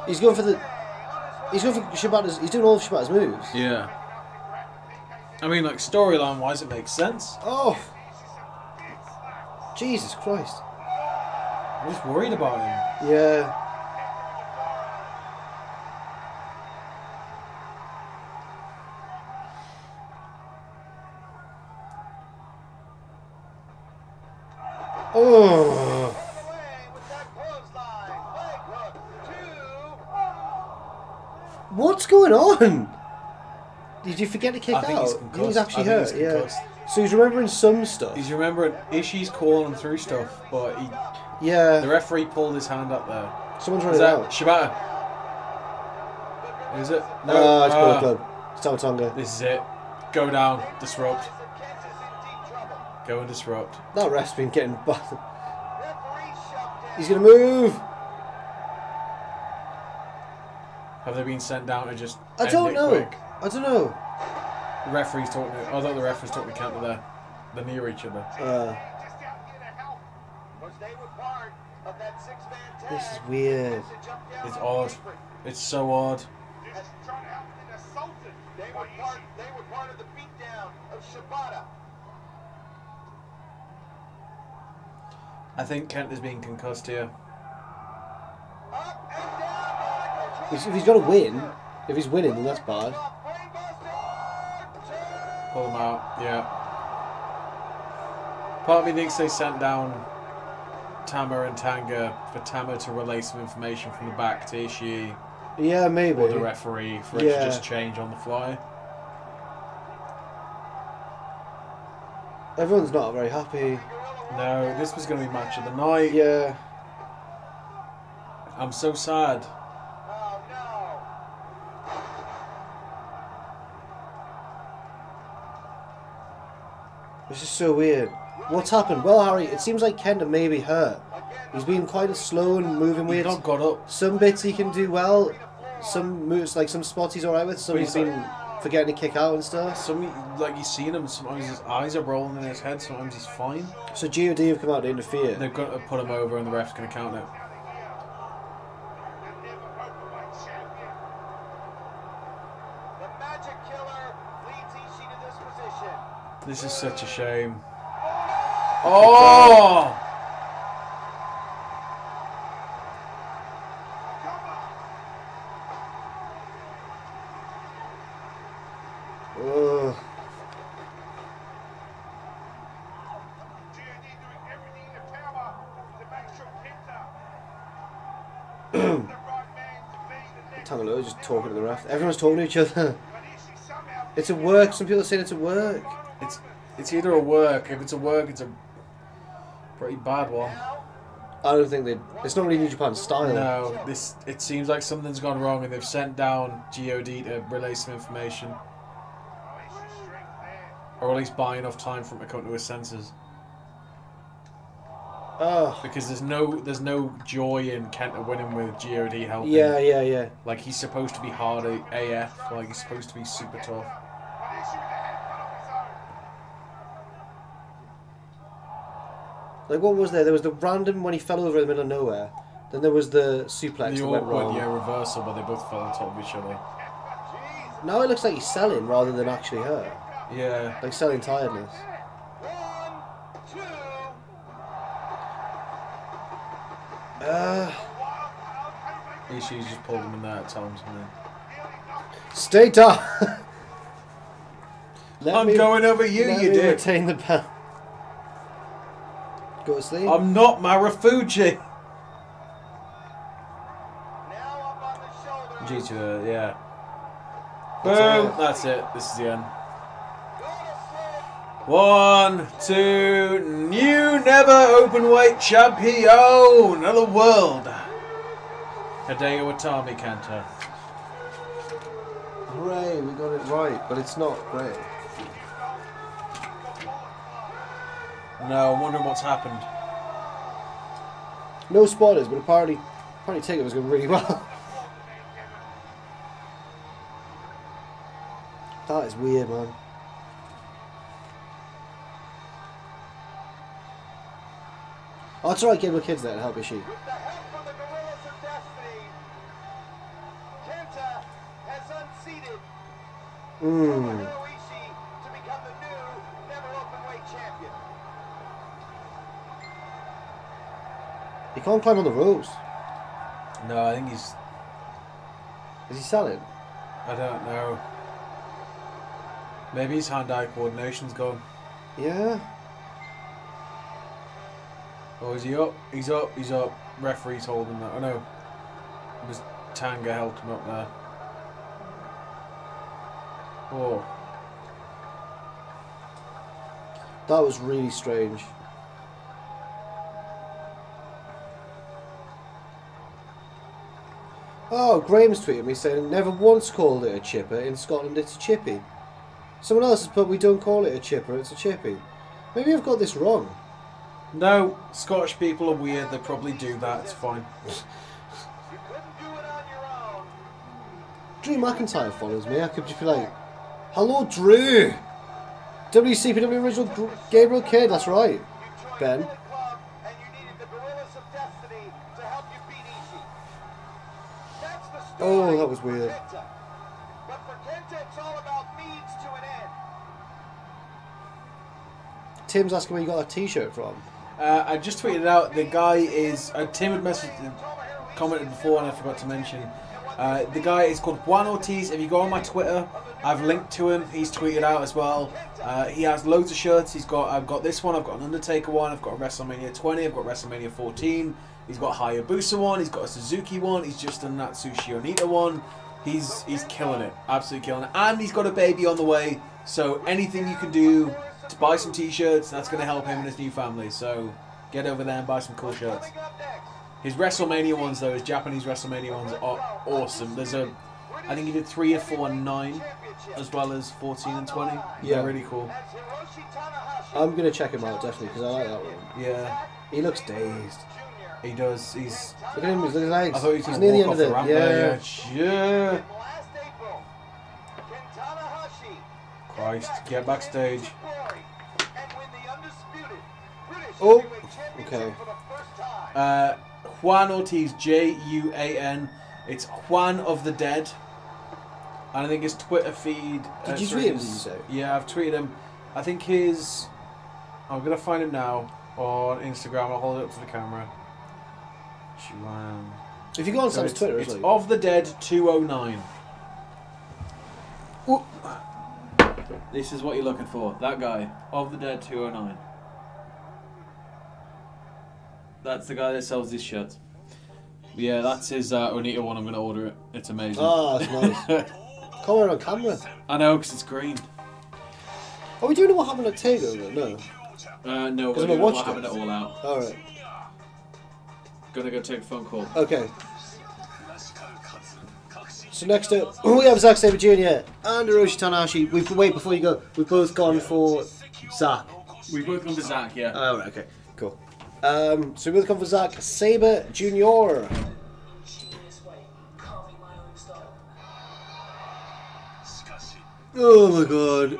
He's going for the. He's going for Shibata's. He's doing all of Shibata's moves. Yeah. I mean, like, storyline wise, it makes sense. Oh. Jesus Christ. I was worried about him. Yeah. Oh. What's going on? Did you forget to kick I out? Think he's, I think he's actually I think hurt. He's yeah. So he's remembering some stuff. He's remembering Ishii's calling through stuff, but he. Yeah. The referee pulled his hand up there. Someone's running out. Shibata. Is it? No. Uh, it's Bullet Club. It's Tamatanga. This is it. Go down. Disrupt. Go and disrupt. That ref's been getting battered. He's going to move. Have they been sent down to just I end don't it know. Quick? I don't know. The referee's talking to... I thought the referee's talking to Kenta there. They're near each other. Uh, this is weird. It's odd. It's so odd. They were part, they were part of the beatdown of Shibata. I think Kent is being concussed here. If he's got to win, if he's winning, then that's bad. Pull him out, yeah. Part of me thinks they sent down Tama and Tanga for Tama to relay some information from the back to Ishii. Yeah, maybe. Or the referee for it yeah. to just change on the fly. Everyone's not very happy. No, this was going to be match of the night. Yeah. I'm so sad. Oh, no. This is so weird. What's happened? Well, Harry, it seems like Kenta may be hurt. He's been quite a slow and moving weird. He's not got up. Some bits he can do well. Some moves, like some spots he's alright with. Some he's been... Like forgetting to kick out and stuff. Some, like you've seen him, sometimes his eyes are rolling in his head, sometimes he's fine. So G O D have come out to interfere. They've got to put him over and the ref's going to count it. This is such a shame. Oh! Just talking to the ref. Everyone's talking to each other. It's a work. Some people are saying it's a work. It's it's either a work. If it's a work, it's a pretty bad one. I don't think they. It's not really New Japan style. No, this. It seems like something's gone wrong, and they've sent down G O D to relay some information, or at least buy enough time for him to come to his senses. Oh. Because there's no there's no joy in Kenta winning with G O D helping. Yeah, yeah, yeah. Like he's supposed to be hard A F. Like he's supposed to be super tough. Like what was there? There was the random when he fell over in the middle of nowhere. Then there was the suplex. The old one, yeah, reversal, but they both fell on top of each other. Now it looks like he's selling rather than actually hurt. Yeah. Like selling tiredness. Uh, Ishii's just pulled him in there at times. Stay tough. I'm me, going over you, let you me did. Retain the belt. Go to sleep. I'm not Marufuji. G to her, yeah. Boom. That's it. This is the end. One, two, new never open weight champion of the world, Hideo Itami Kenta. Hooray, we got it right, but it's not great. No, I'm wondering what's happened. No spoilers, but apparently, apparently Takeover was going really well. That is weird, man. Oh, it's alright, Gabe Kidd's there to help Ishii. Mmm. He can't climb on the ropes. No, I think he's... Is he selling? I don't know. Maybe his hand-eye coordination's gone. Yeah. Oh, is he up? He's up, he's up. Referee's holding that. I know. It was Tanga helped him up there. Oh. That was really strange. Oh, Graham's tweeted me saying, never once called it a chipper. In Scotland, it's a chippy. Someone else has put, we don't call it a chipper, it's a chippy. Maybe I've got this wrong. No, Scottish people are weird. They probably do that. It's fine. You couldn't do it on your own. Drew McIntyre follows me. I could just be like, hello, Drew. W C P W original G Gabriel Kidd. That's right, Ben. You joined the club and you needed the Guerrillas of Destiny to help you beat Ishii. That's the story. Oh, that was weird. Kenta. But for Kenta, it's all about means to an end. Tim's asking where you got that T-shirt from. Uh, I just tweeted out. The guy is. Uh, Tim had messaged, commented before, and I forgot to mention. Uh, the guy is called Juan Ortiz. If you go on my Twitter, I've linked to him. He's tweeted out as well. Uh, he has loads of shirts. He's got. I've got this one. I've got an Undertaker one. I've got a WrestleMania twenty. I've got WrestleMania fourteen. He's got Hayabusa one. He's got a Suzuki one. He's just done Natsushi Onita one. He's he's killing it. Absolutely killing it. And he's got a baby on the way. So anything you can do to buy some T-shirts, that's going to help him and his new family. So get over there and buy some cool shirts. His WrestleMania ones, though, his Japanese WrestleMania ones are awesome. There's a, I think he did three and four and nine, as well as fourteen and twenty. Yeah, they're really cool. I'm gonna check him out definitely because I like that one. Yeah, he looks dazed. He does. He's look at him. His legs. I thought he was near the end of the ramp. Yeah, yeah. Christ, get backstage. Oh, okay. Uh. Juan Ortiz, J U A N. It's Juan of the Dead. And I think his Twitter feed... Uh, did you tweet him, did you say? Yeah, I've tweeted him. I think his... I'm going to find him now on Instagram. I'll hold it up to the camera. Juan. If you go on so Sam's Twitter, it's, it's of the Dead two oh nine. Ooh. This is what you're looking for. That guy. Of the Dead two oh nine. That's the guy that sells this shirt. Yeah, that's his uh, Onita one. I'm going to order it. It's amazing. Oh, that's nice. Colour on camera. I know, because it's green. Are we doing what happened at Takeover? No. Uh, no, we're doing what happened at All Out. Alright. Gonna go take a phone call. Okay. So next up, we have Zack Sabre Junior and Hiroshi Tanahashi. We've, wait, before you go, we've both gone for Zack. We've both gone for Zack, yeah. Alright, okay. Cool. Um, so we'll come for Zack Sabre Junior Oh my god.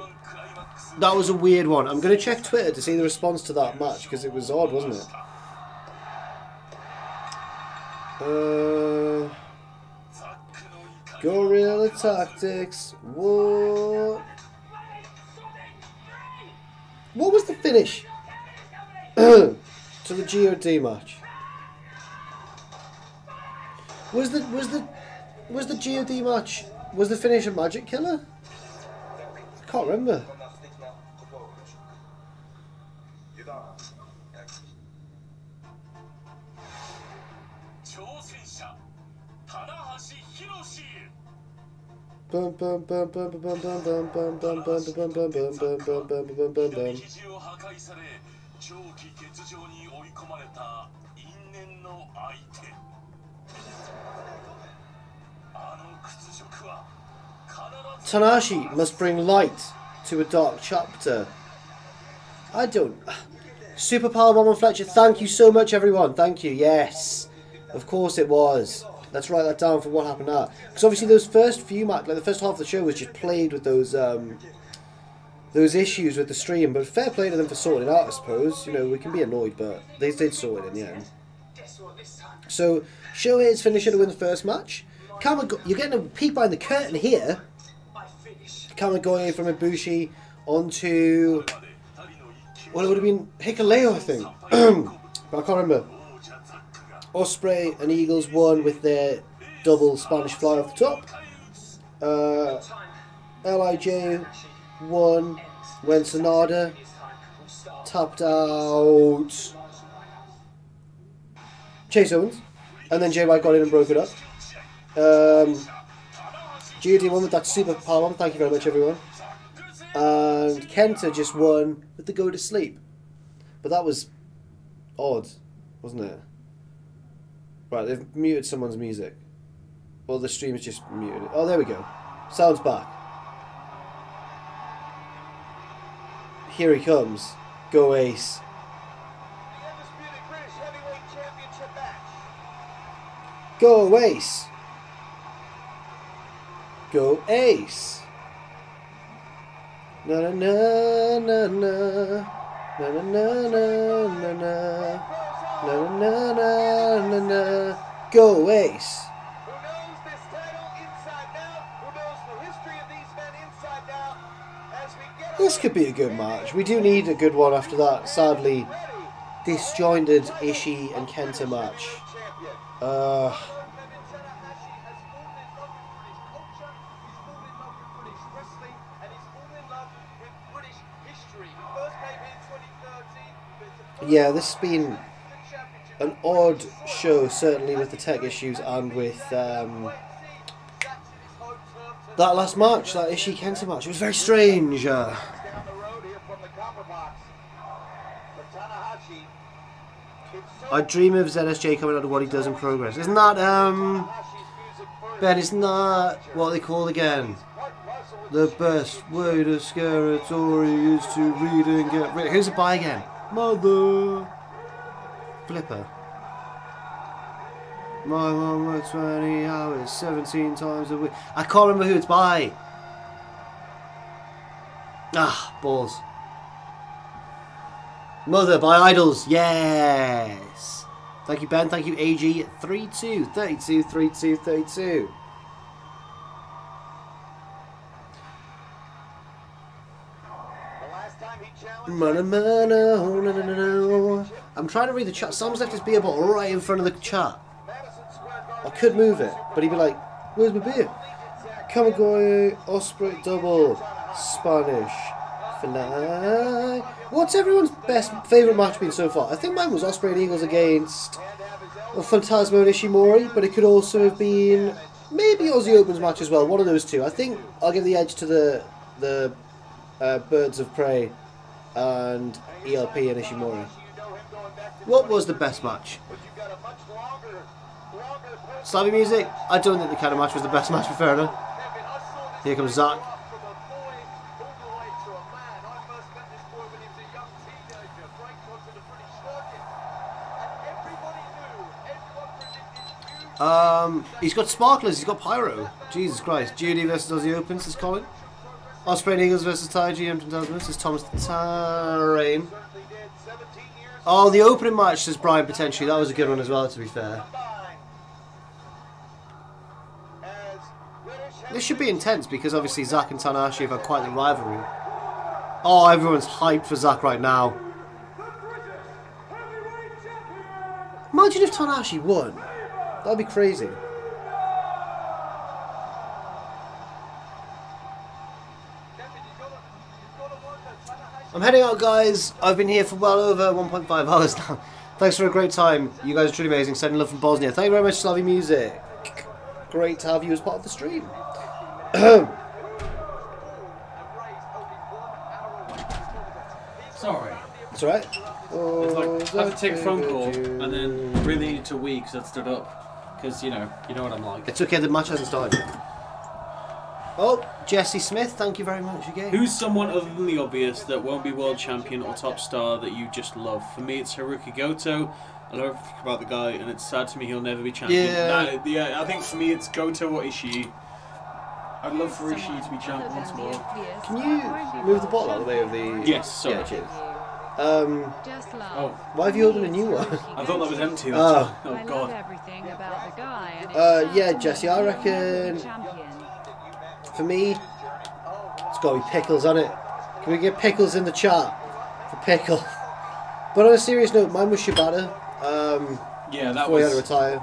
That was a weird one. I'm going to check Twitter to see the response to that match, because it was odd, wasn't it? Uh, Guerrilla Tactics. What? What was the finish? To the G O D match. Was the was the was the G O D match was the finish a magic killer? I can't remember. Bum bum bum bum bum bum bum bum bum bum bum bum bum bum bum bum. Tanahashi must bring light to a dark chapter. I don't... Super Powerbomb on Fletcher. Thank you so much, everyone. Thank you. Yes. Of course it was. Let's write that down for what happened now. Because obviously those first few matches, like the first half of the show was just played with those um, those issues with the stream. But fair play to them for sorting it out, I suppose. You know, we can be annoyed, but they did sort it in the end. So, Sho is finisher to win the first match. Kamigo You're getting a peek behind the curtain here. Kamigoye from Ibushi onto... Well, it would have been Hikaleo, I think. But I can't remember. Ospreay and Eagles won with their double Spanish fly off the top. Uh, L I J won when Sanada tapped out Chase Owens. And then Jay White got in and broke it up. Um, G D won with that super powerbomb. Thank you very much, everyone. And Kenta just won with the go to sleep. But that was odd, wasn't it? Right, they've muted someone's music. Well, the stream is just muted. Oh, there we go. Sound's back. Here he comes. Go Ace. Go Ace. Go Ace. Na na na na na na na na na na na na na na. Go Ace. Who knows this title inside now? Who knows the history of these men inside now? As we get this could be a good match. We do need a good one after that. Sadly, disjointed Ishii and Kenta match. Uh. Yeah, this has been an odd show, certainly with the tech issues and with um, that last match, that Ishii Kenta match. It was very strange. Uh, I dream of Z S J coming out of what he does in Progress. Isn't that, um, Ben, isn't that what they call again? The best way to scare a Tory is to read and get rid. Here's a bye again. Mother Flipper. My mum works twenty hours, seventeen times a week. I can't remember who it's by. Ah, balls. Mother by Idols. Yes. Thank you, Ben. Thank you, A G. thirty-two, thirty-two, thirty-two, thirty-two. I'm trying to read the chat. Sam's left his beer bottle right in front of the chat. I could move it, but he'd be like, where's my beer? Kamigoye, Osprey double, Spanish fly. What's everyone's best favourite match been so far? I think mine was Osprey and Eagles against Phantasmo and Ishimori, but it could also have been maybe Aussie Open's match as well. One of those two. I think I'll give the edge to the, the uh, Birds of Prey and E L P and Ishimori. What was the best match? Slavy music? I don't think the kind of match was the best match for fair enough. Here comes Zack. Um, he's got sparklers, he's got pyro. Jesus Christ. Judy versus Aussie Open, says Colin. Ospreay and Eagles versus Taiji and Phantasma. This is Thomas Tarain. Oh, the opening match, says Brian, potentially. That was a good one as well, to be fair. This should be intense because obviously Zack and Tanahashi have had quite the rivalry. Oh, everyone's hyped for Zack right now. Imagine if Tanahashi won. That would be crazy. I'm heading out, guys. I've been here for well over one point five hours now. Thanks for a great time. You guys are truly amazing. Sending love from Bosnia. Thank you very much, Slavy Music. Great to have you as part of the stream. Sorry. It's alright. Oh, it's like, I have to take a phone call and then really needed to wee because I stood up. Because, you know, you know what I'm like. It's okay, the match hasn't started yet. Oh, Jesse Smith, thank you very much again. Who's someone other than the obvious that won't be world champion or top star that you just love? For me, it's Haruki Goto. I love everything about the guy, and it's sad to me he'll never be champion. Yeah, that, yeah I think for me it's Goto or Ishii. I'd love for Ishii to be champion once more. Can you move the bottle out of the way of the... Yes, sorry. Yeah, cheers. Um, oh. Why have you ordered a new one? I thought that was empty. Oh, oh God. Uh, yeah, Jesse, I reckon... For me, it's got to be Pickles on it. Can we get Pickles in the chat? For Pickle. But on a serious note, mine was Shibata. Um, yeah, that before was... he had to retire.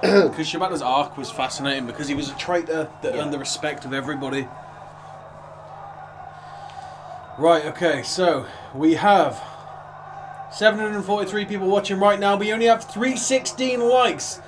Because Shibata's arc was fascinating because he was a traitor that yeah. earned the respect of everybody. Right, okay, so we have seven hundred forty-three people watching right now, but you only have three hundred sixteen likes.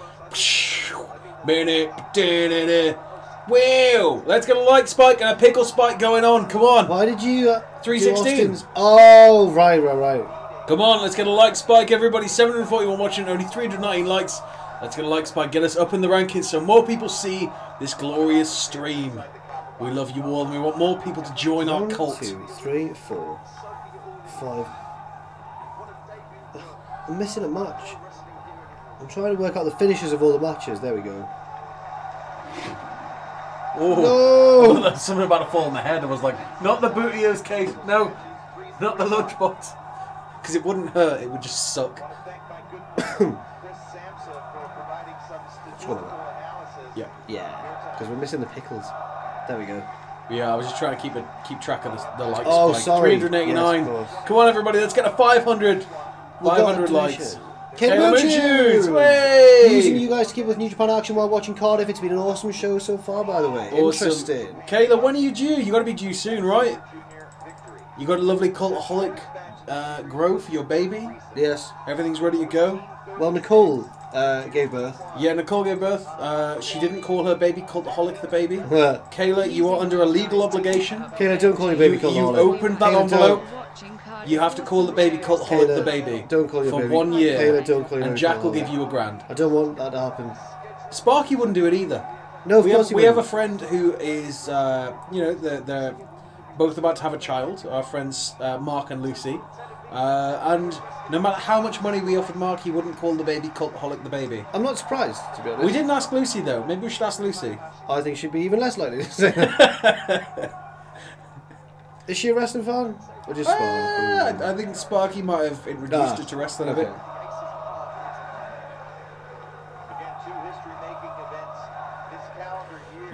Well, let's get a like spike and a pickle spike going on. Come on. Why did you uh, three sixteen? Oh, right, right, right. Come on, let's get a like spike, everybody. seven hundred forty-one watching, only three hundred nineteen likes. Let's get a like spike. Get us up in the rankings so more people see this glorious stream. We love you all, and we want more people to join One, our cult. Two, three, four, five. I'm missing a match. I'm trying to work out the finishes of all the matches. There we go. Oh, no! That's something about to fall on the head. I was like, not the Bootio's case. No, not the lunchbox. Because it wouldn't hurt. It would just suck. Yeah. Yeah. Because we're missing the pickles. There we go. Yeah, I was just trying to keep a keep track of the, the likes. Oh, spike. Sorry. three hundred eighty-nine. Yes, come on, everybody. Let's get a five hundred. We'll five hundred likes. Kenmuchu! Way! Using you guys to keep with New Japan action while watching Cardiff. It's been an awesome show so far, by the way. Awesome. Interesting. Kayla, when are you due? You got to be due soon, right? You got a lovely cultaholic uh, grow for your baby. Yes. Everything's ready to go. Well, Nicole uh, gave birth. Yeah, Nicole gave birth. Uh, she didn't call her baby cultaholic the baby. Kayla, you are under a legal obligation. Kayla, don't call your baby cultaholic. You, you opened that Kayla, envelope. Don't. You have to call the baby cultaholic the baby. Don't call your for baby. For one year. Kayla, don't call your and Jack will give you a grand. I don't want that to happen. Sparky wouldn't do it either. No, of we course have, he We wouldn't. have a friend who is, uh, you know, they're, they're both about to have a child. Our friends uh, Mark and Lucy. Uh, and no matter how much money we offered Mark, he wouldn't call the baby cultaholic the baby. I'm not surprised, to be honest. We didn't ask Lucy, though. Maybe we should ask Lucy. I think she'd be even less likely to say that. Is she a wrestling fan? Or just uh, I think Sparky might have introduced nah. her to wrestling okay. a bit.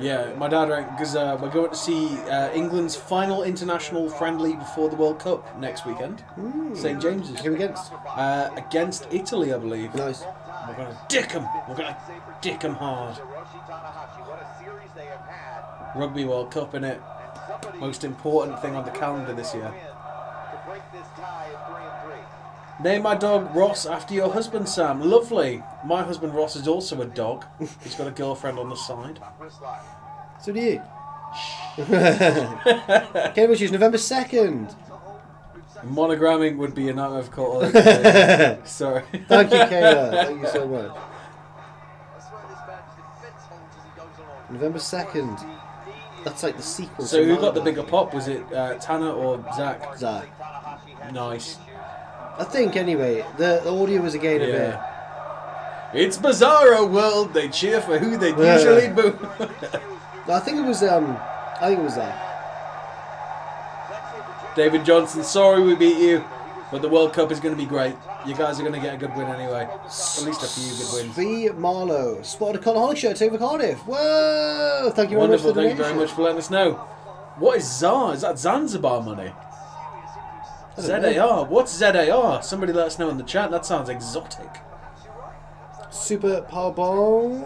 Yeah, my dad ranked because uh, we're going to see uh, England's final international friendly before the World Cup next weekend. Mm. Saint James's. Who against? Uh, against Italy, I believe. Nice. We're going to dick them. We're going to dick them hard. Rugby World Cup, innit? Most important thing on the calendar this year. Name my dog Ross after your husband, Sam. Lovely. My husband Ross is also a dog. He's got a girlfriend on the side. So do you. Okay, which is November second. Monogramming would be a night of court. Sorry. Thank you, Kayla. Thank you so much. November second. That's like the sequel. So who got the bigger pop? Was it uh, Tanner or Zach? Zach. Nice. I think, anyway, the, the audio was again a yeah. bit... It's bizarro world, they cheer for who they yeah. usually boo. I think it was, um, I think it was that. David Johnson, sorry we beat you, but the World Cup is going to be great. You guys are going to get a good win anyway. At least a few good wins. V. Marlowe, spotted a Cultaholic shirt over Cardiff. Whoa! Thank you very Wonderful. much for the Wonderful, thank donation. you very much for letting us know. What is Z A R? Is that Zanzibar money? Z A R? What's Z A R? Somebody let us know in the chat. That sounds exotic. Super Power Bomb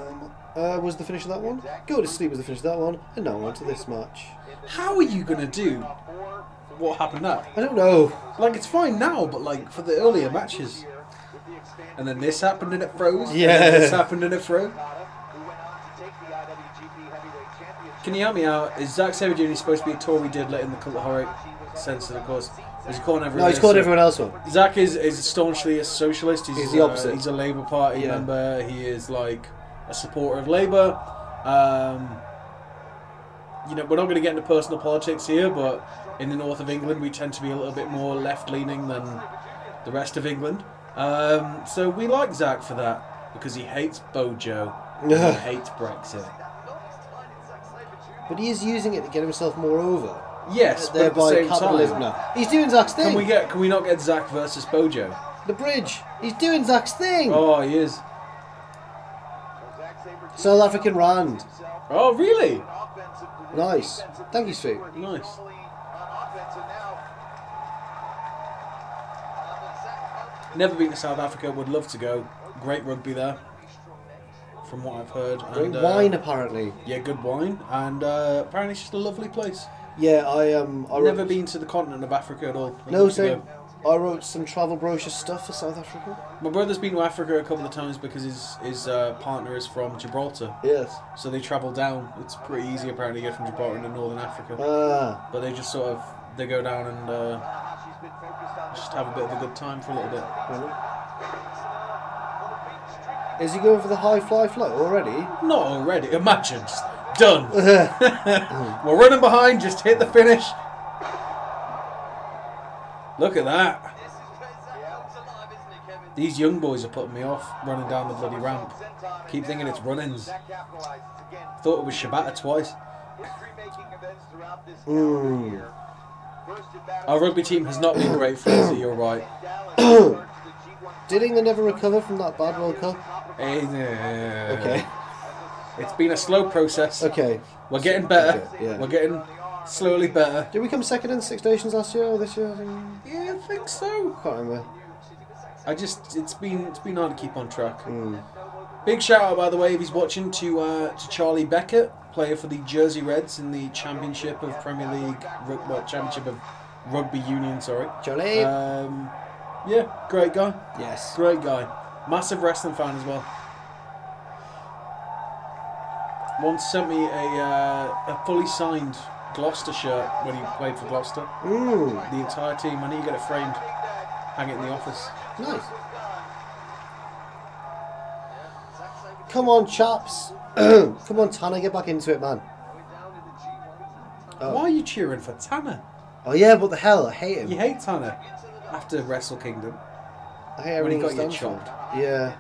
uh, was the finish of that one. Go to sleep was the finish of that one. And now on to this match. How are you going to do what happened now? I don't know. Like, it's fine now, but like for the earlier matches. And then this happened and it froze. Yeah. And then this happened and it froze. Can you help me out? Is Zack Sabre Junior supposed to be a Tory diddler in the Cultaholic sense of the course? He's calling everyone. No, he's called everyone else one. Zach is is staunchly a socialist. He's, he's the opposite. Uh, he's a Labour Party yeah. member. He is like a supporter of Labour. Um, you know, we're not going to get into personal politics here, but in the north of England we tend to be a little bit more left-leaning than the rest of England. Um, so we like Zack for that, because he hates Bojo and he hates Brexit. But he is using it to get himself more over. Yes, but at the same time, no. He's doing Zack's thing. Can we get? Can we not get Zack versus Bojo? The bridge. He's doing Zack's thing. Oh, he is. South African Rand. Oh, really? Nice. Thank you, Steve. Nice. Never been to South Africa. Would love to go. Great rugby there, from what I've heard. Great and, uh, wine, apparently. Yeah, good wine, and uh, apparently it's just a lovely place. Yeah, I um, I never been to the continent of Africa at all. No, same. I wrote some travel brochure stuff for South Africa. My brother's been to Africa a couple of times because his his uh, partner is from Gibraltar. Yes. So they travel down. It's pretty easy apparently to get from Gibraltar into northern Africa. Ah. But they just sort of they go down and uh, just have a bit of a good time for a little bit. Really? Is he going for the high fly flow already? Not already. Imagine. Just done. We're running behind. Just hit the finish. Look at that. These young boys are putting me off running down the bloody ramp. Keep thinking it's run-ins. Thought it was Shibata twice. Mm. Our rugby team has not been great for us, so you're right. Did England never recover from that bad World Cup? Uh, okay. It's been a slow process. Okay. We're getting better. Okay, yeah. We're getting slowly better. Did we come second in Six Nations last year or this year? I think... Yeah, I think so. Can't remember. I just it's been it's been hard to keep on track. Mm. Big shout out, by the way, if he's watching, to uh, to Charlie Beckett, player for the Jersey Reds in the Championship of Premier League, well, Championship of Rugby Union. Sorry, Charlie. Um, yeah, great guy. Yes, great guy. Massive wrestling fan as well. Once sent me a uh, a fully signed Gloucester shirt when he played for Gloucester. Ooh. The entire team. I need to get it framed. Hang it in the office. Nice. Come on, chaps. Come on, Tanner. Get back into it, man. Oh. Why are you cheering for Tanner? Oh, yeah, what the hell? I hate him. You hate Tanner? After Wrestle Kingdom. I hate everything when he got you chopped. Yeah.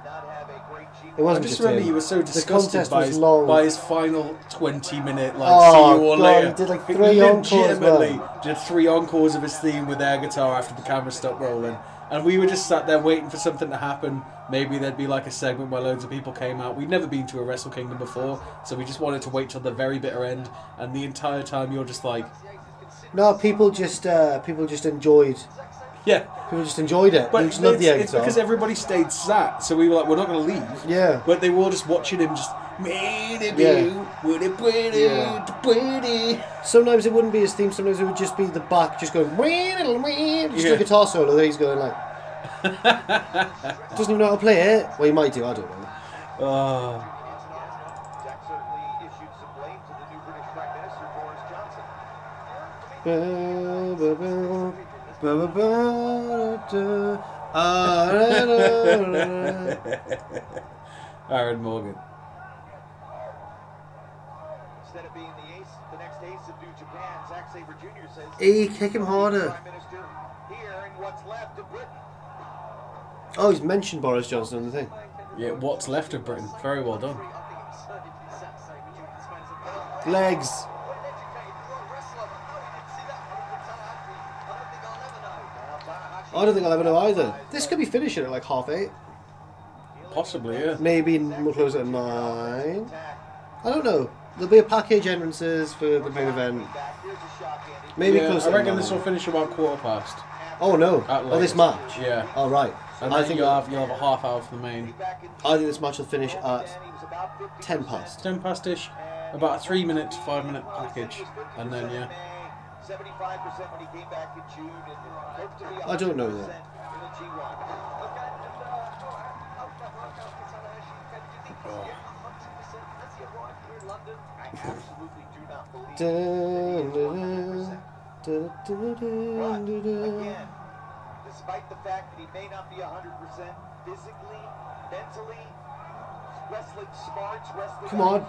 It wasn't I just, just remember him. You were so disgusted by his, by his final twenty minute, like, oh, see you all God, later. He did like three encores, man. Did three encores of his theme with their guitar after the camera stopped rolling. And we were just sat there waiting for something to happen. Maybe there'd be like a segment where loads of people came out. We'd never been to a Wrestle Kingdom before, so we just wanted to wait till the very bitter end. And the entire time you're just like... No, people just, uh, people just enjoyed... Yeah, people just enjoyed it. But just loved the it's because everybody stayed sat, so we were like, we're not going to leave. Yeah. But they were all just watching him, just yeah. Sometimes it wouldn't be his theme. Sometimes it would just be the back, just going just yeah. a guitar solo. There he's going like doesn't even know how to play it. Well, he might do. I don't know. Uh. Oh. Aaron Morgan. Instead of being the ace, the next ace of New Japan, Zack Sabre Junior says, "Hey, kick him harder." Oh, he's mentioned Boris Johnson on the thing. Yeah, what's left of Britain? Very well done. Legs. I don't think I'll ever know either. This could be finishing at like half eight. Possibly, yeah. Maybe we'll close at nine. I don't know. There'll be a package entrances for the main event. Maybe yeah, close I at nine. I reckon this will finish about quarter past. Oh no! Oh, this match. Yeah. All right. And I think you'll have you'll have a half hour for the main. I think this match will finish at ten past. Ten past ish. About a three minute to five minute package, and then yeah. seventy-five percent when he came back in June and I don't know that. Again, despite the fact that he may not be one hundred percent physically, mentally, wrestling smarts, wrestling. Come on.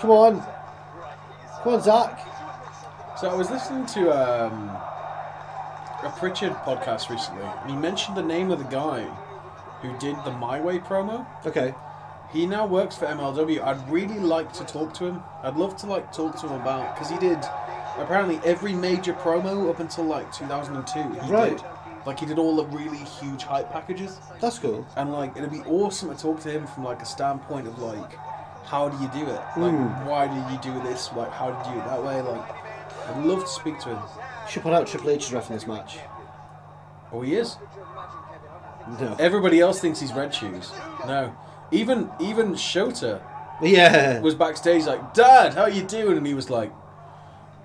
Come on. Come on, Zach. So I was listening to um, a Pritchard podcast recently, and he mentioned the name of the guy who did the My Way promo. Okay. He now works for M L W. I'd really like to talk to him. I'd love to like talk to him about, because he did apparently every major promo up until like two thousand two. He right. Did. Like, he did all the really huge hype packages. That's cool. And like, it'd be awesome to talk to him from like a standpoint of like, how do you do it? Like, mm. why did you do this? Like, how did you do it that way? Like, I'd love to speak to him. Should put out Triple H is ref in this match. Oh, he is? No. Everybody else thinks he's Red Shoes. No. Even even Shota. Yeah. Was backstage like, Dad, how you doing? And he was like,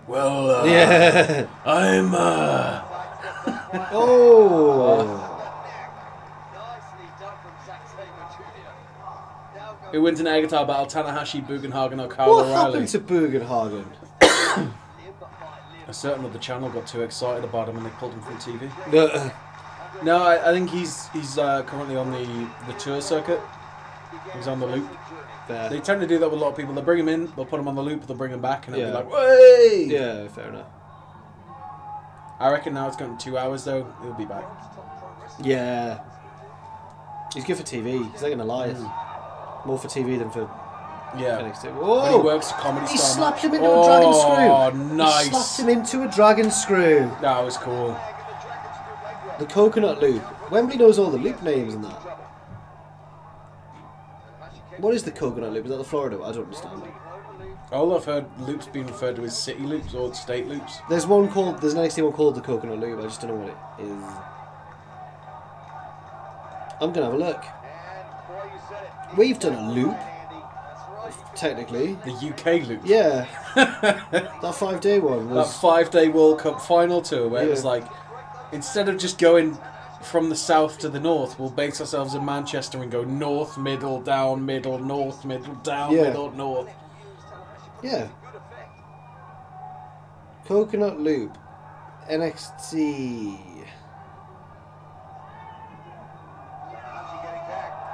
well, uh, yeah. I'm, uh... oh. Who wins an air guitar battle? Tanahashi, Bugenhagen, or Kyle O'Reilly? What happened to Bugenhagen? A certain other channel got too excited about him and they pulled him from T V. Uh, no, I, I think he's he's uh, currently on the, the tour circuit. He's on the loop. Fair. They tend to do that with a lot of people. They bring him in, they'll put him on the loop, they'll bring him back, and they'll yeah. be like, "Way!" Yeah, fair enough. I reckon now it's going to two hours though. He'll be back. Yeah. He's good for T V. He's not going to lie. Mm. More for T V than for yeah. N X T. Whoa! He works comedy. He star slapped him into oh, a dragon screw. Oh, nice! He slapped him into a dragon screw. That was cool. The coconut loop. Wembley knows all the loop names and that. What is the coconut loop? Is that the Florida one? I don't understand. All I've heard loops being referred to as city loops or state loops. There's one called, there's an N X T one called the Coconut Loop, I just don't know what it is. I'm going to have a look. We've done a loop. Technically. The U K loop. Yeah. That five day one was... That five day World Cup final tour where yeah. it was like, instead of just going from the south to the north, we'll base ourselves in Manchester and go north, middle, down, middle, north, middle, down, yeah. middle, north. Yeah. Coconut Loop. N X T.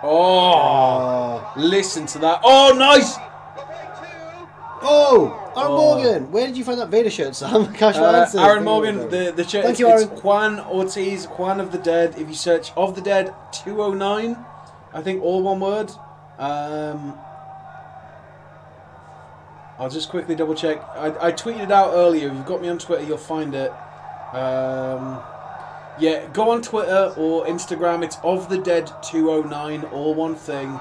Oh, oh. Listen to that. Oh, nice. Oh, Aaron oh. Morgan. Where did you find that Vader shirt, Sam? Casual uh, answer. Aaron Morgan, the, the shirt. Thank you, Aaron. It's Juan Ortiz, Juan of the Dead. If you search Of the Dead two oh nine, I think all one word. Um... I'll just quickly double check. I, I tweeted it out earlier. If you've got me on Twitter, you'll find it. Um, yeah, go on Twitter or Instagram. It's Of the Dead two oh nine, all one thing.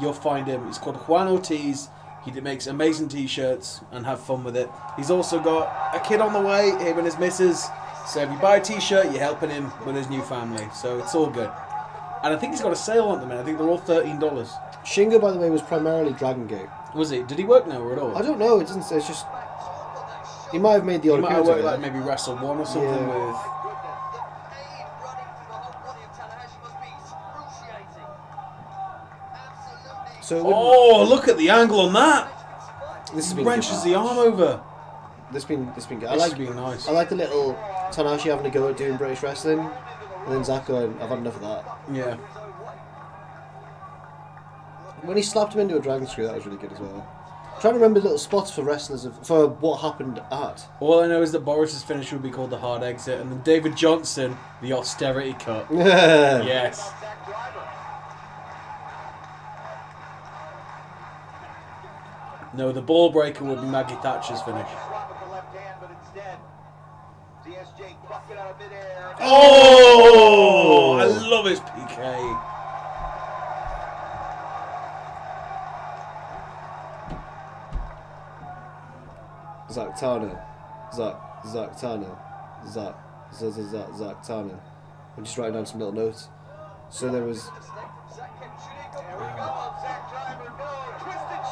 You'll find him. He's called Juan Ortiz. He makes amazing T-shirts and have fun with it. He's also got a kid on the way, him and his missus. So if you buy a T-shirt, you're helping him with his new family. So it's all good. And I think he's got a sale on them. I think they're all thirteen dollars. Shingo, by the way, was primarily Dragon Gate. Was he? Did he work now or at all? I don't know. It doesn't say. It's just he might have made the odd appearance. He might have worked like maybe Wrestle One or something yeah. with. So oh, look at the angle on that! This has been wrenches the arm over. This been this been good. I like being nice. I like the little Tanahashi having a go at doing British wrestling, and then Zack going, "I've had enough of that." Yeah. When he slapped him into a dragon screw, that was really good as well. I'm trying to remember little spots for wrestlers of, for what happened at. All I know is that Boris's finish would be called the hard exit, and then David Johnson, the austerity cut. Yes. No, the ball breaker would be Maggie Thatcher's finish. Oh! I love his P K. Zack Tana, Zack, Zack Tana, Zack, Zack, Zack, Zack Tana. I'm just writing down some little notes. So there was.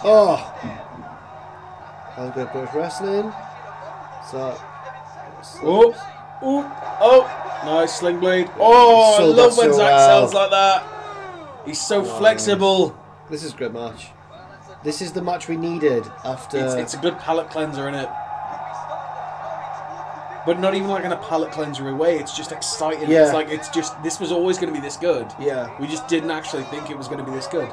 Oh! I'll go British wrestling. Zack. Oh! Oh! Oh! Nice sling blade. Oh! I love when Zack sells like that. He's so flexible. This is a great match. This is the match we needed after... It's, it's a good palate cleanser, innit? But not even like in a palate cleanser way, it's just exciting. Yeah. It's like, it's just, this was always going to be this good. Yeah. We just didn't actually think it was going to be this good.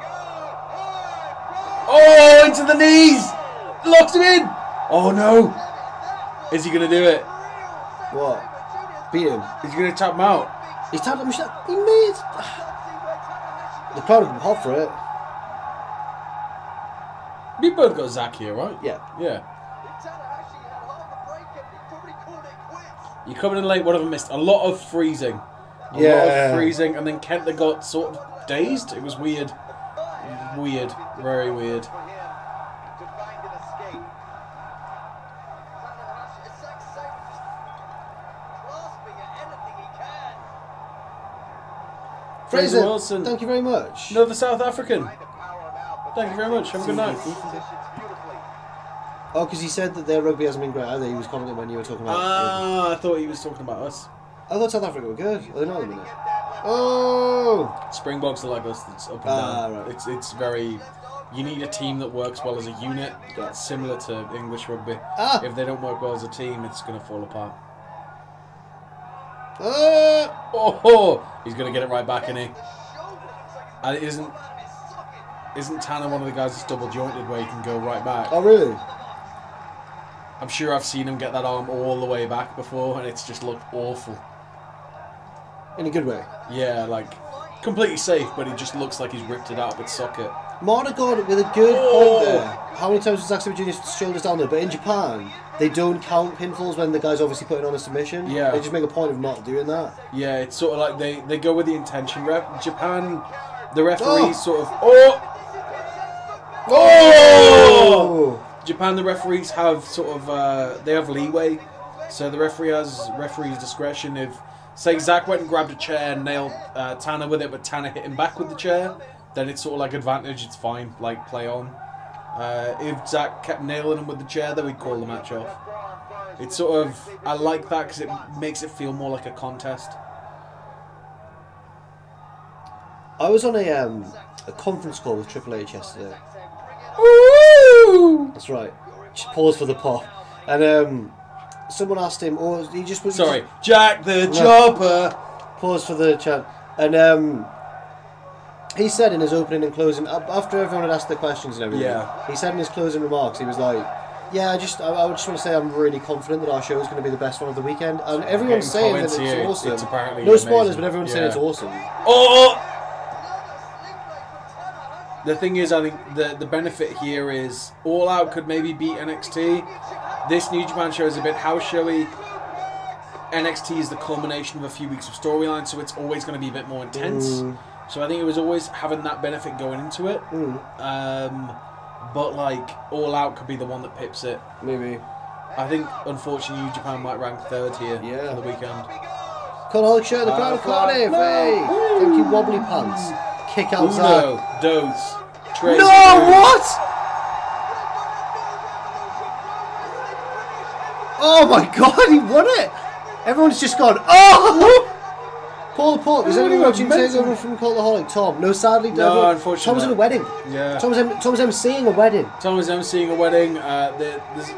Oh, into the knees! Locked it in! Oh no! Is he gonna do it? What? Beat him? Is he gonna tap him out? He's tapped him. He made. The crowd have been hot for it. We both got Zack here, right? Yeah. Yeah. You're coming in late. One of them missed a lot of freezing. A yeah. lot of freezing, and then Kenta got sort of dazed. It was weird. Weird. Very weird. Fraser Wilson. Thank you very much. Another South African. Thank you very much. Have a good night. Oh, because he said that their rugby hasn't been great either. He was commenting when you were talking about. Ah, uh, I thought he was talking about us. I thought South Africa were good. They're not at the minute. Oh! Springboks are like us. It's up and ah, down. Right. It's it's very. You need a team that works well as a unit. Yeah. Similar to English rugby. Ah. If they don't work well as a team, it's going to fall apart. Uh, oh, oh! He's going to get it right back, isn't he? And it isn't. Isn't Tanner one of the guys that's double jointed where he can go right back? Oh, really? I'm sure I've seen him get that arm all the way back before, and it's just looked awful. In a good way? Yeah, like, completely safe, but he just looks like he's ripped it out of its socket. Mordegard with a good oh. point there. How many times was Zack Sabre Junior's shoulders down there? But in Japan, they don't count pinfalls when the guy's obviously putting on a submission. Yeah. They just make a point of not doing that. Yeah, it's sort of like they, they go with the intention. Ref Japan, the referee oh. sort of... Oh! Oh! Japan, the referees have sort of uh, they have leeway, so the referee has referee's discretion. If say Zack went and grabbed a chair and nailed uh, Tanner with it, but Tanner hit him back with the chair, then it's sort of like advantage. It's fine, like play on. Uh, if Zack kept nailing him with the chair, then we'd call the match off. It's sort of I like that because it makes it feel more like a contest. I was on a um, a conference call with Triple H yesterday. Ooh. That's right. Just pause for the pop. And um, someone asked him, or he just was. Sorry, just, Jack the no, Jobber. Pause for the chat. And um, he said in his opening and closing, after everyone had asked their questions and everything, yeah. he said in his closing remarks, he was like, "Yeah, I just, I, I just want to say I'm really confident that our show is going to be the best one of the weekend." And everyone's saying that it's awesome. It's apparently no spoilers, amazing. But everyone's yeah. saying it's awesome. Oh. The thing is, I think the, the benefit here is All Out could maybe beat N X T. This New Japan show is a bit house showy. N X T is the culmination of a few weeks of storyline, so it's always going to be a bit more intense. Mm. So I think it was always having that benefit going into it. Mm. Um, but, like, All Out could be the one that pips it. Maybe. I think, unfortunately, New Japan might rank third here yeah. for the weekend. Colin show the crowd of Cardiff. Hey! Thank you, Wobbly Pants. Kick out Uno, Dose, Trace. No, what? Oh my god, he won it! Everyone's just gone, oh! Paul Port, is anyone watching Takeover from Cultaholic? Tom, no, sadly, no, no. unfortunately. Tom was at a wedding. Yeah. Tom was, Tom was emceeing a wedding. Tom was emceeing a wedding. Uh, there's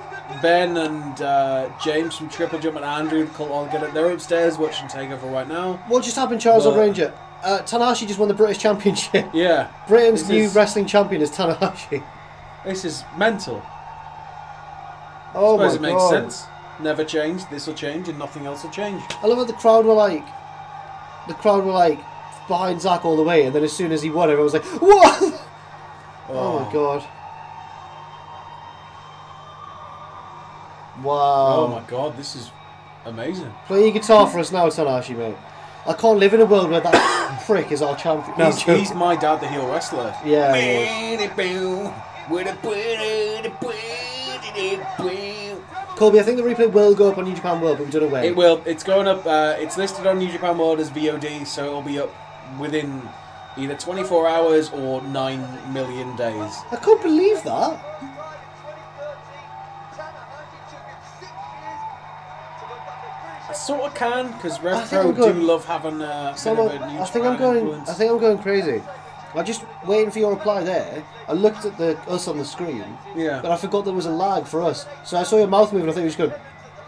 Ben and uh, James from Triple Jump and Andrew Cultaholic. They're upstairs watching Takeover right now. What just happened, Charles O'Ranger? Uh, Tanahashi just won the British Championship. Yeah. Britain's this new is, wrestling champion is Tanahashi. This is mental. Oh I suppose my it God. makes sense. Never changed. This will change, and nothing else will change. I love how the crowd were like, the crowd were like behind Zack all the way, and then as soon as he won, everyone was like, "What?" Oh, oh my God. Wow. Oh my God, this is amazing. Play your guitar for us now, Tanahashi, mate. I can't live in a world where that prick is our champion. No, he's, he's my dad, the heel wrestler. Yeah. Colby, I think the replay will go up on New Japan World, but we don't know when. It will. It's going up. Uh, it's listed on New Japan World as V O D, so it'll be up within either twenty-four hours or nine million days. I can't believe that. Sort of can because RevPro do love having uh, so a bit of a new I think I'm going. Influence. I think I'm going crazy. I just waiting for your reply there. I looked at the us on the screen. Yeah. But I forgot there was a lag for us, so I saw your mouth move and I thought you was good.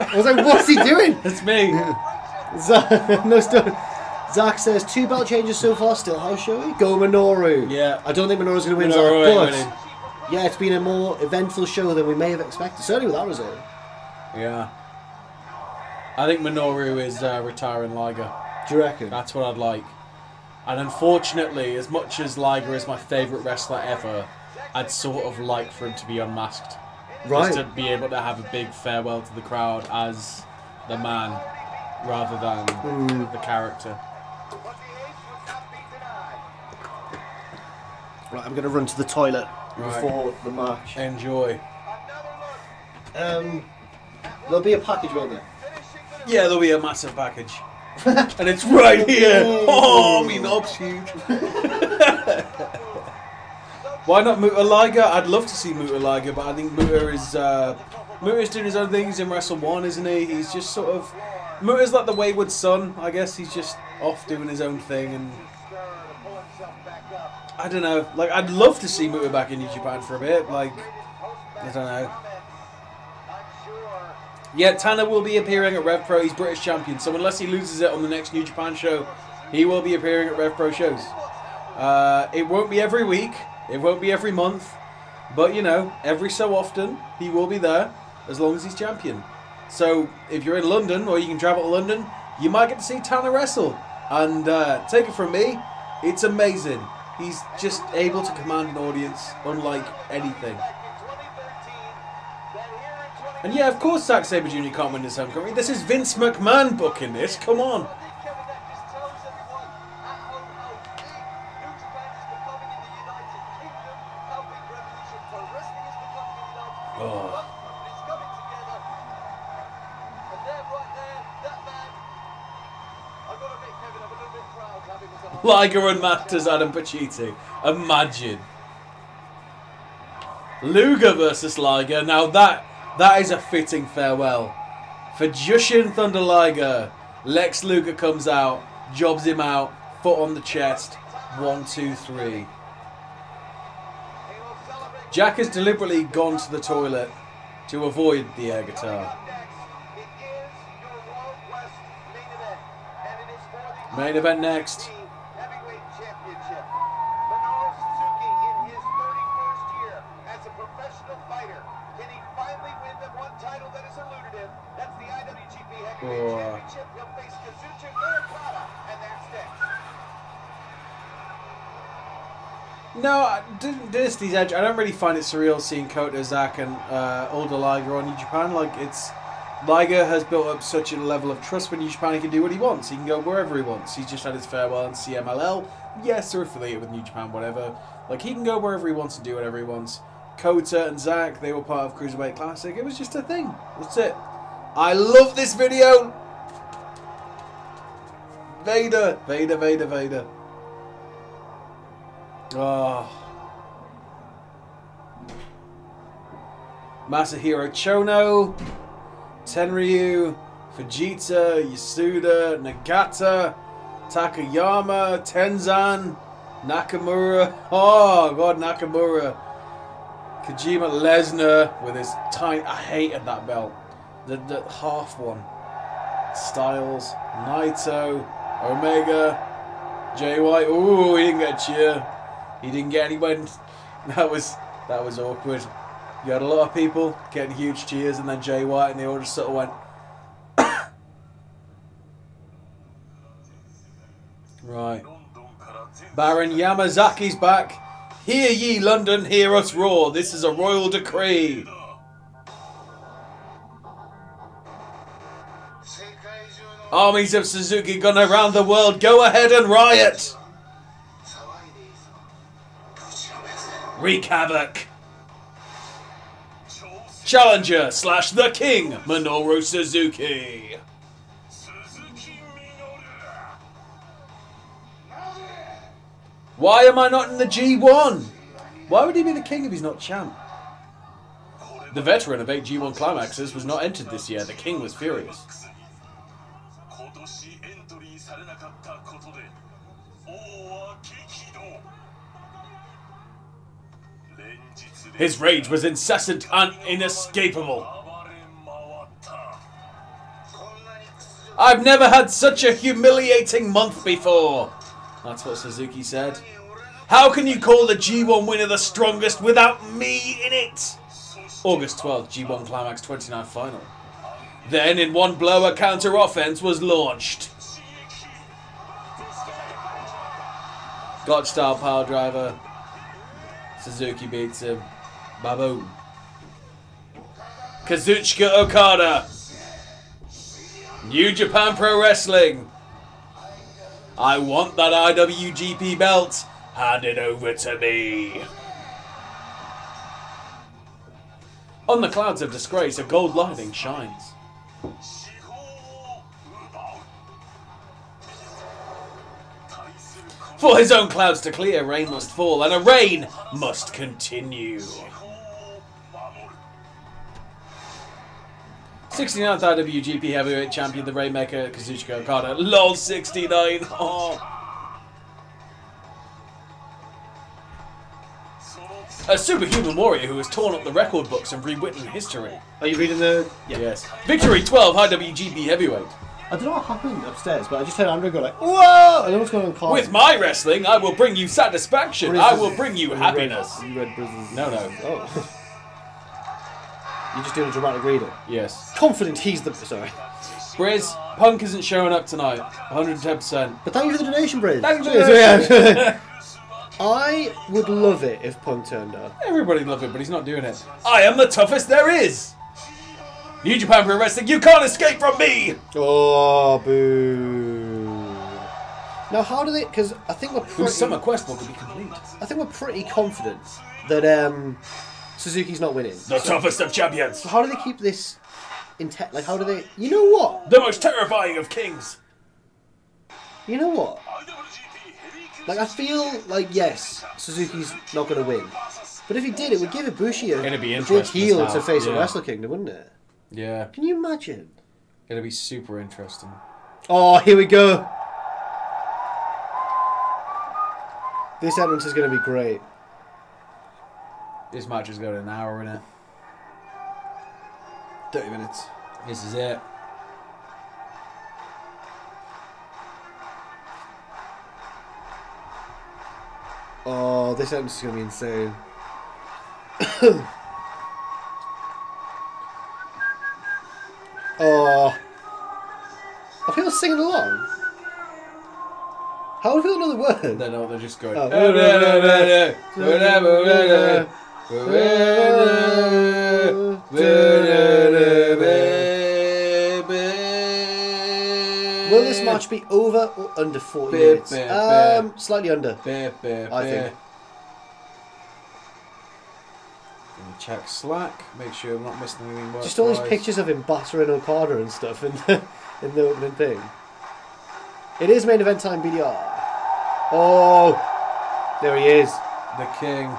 I was like, "What's he doing?" It's me. Yeah. No stuff. Zack says two belt changes so far. Still house showy. Go Minoru. Yeah. I don't think Minoru's going to win. Minoru Zack, but yeah, it's been a more eventful show than we may have expected, certainly with our result. Yeah. I think Minoru is uh, retiring Liger. Do you reckon? That's what I'd like. And unfortunately, as much as Liger is my favourite wrestler ever, I'd sort of like for him to be unmasked. Right. Just to be able to have a big farewell to the crowd as the man, rather than mm. the character. Right, I'm going to run to the toilet right. before the match. Enjoy. Um, there'll be a package, won't there? Yeah, there'll be a massive package. And it's right here! Oh, me knob's huge! Why not Muta Liger? I'd love to see Muta Liger, but I think Muta is uh, Muta's doing his own thing. He's in Wrestle one, isn't he? He's just sort of... Muta's like the wayward son, I guess. He's just off doing his own thing, and I don't know. Like, I'd love to see Muta back in New Japan for a bit. Like, I don't know. Yeah, Tana will be appearing at Rev Pro. He's British champion, so unless he loses it on the next New Japan show, he will be appearing at Rev Pro shows. Uh, it won't be every week. It won't be every month. But, you know, every so often, he will be there as long as he's champion. So, if you're in London, or you can travel to London, you might get to see Tana wrestle. And uh, take it from me, it's amazing. He's just able to command an audience unlike anything. And yeah, of course Zack Sabre Junior can't win his home country. This is Vince McMahon booking this, come on. Oh. Liger and Masters Adam Pacitti. Imagine. Luger versus Liger. Now that that is a fitting farewell. For Jushin Thunder Liger, Lex Luger comes out, jobs him out, foot on the chest. One, two, three. Jack has deliberately gone to the toilet to avoid the air guitar. Main event next. Oh. No, Dynasty's Edge, I don't really find it surreal seeing Kota, Zack and uh, older Liger on New Japan. Like, it's... Liger has built up such a level of trust with New Japan, he can do what he wants. He can go wherever he wants. He's just had his farewell in C M L L. Yes, they're affiliated with New Japan, whatever. Like, he can go wherever he wants and do whatever he wants. Kota and Zack, they were part of Cruiserweight Classic. It was just a thing. That's it. I love this video! Vader, Vader, Vader, Vader. Oh. Masahiro Chono, Tenryu, Fujita, Yasuda, Nagata, Takayama, Tenzan, Nakamura. Oh, God, Nakamura. Kojima, Lesnar with his tiny... I hated that belt. The, the half one. Styles, Naito, Omega, Jay White. Ooh, he didn't get a cheer. He didn't get anywhere. That was that was awkward. You had a lot of people getting huge cheers, and then Jay White, and they all just sort of went. Right. Baron Yamazaki's back. Hear ye, London, hear us roar. This is a royal decree. Armies of Suzuki gone around the world. Go ahead and riot. Wreak havoc. Challenger slash the king, Minoru Suzuki. Why am I not in the G one? Why would he be the king if he's not champ? The veteran of eight G one climaxes was not entered this year. The king was furious. His rage was incessant and inescapable. I've never had such a humiliating month before. That's what Suzuki said. How can you call the G one winner the strongest without me in it? August twelfth, G one Climax twenty-nine final. Then, in one blow, a counter-offense was launched. Gotch-style power driver. Suzuki beats him. Baboom. Kazuchika Okada. New Japan Pro Wrestling. I want that I W G P belt. Hand it over to me. On the clouds of disgrace, a gold lightning shines. For his own clouds to clear, rain must fall, and a rain must continue. sixty-ninth I W G P Heavyweight Champion, the Rainmaker, Kazuchika Okada. LOL sixty-nine! Oh. A superhuman warrior who has torn up the record books and rewritten history. Are you reading the... Yeah. Yes. Victory twelve, I W G P Heavyweight. I don't know what happened upstairs, but I just heard Andrew go like, whoa! I don't know what's going on in class. With my wrestling, I will bring you satisfaction. Brizz I will bring you Brizz happiness. Read, you read Brizz's... No, no. Oh. You're just doing a dramatic reading. Yes. Confident he's the... Sorry. Briz, Punk isn't showing up tonight. one hundred ten percent. But thank you for the donation, Briz. Thank you. Yeah. I would love it if Punk turned up. Everybody loves it, but he's not doing it. I am the toughest there is. New Japan Pro Wrestling, you can't escape from me. Oh, boo. Now, how do they... Because I think we're pretty... Summer Quest will be complete. I think we're pretty confident that um, Suzuki's not winning. The so, toughest of champions. So how do they keep this... in te Like, how do they... You know what? The most terrifying of kings. You know what? Like, I feel like, yes, Suzuki's not going to win. But if he did, it would give Ibushi a be big heel now. to face yeah. at Wrestle Kingdom, wouldn't it? Yeah. Can you imagine? It'll be super interesting. Oh, here we go. This entrance is going to be great. This match has got an hour in it. thirty minutes. This is it. Oh, this entrance is going to be insane. Oh. Are people singing along? How do people know the word? No, no, they're just going... Oh. Will this match be over or under forty minutes? Beep, beep, um, beep. Slightly under, beep, beep, I think. Let me check Slack, make sure I'm not missing anything. Just all these pictures of him battering Okada and stuff in the, in the opening thing. It is main event time, B D R. Oh, there he is. The king.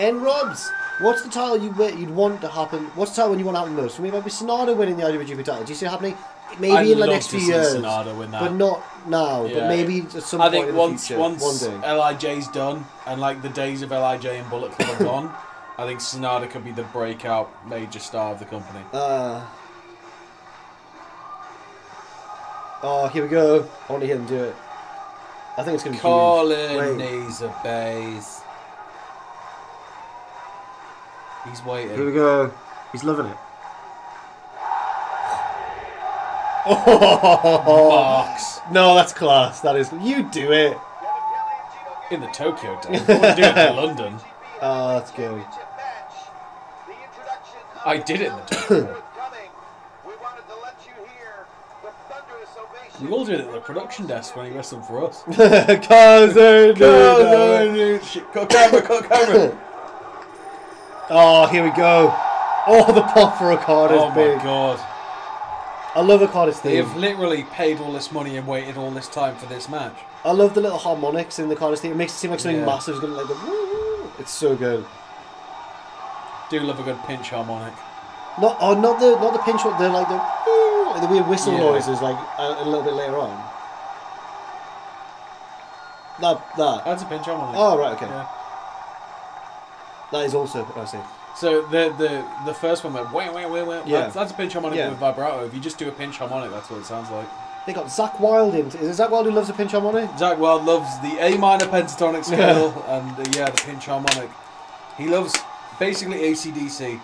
And Robs, what's the title you you'd want to happen? What's the title when you want to happen most? For me, it might be Sanada winning the I W G P title. Do you see it happening? Maybe I'd in the next few years, Sanada win that. But not now. Yeah. But maybe at some I point think in once, the future. Once L I J's done, and like the days of L I J and Bullet Club are gone, I think Sanada could be the breakout major star of the company. Uh, oh, here we go. I want to hear them do it. I think it's going to be Colin Neezabays. He's waiting. Here we go. He's loving it. Oh, Marks. No, that's class. That is. You do it. In the Tokyo Dome. I want to do it in London. Oh, that's good. I did it in the Tokyo Dome. We all did it at the production desk when he wrestled for us. Kazu, Kazu, shit. Cut camera, cut camera. Oh, here we go. Oh, the pop for Okada's oh big. Oh, my God. I love Okada's theme. They have literally paid all this money and waited all this time for this match. I love the little harmonics in the Okada's theme. It makes it seem like something yeah. massive is going to like go. It's so good. Do love a good pinch harmonic. Not, oh, not the not the pinch, the, like, the, like the weird whistle yeah. noises like a, a little bit later on. That, that. That's a pinch harmonic. Oh, right, okay. Yeah. That is also what I see. So the the the first one went wah wah wah wah. Yeah. That's, that's a pinch harmonica yeah. with vibrato. If you just do a pinch harmonic, that's what it sounds like. They got Zach Wilde in. Is it Zach Wilde who loves a pinch harmonic? Zach Wilde loves the A minor pentatonic scale yeah. and uh, yeah, the pinch harmonic. He loves basically A C D C.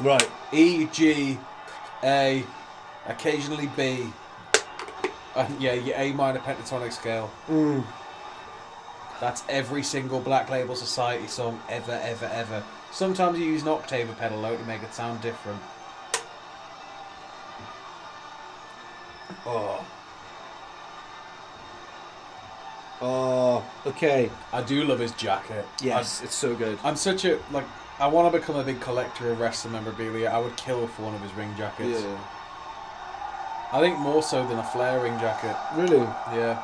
Right. E, G, A, occasionally B. And yeah, your A minor pentatonic scale. Mm. That's every single Black Label Society song ever, ever, ever. Sometimes you use an octave or pedal low to make it sound different. Oh. Oh, okay. I do love his jacket. Yes, I, it's so good. I'm such a, like, I want to become a big collector of wrestling memorabilia. I would kill for one of his ring jackets. Yeah. I think more so than a Flair ring jacket. Really? Yeah.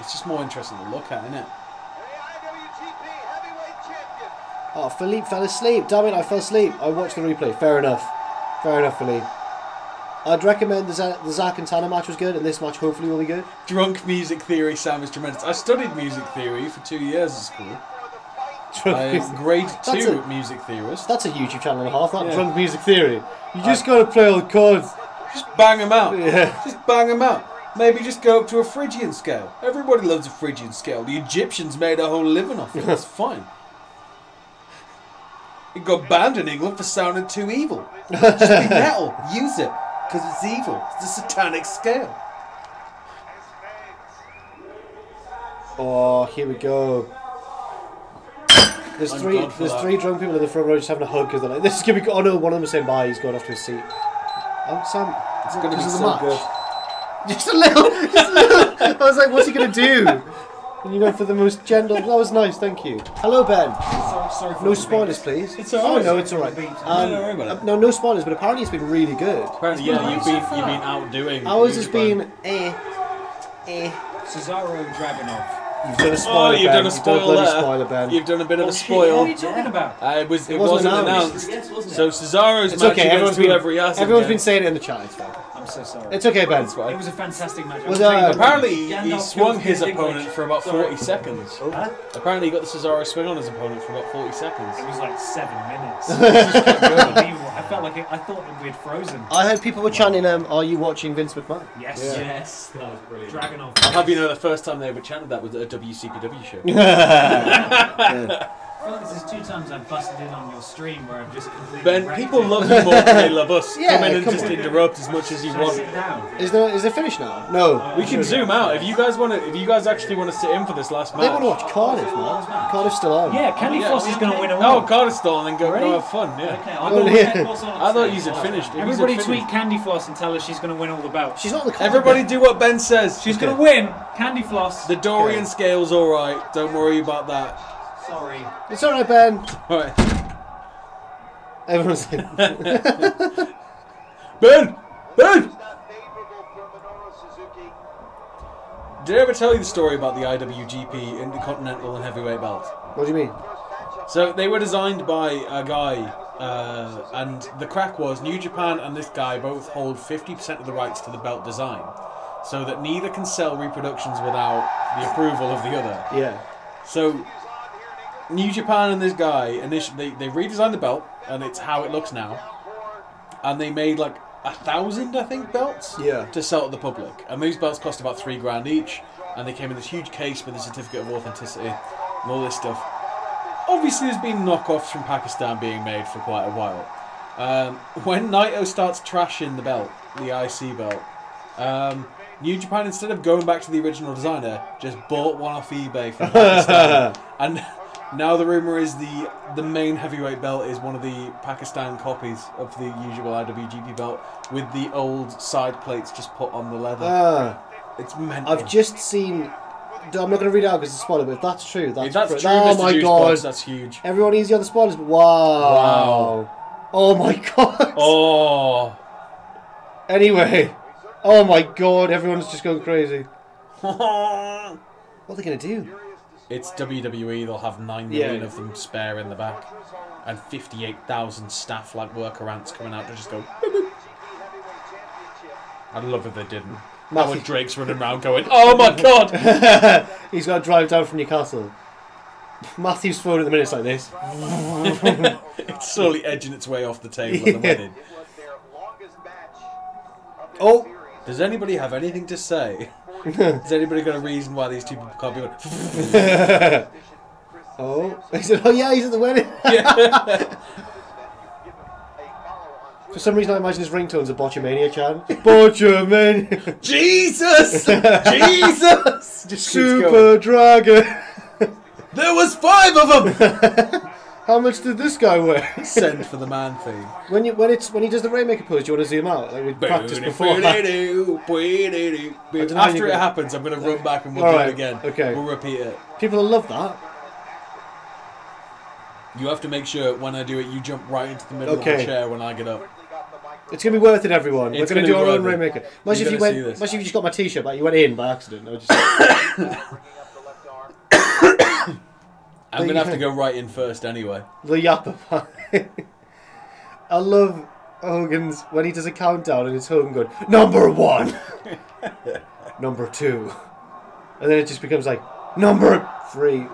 It's just more interesting to look at, isn't it? The I W G P Heavyweight Champion. Oh, Philippe fell asleep. Damn it, I fell asleep. I watched the replay. Fair enough. Fair enough, Philippe. I'd recommend the Zack and Tanner match was good, and this match hopefully will be good. Drunk music theory, Sam, is tremendous. I studied music theory for two years at school. I'm grade two a, music theorist. That's a YouTube channel and a half, that yeah. Drunk music theory. You just I, gotta play all the chords. Just bang them out. Yeah. Just bang them out. Maybe just go up to a Phrygian scale. Everybody loves a Phrygian scale. The Egyptians made a whole living off it. That's fine. It got banned in England for sounding too evil. Just be metal. Use it. Because it's evil. It's the satanic scale. Oh, here we go. There's I'm three There's that. three drunk people in the front row just having a hug because they're like, this is going to be... Oh no, one of them is saying bye, he's going off to his seat. Oh, Sam, it's going to be so match. good. Just a little, just a little. I was like, what's he going to do? And you went for the most gentle... That was nice, thank you. Hello, Ben. Sorry, sorry for no spoilers, please. It's alright. Oh, no, it's alright. Um, no, no, no, no, no spoilers, but apparently it's been really good. Apparently, yeah, nice. you've, been, you've been outdoing... Ours has been... Eh. Eh. Cesaro Dragunov. You've done a spoiler, oh, you've done a spoiler. You've done a spoiler, Ben. You've done a bit oh, of a spoil. What are you talking about? Uh, it was, it, it wasn't, wasn't announced. announced. Yes, wasn't it? So Cesaro's it's match okay. Everyone's been, everyone's been saying it in the chat. It's fine. I'm so sorry. It's okay, Ben. It's fine. It was a fantastic match. Was, uh, apparently, he Gandalf swung his opponent for about sorry. forty seconds. Oh. Huh? Apparently, he got the Cesaro swing on his opponent for about forty seconds. It was like seven minutes. It just I felt like it, I thought we had frozen. I heard people were chanting, um, "Are you watching Vince McMahon?" Yes, yeah. yes. That was brilliant. Dragunov. I'll have you know, the first time they ever chanted that was a W C P W show. yeah. Well, this is two times I've busted in on your stream where I've just completely. Ben, people it. love you more than they love us. Yeah, come in and come just on. interrupt as much as you Should want. Sit down? Is there is there finish now? No. Uh, we can zoom out if you guys want to. If you guys actually want to sit in for this last match. They want to watch Cardiff, man. Cardiff's still on. Yeah, Candy Floss is going to win a Oh, Cardiff's still on and go Ready? have fun. Yeah. Okay, I'll oh, go yeah. Floss on I thought you had finished. Everybody tweet finished. Candy Floss and tell her she's going to win all the belts. She's not the. Everybody do what Ben says. She's going to win. Candy Floss. The Dorian scale's all right. Don't worry about that. Sorry. It's alright, Ben. Alright. Everyone's in. Ben! Ben! Did I ever tell you the story about the I W G P Intercontinental and Heavyweight belt? What do you mean? So they were designed by a guy, uh, and the crack was New Japan and this guy both hold fifty percent of the rights to the belt design, so that neither can sell reproductions without the approval of the other. Yeah. So... New Japan and this guy, and they, they, they redesigned the belt, and it's how it looks now. And they made like a thousand, I think, belts yeah. to sell to the public. And these belts cost about three grand each, and they came in this huge case with a certificate of authenticity and all this stuff. Obviously, there's been knockoffs from Pakistan being made for quite a while. Um, when Naito starts trashing the belt, the I C belt, um, New Japan, instead of going back to the original designer, just bought one off eBay from Pakistan. and... Now the rumour is the the main heavyweight belt is one of the Pakistan copies of the usual I W G P belt with the old side plates just put on the leather. Uh, it's mental. I've just seen... I'm not going to read it out because it's a spoiler, but if that's true, that's... If that's true, oh Mister my Juice god, Box, that's huge. Everyone easy on the spoilers, but wow. Wow. Oh my god. Oh. Anyway. Oh my god, everyone's just going crazy. What are they going to do? It's W W E, they'll have nine million yeah. of them spare in the back. And fifty-eight thousand staff like worker ants coming out to just go... Boop, boop. I'd love if they didn't. Now when Drake's running around going, oh my god! He's got to drive down from Newcastle. Matthew's phone at the minute's like this. It's slowly edging its way off the table at the wedding. Oh! Does anybody have anything to say? Has anybody got a reason why these two people can't be on? Oh. He said, oh yeah, he's at the wedding. Yeah. For some reason I imagine his ringtone's a Botchamania chant. Botchamania! Jesus! Jesus! Just Super Dragon! There was five of them! How much did this guy weigh? Send for the man theme. When you when it's when he does the Rainmaker pose, do you want to zoom out? Like we practiced before. After it happens, I'm going to run back and we'll do it again. Okay. We'll repeat it. People will love that. You have to make sure when I do it, you jump right into the middle okay. of the chair when I get up. It's going to be worth it, everyone. It's We're going to do our own Rainmaker. Imagine if you went. Imagine if you just got my T-shirt back. You went in by accident. I just... I'm going to have to go right in first anyway. The yapper pie. I love Hogan's, when he does a countdown and it's Hogan going, number one! Number two. And then it just becomes like, number three.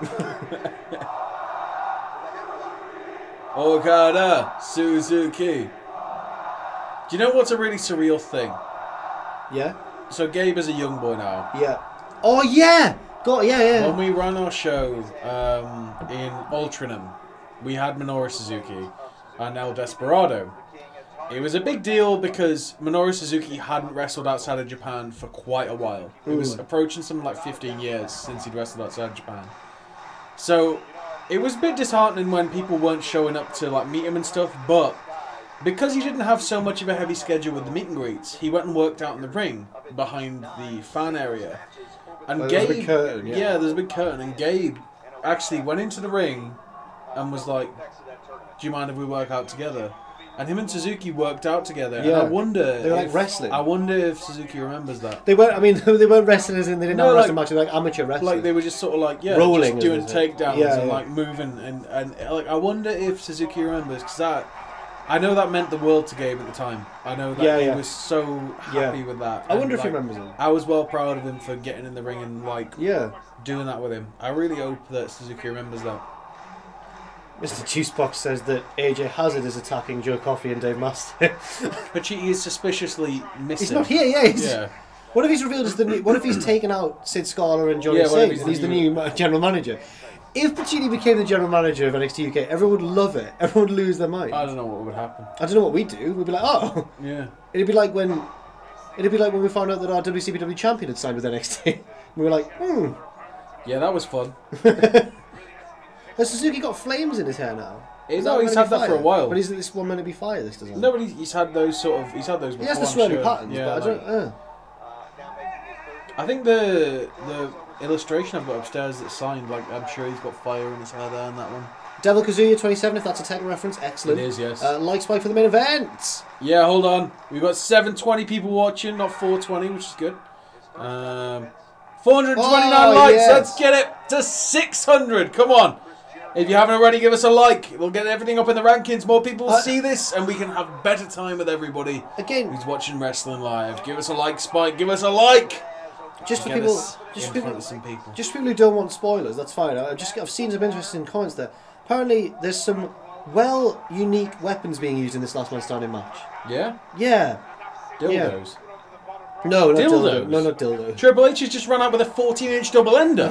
Okada, Suzuki. Do you know what's a really surreal thing? Yeah? So Gabe is a young boy now. Yeah. Oh, yeah! God, yeah, yeah. When we ran our show um, in Altrincham, we had Minoru Suzuki and El Desperado. It was a big deal because Minoru Suzuki hadn't wrestled outside of Japan for quite a while. It Ooh. was approaching something like fifteen years since he'd wrestled outside of Japan. So it was a bit disheartening when people weren't showing up to like meet him and stuff, but because he didn't have so much of a heavy schedule with the meet and greets, he went and worked out in the ring behind the fan area. And oh, Gabe, there's a big curtain, yeah. yeah, there's a big curtain, and Gabe actually went into the ring and was like, "Do you mind if we work out together?" And him and Suzuki worked out together. Yeah. And I wonder they were like if, wrestling. I wonder if Suzuki remembers that. They weren't. I mean, they weren't wrestlers, and they didn't no, have a wrestling like, match. They were like amateur wrestling. Like they were just sort of like yeah, rolling, just doing takedowns yeah, and yeah. like moving and and like I wonder if Suzuki remembers because that. I know that meant the world to Gabe at the time. I know that yeah, he yeah. was so happy yeah. with that. I wonder if like, he remembers it. I was well proud of him for getting in the ring and like yeah. doing that with him. I really hope that Suzuki remembers that. Mister Juicebox says that A J Hazard is attacking Joe Coffey and Dave Master. But he is suspiciously missing. He's not here, yeah. He's, yeah. What if he's revealed as the new, what if he's taken out Sid Scala and Johnny yeah, Sings? He's the new, new general manager. If Pacini became the general manager of N X T U K, everyone would love it. Everyone would lose their mind. I don't know what would happen. I don't know what we'd do. We'd be like, oh. Yeah. It'd be like when it'd be like when we found out that our W C P W champion had signed with N X T. We were like, hmm. Yeah, that was fun. But Suzuki got flames in his hair now. Is no, he's had that fire? for a while. But isn't this one meant to be fire, this doesn't No, but he's, he's had those sort of... He's had those before, He has the swirly sure. patterns, yeah, but like, I don't... Uh. I think the... the illustration I've got upstairs that's signed, like I'm sure he's got fire in his hair there and that one. Devil Kazuya twenty-seven, if that's a tech reference, excellent. It is, yes. Uh, like spike for the main event. Yeah, hold on. We've got seven twenty people watching, not four twenty, which is good. Um, four twenty-nine oh, likes, yes. Let's get it to six hundred, come on. If you haven't already, give us a like. We'll get everything up in the rankings. More people will uh, see this, and we can have better time with everybody again. who's watching Wrestling Live. Give us a like, Spike, give us a like. Just for, people, just, for people, people. just for people who don't want spoilers, that's fine. I've, just, I've seen some interesting comments there. Apparently, there's some, well, unique weapons being used in this Last Man Standing match. Yeah? Yeah. Dildos. Yeah. No, not dildos. dildos. No, not dildos. Triple H has just run out with a fourteen inch double ender.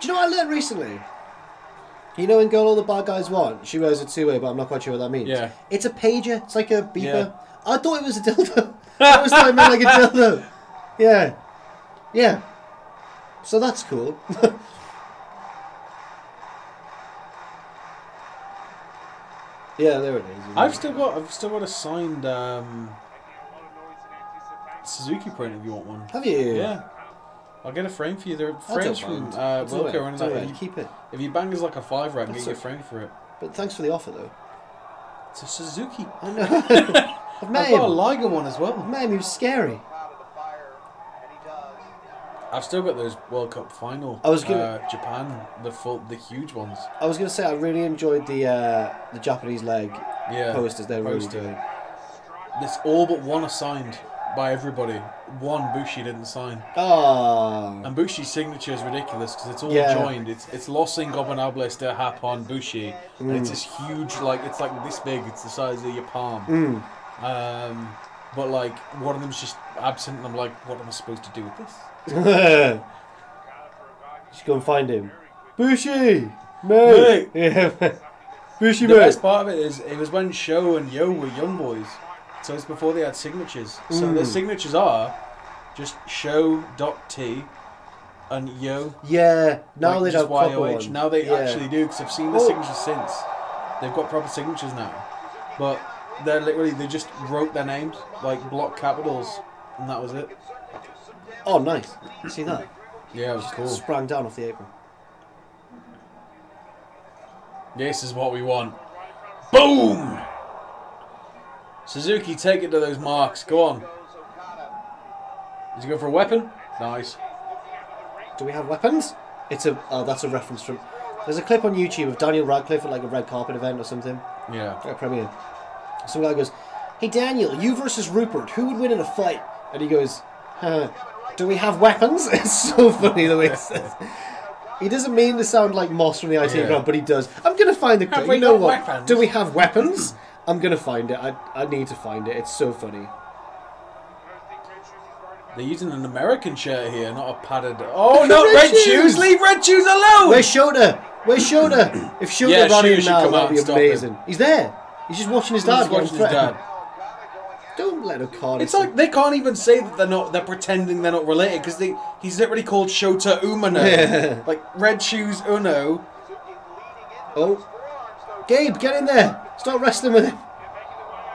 Do you know what I learned recently? You know in Girl All the Bad Guys Want, she wears a two-way, but I'm not quite sure what that means. Yeah. It's a pager. It's like a beeper. Yeah. I thought it was a dildo. I always thought it meant like a dildo. Yeah. Yeah, so that's cool. Yeah, there it is. I've still got, I've still got a signed um, Suzuki print if you want one. Have you? Yeah, I'll get a frame for you. There are frames from uh, Wilco or anything. Like you keep it. If you bang is like a five, right, get your frame for it. But thanks for the offer, though. It's a Suzuki. I know. I've met him. I've got a Liger one as well. I've met him. He was scary. I've still got those World Cup final. I was gonna, uh, Japan, the full, the huge ones. I was going to say I really enjoyed the uh, the Japanese leg yeah, posters they were really doing. It's all but one assigned. by everybody. One, Bushi didn't sign. Oh. And Bushi's signature is ridiculous because it's all yeah. joined. It's it's Los Ingobernables de Japón Bushi. Mm. And it's this huge, like, it's like this big. It's the size of your palm. Mm. Um, but, like, one of them's just absent, and I'm like, what am I supposed to do with this? Just go and find him. Bushi! Mate! Yeah. Bushi, mate! The best part of it is, it was when Sho and Yoh were young boys. So it's before they had signatures. Mm. So their signatures are just Sho.T and Yoh. Yeah, now like they don't proper one. Now they yeah. actually do, because I've seen the oh. signatures since. They've got proper signatures now. But they're literally, they just wrote their names, like block capitals, and that was it. Oh, nice. You see that? Yeah, it was just cool. Sprang down off the apron. This is what we want. Boom! Suzuki, take it to those marks. Go on. Is he going for a weapon? Nice. Do we have weapons? It's a. Oh, that's a reference from. There's a clip on YouTube of Daniel Radcliffe at like a red carpet event or something. Yeah. At a premiere. Some guy goes, "Hey Daniel, you versus Rupert, who would win in a fight?" And he goes, "Huh, do we have weapons?" It's so funny the way he says. He doesn't mean to sound like Moss from the I T yeah. Ground, but he does. I'm gonna find the clip. You know what? Weapons? Do we have weapons? I'm going to find it. I, I need to find it. It's so funny. They're using an American shirt here, not a padded... Oh, not Red, Red Shoes. Shoes! Leave Red Shoes alone! Where's Shota? Where's Shota? If Shota yeah, ran in now, that would be amazing. Him. He's there. He's just watching his dad. He's watching his dad. Don't let Okada... It's like they can't even say that they're not... They're pretending they're not related, because they he's literally called Shota Umino. Yeah. Like, Red Shoes Uno. Oh. Gabe, get in there! Start wrestling with him!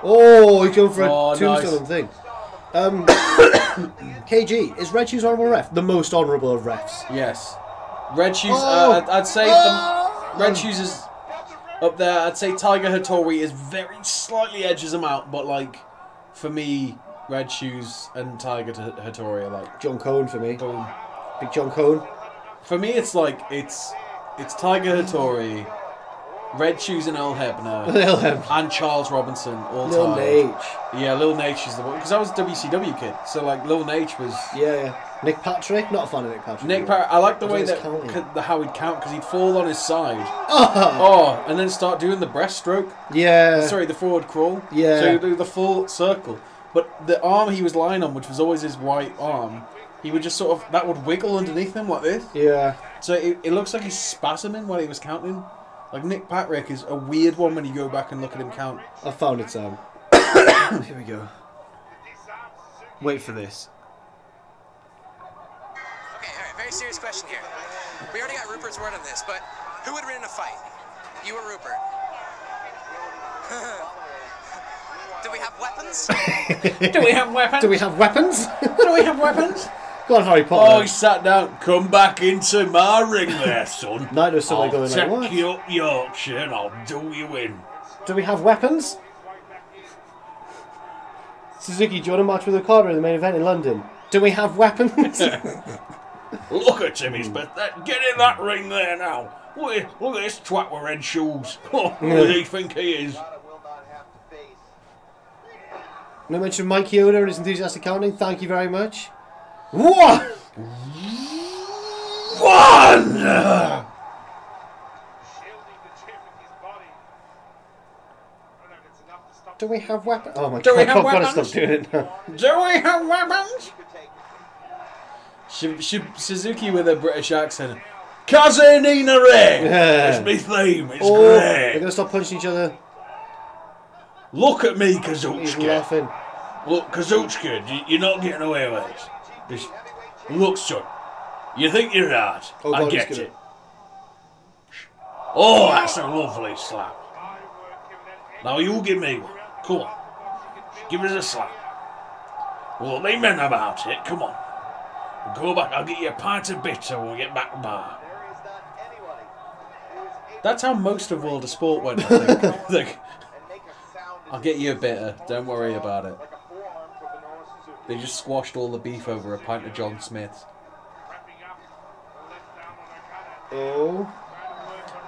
Oh, he's going for a oh, tombstone nice. thing. Um, K G, is Red Shoes honourable ref? The most honourable of refs. Yes. Red Shoes, oh. uh, I'd say... Oh. The, Red Shoes is up there. I'd say Tiger Hattori is very slightly edges him out, but, like, for me, Red Shoes and Tiger Hattori are, like... John Cone for me. Boom. Big John Cone. For me, it's, like, it's, it's Tiger Hattori... Red Shoes and El Hebner. Lil Hebner. And Charles Robinson, all Lil time. Lil Nate. Yeah, Lil Nate is the one. Because I was a W C W kid, so like Lil Nate was... Yeah, yeah. Nick Patrick? Not a fan of Nick Patrick. Nick Patrick. I like the way that the, how he'd count, because he'd fall on his side. Oh. oh! And then start doing the breaststroke. Yeah. Sorry, the forward crawl. Yeah. So he'd do the full circle. But the arm he was lying on, which was always his white arm, he would just sort of... That would wiggle underneath him like this. Yeah. So it, it looks like he's spasming while he was counting. Like, Nick Patrick is a weird one when you go back and look at him count. I found it, Sam. Here we go. Wait for this. Okay, all right, very serious question here. We already got Rupert's word on this, but who would win in a fight? You or Rupert? Do we have weapons? Do we have weapons? Do we have weapons? Do we have weapons? Go on, Harry Potter. Oh, he sat down. Come back into my ring there, son. Night or something going like, what? I'll take you up Yorkshire and I'll do you in. Do we have weapons? Suzuki, do you want to match with Okada in the main event in London? Do we have weapons? Look at him, he's bet that. Get in that ring there now. Look at, look at this twat with red shoes. Oh, who do you think he is? No mention of Mike Yoder and his enthusiastic counting. Thank you very much. One! One! Do we have weapons? Oh my god, I've got to stop doing it now. Do we have weapons? Should, should Suzuki with a British accent. Kazanina Ray! Yeah. It's me theme, it's oh, great. They're going to stop punching each other. Look at me, Kazuchika. He's laughing. Look, Kazuchika, you're not getting away with it. This look, son. You think you're hard. Oh, I get it. Oh, that's a lovely slap. Now you give me one. Come on. Give us a slap. Well, they men about it. Come on. We'll go back. I'll get you a pint of bitter when we get back bar. That's how most of World of Sport went, I think. Like, I'll get you a bitter. Don't worry about it. They just squashed all the beef over a pint of John Smith's. Oh.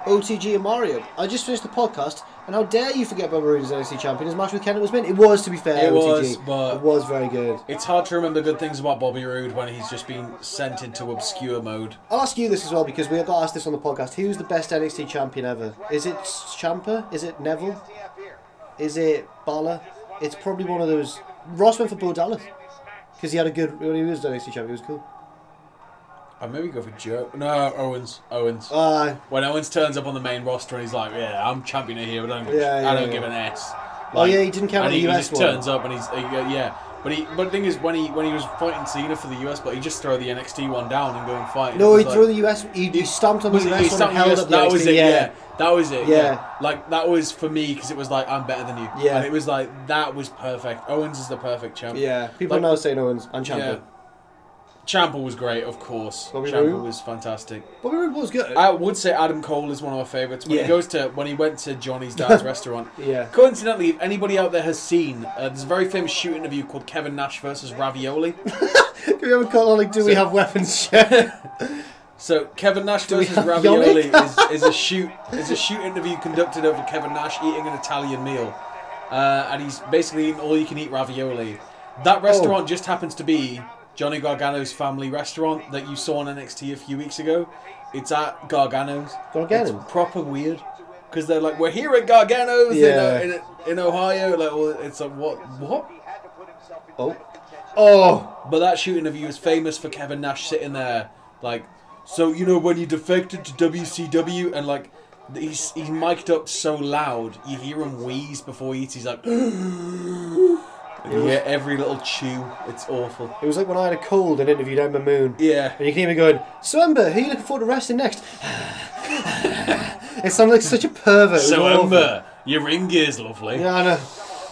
O T G and Mario. I just finished the podcast And how dare you forget Bobby Roode's N X T champion as much with Ken it was meant? It was, to be fair. It was, but it was very good. It's hard to remember good things about Bobby Roode when he's just been sent into obscure mode. I'll ask you this as well, because we got asked this on the podcast. Who's the best N X T champion ever? Is it Ciampa? Is it Neville? Is it Balor? It's probably one of those. Ross went for Bo Dallas because he had a good. When he was N X T champion, it was cool. I maybe go for Joe. No, Owens. Owens. Uh, when Owens turns up on the main roster and he's like, "Yeah, I'm champion here, but I don't, yeah, yeah, I don't yeah. give an S." Like, oh yeah, he didn't count and the he, U S. He just one. turns up and he's uh, yeah. But he, but the thing is, when he when he was fighting Cena for the U S, but he just threw the N X T one down and go and fight. No, he like, threw the U S. He, he stamped on the U S one and held up the N X T. That was it. Yeah. yeah, that was it. Yeah, yeah. like that was for me because it was like I'm better than you. Yeah, and it was like that was perfect. Owens is the perfect champion. Yeah, people like, are now saying Owens and champion. Yeah. Ciampa was great, of course. Bobby Ciampa Roode? was fantastic. Bobby Roode was good. I would say Adam Cole is one of my favourites. When yeah. he goes to when he went to Johnny's dad's restaurant. Yeah. Coincidentally, if anybody out there has seen, uh, there's a very famous shoot interview called Kevin Nash versus Ravioli. Can we have a call on like, do so, we have weapons? So Kevin Nash do versus Ravioli is, is a shoot is a shoot interview conducted over Kevin Nash eating an Italian meal, uh, and he's basically eating all you can eat ravioli. That restaurant oh. just happens to be Johnny Gargano's family restaurant that you saw on N X T a few weeks ago. It's at Gargano's. Gargano's? It's proper weird. Because they're like, we're here at Gargano's yeah. in, uh, in, in Ohio. Like, well, it's like, what? What? Oh. Oh. But that shoot interview is famous for Kevin Nash sitting there. Like, so, you know, when you defected to W C W and, like, he's, he's mic'd up so loud, you hear him wheeze before he eats. He's like... Yeah, every little chew. It's awful. It was like when I had a cold and interviewed Ember Moon. Yeah. And you can hear me going, "So Ember, who are you looking forward to wrestling next?" It sounded like such a pervert. "So Ember, your ring gear's lovely." Yeah, I know.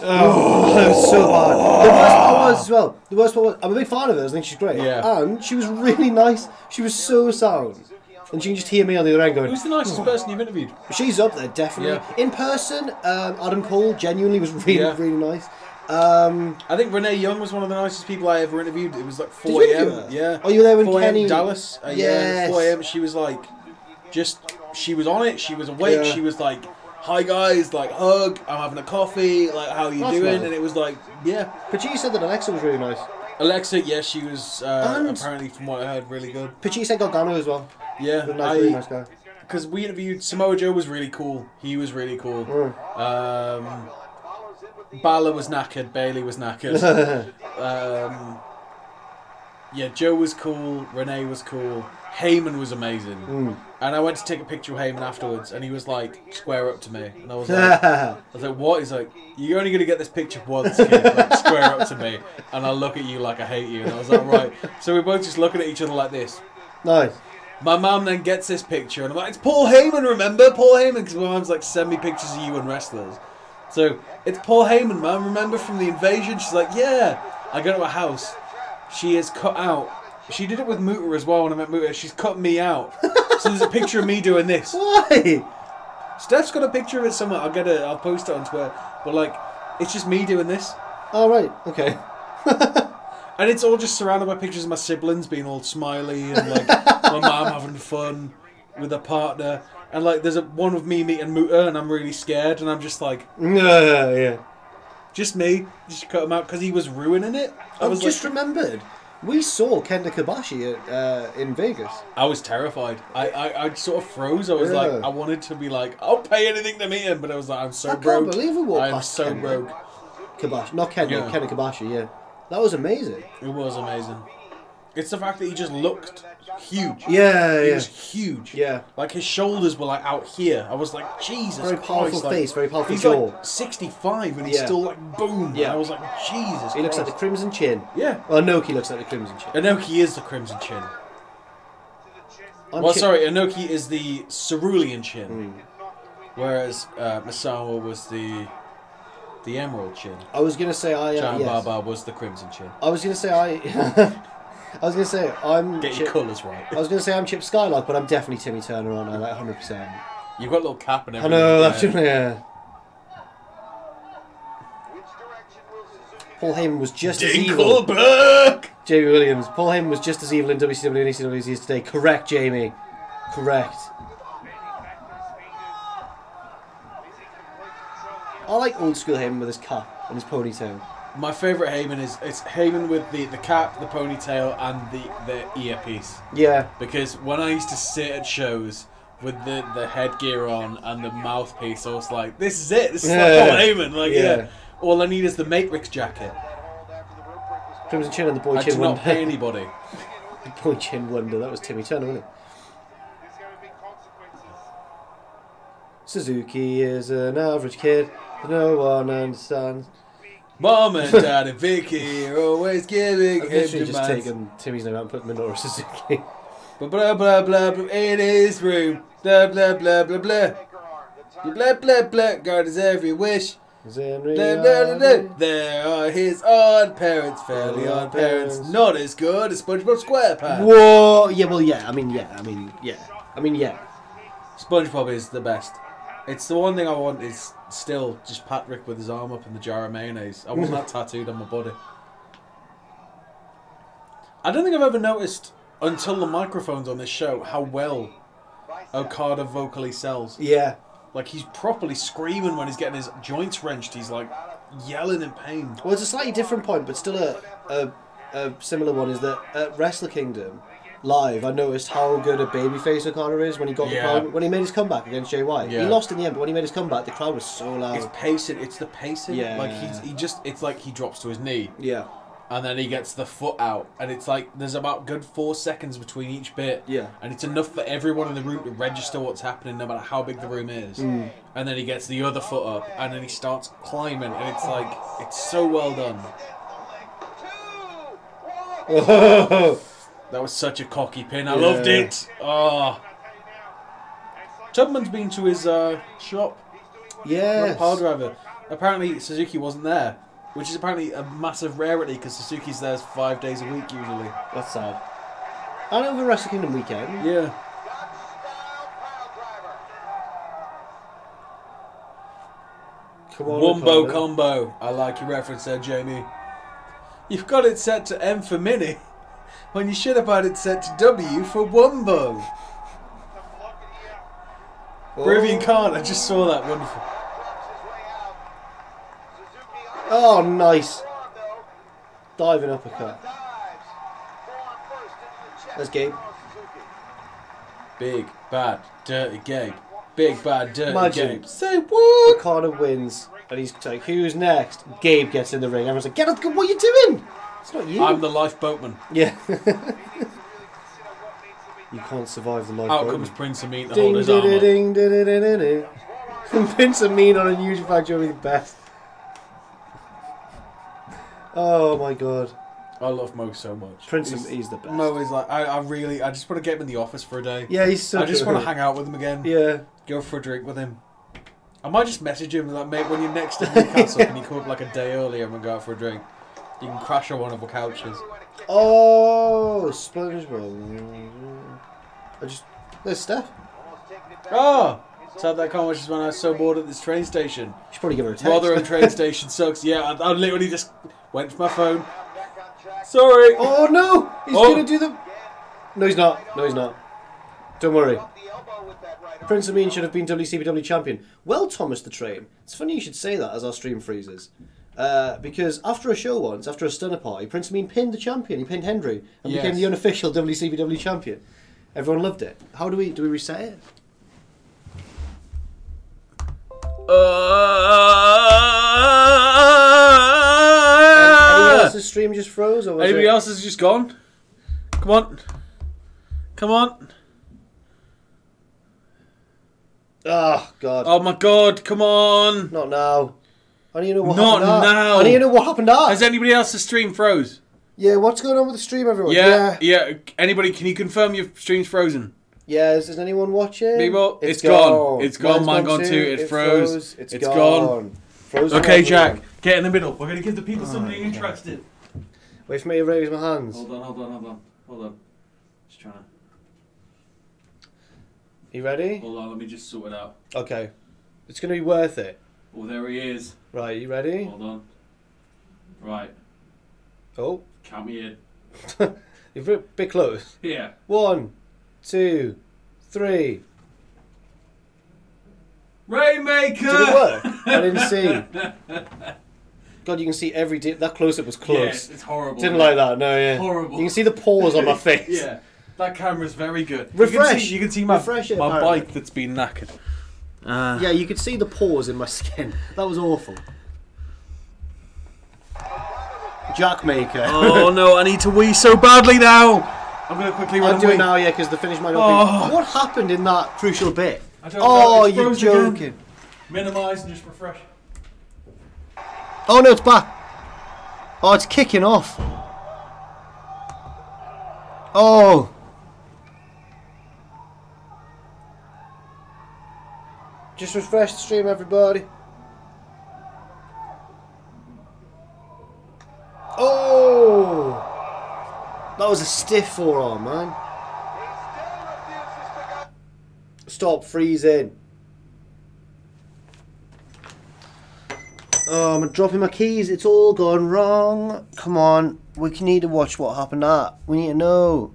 Oh, that was so bad. The worst part was as well. The worst part was, I'm a big fan of her. I think she's great. Yeah. And she was really nice. She was so sound. And you can just hear me on the other end going... Who's the nicest oh. person you've interviewed? She's up there, definitely. Yeah. In person, um, Adam Cole genuinely was really, yeah. really nice. Um, I think Renee Young was one of the nicest people I ever interviewed. It was like four a m Yeah. Oh, you were there when Kenny... Dallas. Uh, yes. Yeah, four a m She was like... Just... She was on it. She was awake. Yeah. She was like, "Hi guys, like hug. I'm having a coffee. Like, how are you That's doing? Nice. And it was like... Yeah. Pachi said that Alexa was really nice. Alexa, yeah, she was uh, apparently, from what I heard, really good. Pachi said Gargano as well. Yeah. Nice, I, really nice guy. Because we interviewed... Samoa Joe was really cool. He was really cool. Mm. Um... Balor was knackered. Bailey was knackered. um, yeah, Joe was cool. Renee was cool. Heyman was amazing. Mm. And I went to take a picture of Heyman afterwards, and he was like, "Square up to me." And I was like, I was like, "What?" He's like, "You're only going to get this picture once, kid. Like, square up to me. And I'll look at you like I hate you." And I was like, "Right." So we're both just looking at each other like this. Nice. My mum then gets this picture, and I'm like, "It's Paul Heyman, remember? Paul Heyman." Because my mum's like, "Send me pictures of you and wrestlers." So, "It's Paul Heyman, man. Remember from the invasion?" She's like, "Yeah." I go to her house. She is cut out. She did it with Muta as well when I met Muta. She's cut me out. So there's a picture of me doing this. Why? Steph's got a picture of it somewhere. I'll get it. I'll post it on Twitter. But like, it's just me doing this. Oh, right. Okay. And it's all just surrounded by pictures of my siblings being all smiley and like my mum having fun with her partner. And like, there's a one of me meeting Muta, and I'm really scared, and I'm just like, no, yeah, just me, just cut him out because he was ruining it. I I've was just like, remembered, we saw Kenta Kobashi at, uh, in Vegas. I was terrified. I, I, I sort of froze. I was yeah. like, I wanted to be like, "I'll pay anything to meet him," but I was like, I'm so I broke. I can't believe we walked I'm past so Kenta. broke. Kobashi, not Kenta, yeah. Kenta Kobashi. Yeah, that was amazing. It was amazing. It's the fact that he just looked huge. Yeah, he yeah. was huge. Yeah. Like, his shoulders were, like, out here. I was like, Jesus Very powerful Christ, face, like, very powerful he's jaw. He's, like, sixty-five, and he's yeah. still, like, boom. Yeah. And I was like, Jesus He Christ. looks like the Crimson Chin. Yeah. Well, Inoki looks like the Crimson Chin. Inoki is the Crimson Chin. I'm well, chin sorry, Inoki is the Cerulean Chin. Mm. Whereas uh, Misawa was the... the Emerald Chin. I was going to say I... Uh, John yes. Baba was the Crimson Chin. I was going to say I... I was gonna say I'm get your Chip, colours right. I was gonna say I'm Chip Skylark, but I'm definitely Timmy Turner on her, like hundred percent. You've got a little cap and everything. I know, that's true. Yeah. Paul Heyman was just as evil. Jamie Williams. Paul Heyman was just as evil in W C W and E C W as he is today. Correct, Jamie. Correct. I like old school Heyman with his cap and his ponytail. My favourite Heyman is it's Heyman with the, the cap, the ponytail, and the, the earpiece. Yeah. Because when I used to sit at shows with the, the headgear on and the mouthpiece, I was like, this is it. This is yeah. like old Heyman. Like, yeah. yeah. All I need is the Matrix jacket. Crimson Chin and the Boy I Chin Wonder. I did not pay anybody. The Boy Chin Wonder. That was Timmy Turner, wasn't it? Suzuki is an average kid that no one understands. Mom and Dad and Vicky are always giving him demands. I've just taken Timmy's name out and put Minoru Suzuki. Blah, blah, blah, blah, blah, in his room. Blah, blah, blah, blah, blah. Blah, blah, blah, God is every wish. Blah, blah, blah. There are his odd parents, fairly oh, odd parents. parents, not as good as SpongeBob SquarePants. Whoa, yeah, well, yeah, I mean, yeah, I mean, yeah, I mean, yeah. SpongeBob is the best. It's the one thing I want is still just Patrick with his arm up in the jar of mayonnaise. I want that tattooed on my body. I don't think I've ever noticed, until the microphones on this show, how well Okada vocally sells. Yeah. Like, he's properly screaming when he's getting his joints wrenched. He's, like, yelling in pain. Well, it's a slightly different point, but still a, a, a similar one, is that at Wrestle Kingdom... live, I noticed how good a babyface Okada is when he got yeah. the crowd, when he made his comeback against Jay White. Yeah. He lost in the end, but when he made his comeback, the crowd was so loud. It's pacing. It's the pacing. Yeah. Like he's, he just, it's like he drops to his knee. Yeah. And then he gets the foot out, and it's like there's about good four seconds between each bit. Yeah. And it's enough for everyone in the room to register what's happening, no matter how big the room is. Mm. And then he gets the other foot up, and then he starts climbing, and it's like it's so well done. Oh. That was such a cocky pin. I yeah. loved it. Oh. Tubman's been to his uh, shop. Yeah. Pile driver. Apparently Suzuki wasn't there, which is apparently a massive rarity because Suzuki's there five days a week usually. That's sad. And over Wrestle Kingdom weekend. Yeah. Wombo combo. I like your reference there, Jamie. You've got it set to M for Mini. When you should have had it set to W for Wombo. Oh. Brilliant Khan, I just saw that, wonderful. Oh, nice. Diving uppercut. That's Gabe. Big, bad, dirty Gabe. Big, bad, dirty Imagine. Gabe. Say what? Okada wins, and he's like, who's next? Gabe gets in the ring. Everyone's like, get up, what are you doing? It's not you. I'm the lifeboatman. Yeah. You can't survive the lifeboatman. Out comes Prince Amin to hold his armor. Ding, ding, ding, ding, ding, ding, ding. Prince Amin on a New Japan Pro Wrestling best. Oh my god. I love Mo so much. Prince Amin, he's the best. Mo is like, I, I really, I just want to get him in the office for a day. Yeah, he's so I just want to hang out with him again. Yeah. Go for a drink with him. I might just message him like, mate, when you're next in Newcastle, yeah. can you come up like a day earlier and we'll go out for a drink? You can crash on one of the couches. Oh, SpongeBob. I just... There's Steph. Oh! Sad that comment was when I was so bored at this train station. You should probably give her a text. Rotherham train station sucks. Yeah, I, I literally just went for my phone. Sorry. Oh, no! He's oh. going to do the... No, he's not. No, he's not. Don't worry. Prince Amin should have been W C P W champion. Well, Thomas the Train. It's funny you should say that as our stream freezes. Uh, because after a show once, after a stunner party, Prince Amin pinned the champion. He pinned Hendry and yes. became the unofficial W C W champion. Everyone loved it. How do we do we reset it? Uh, Anybody else's stream just froze? Or was Anybody it... else has just gone? Come on. Come on. Oh, God. Oh, my God. Come on. Not now. I need to know what Not happened now. At. I need to know what happened now. Has anybody else's stream froze? Yeah, what's going on with the stream, everyone? Yeah, yeah. yeah. Anybody, can you confirm your stream's frozen? Yeah, is, is anyone watching? People, it's, it's gone. gone. It's gone. Mine's Mine gone, gone too. It, it froze. froze. It's, it's gone. gone. Okay, Jack, room. get in the middle. We're going to give the people oh, something okay. interesting. Wait for me to raise my hands. Hold on, hold on, hold on. Hold on. Just trying to... You ready? Hold on, let me just sort it out. Okay. It's going to be worth it. Oh, there he is. Right, you ready? Hold on. Right. Oh. Count me in. You're a bit close. Yeah. One, two, three. Rainmaker! Did it work? I didn't see. God, you can see every dip. That close-up was close. Yeah, it's horrible. Didn't like that, no, yeah. Horrible. You can see the pores on my face. Yeah, that camera's very good. Refresh. You can see, you can see my, Refresh it, my bike that's been knackered. Uh, yeah, you could see the pores in my skin. That was awful. Jackmaker. Oh, no, I need to wee so badly now. I'm going to quickly run I'll do away. It now, yeah, because the finish might not oh. be... What happened in that crucial bit? I don't oh, know. You're joking. Again. Minimise and just refresh. Oh, no, it's back. Oh, it's kicking off. Oh. Just refresh the stream, everybody. Oh. That was a stiff forearm, man. Stop freezing. Oh, I'm dropping my keys. It's all gone wrong. Come on. We need to watch what happened at. We need to know.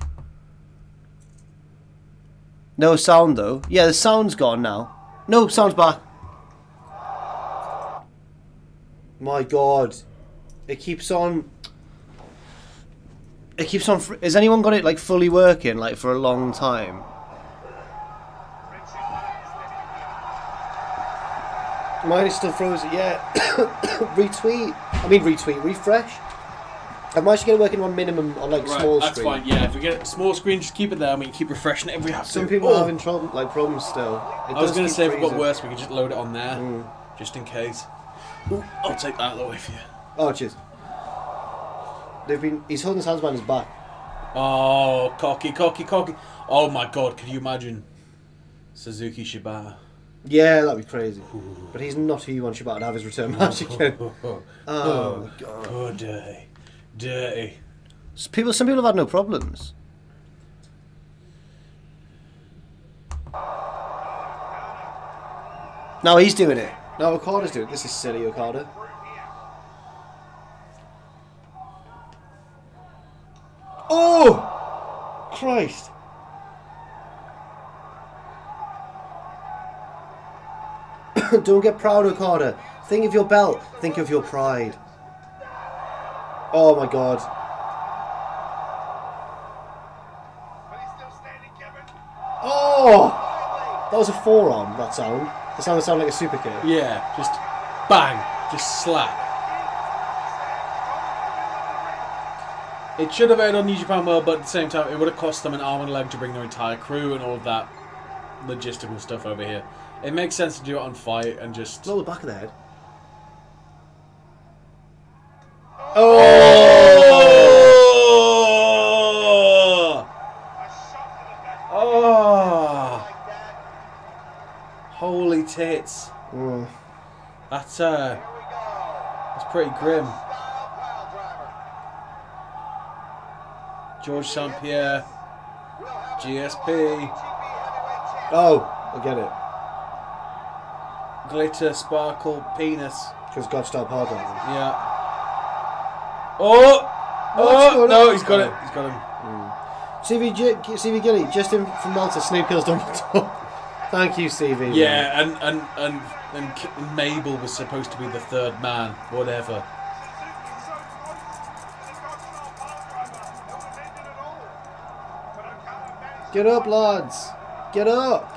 No sound, though. Yeah, the sound's gone now. No, sound's back. My God. It keeps on... It keeps on... Fr Has anyone got it, like, fully working, like, for a long time? Mine is still frozen, yeah. retweet. I mean, retweet. Refresh. I might just get it working on minimum on, like, right, small that's screen. That's fine, yeah. If we get it small screen, just keep it there. I mean, keep refreshing it if we have Some to. Some people oh. are having trouble, like, problems still. It I was going to say, freezing. If it got worse, we could just load it on there. Mm. Just in case. Ooh. I'll take that out of the way for you. Oh, cheers. They've been... He's holding his hands behind his back. Oh, cocky, cocky, cocky. Oh, my God. Could you imagine Suzuki Shibata? Yeah, that'd be crazy. Ooh. But he's not who you want Shibata to have his return match again. Oh, oh, oh, oh my God. Oh, dirty. Dirty. Some people, some people have had no problems. No, he's doing it. No, Okada's doing it. This is silly, Okada. Oh! Christ. Don't get proud, Okada. Think of your belt. Think of your pride. Oh, my God. Oh! That was a forearm, that sound. The sound that sounded like a super kick. Yeah, just bang. Just slap. It should have aired on New Japan World, but at the same time, it would have cost them an arm and a leg to bring their entire crew and all of that logistical stuff over here. It makes sense to do it on Fight and just... Not the back of the head. Oh! Oh! Oh! Holy tits. Mm. That's, uh... That's pretty grim. George Saint Pierre, G S P. Oh, I get it. Glitter, sparkle, penis. Because God stopped hard on him. Yeah. Oh! Oh! No, he's got it. He's got him. Mm. C V, C V Gilly, just in from Malta, Snoop Kills Dumbledore. Thank you, C V. Yeah, and, and, and, and Mabel was supposed to be the third man, whatever. Get up, lads! Get up!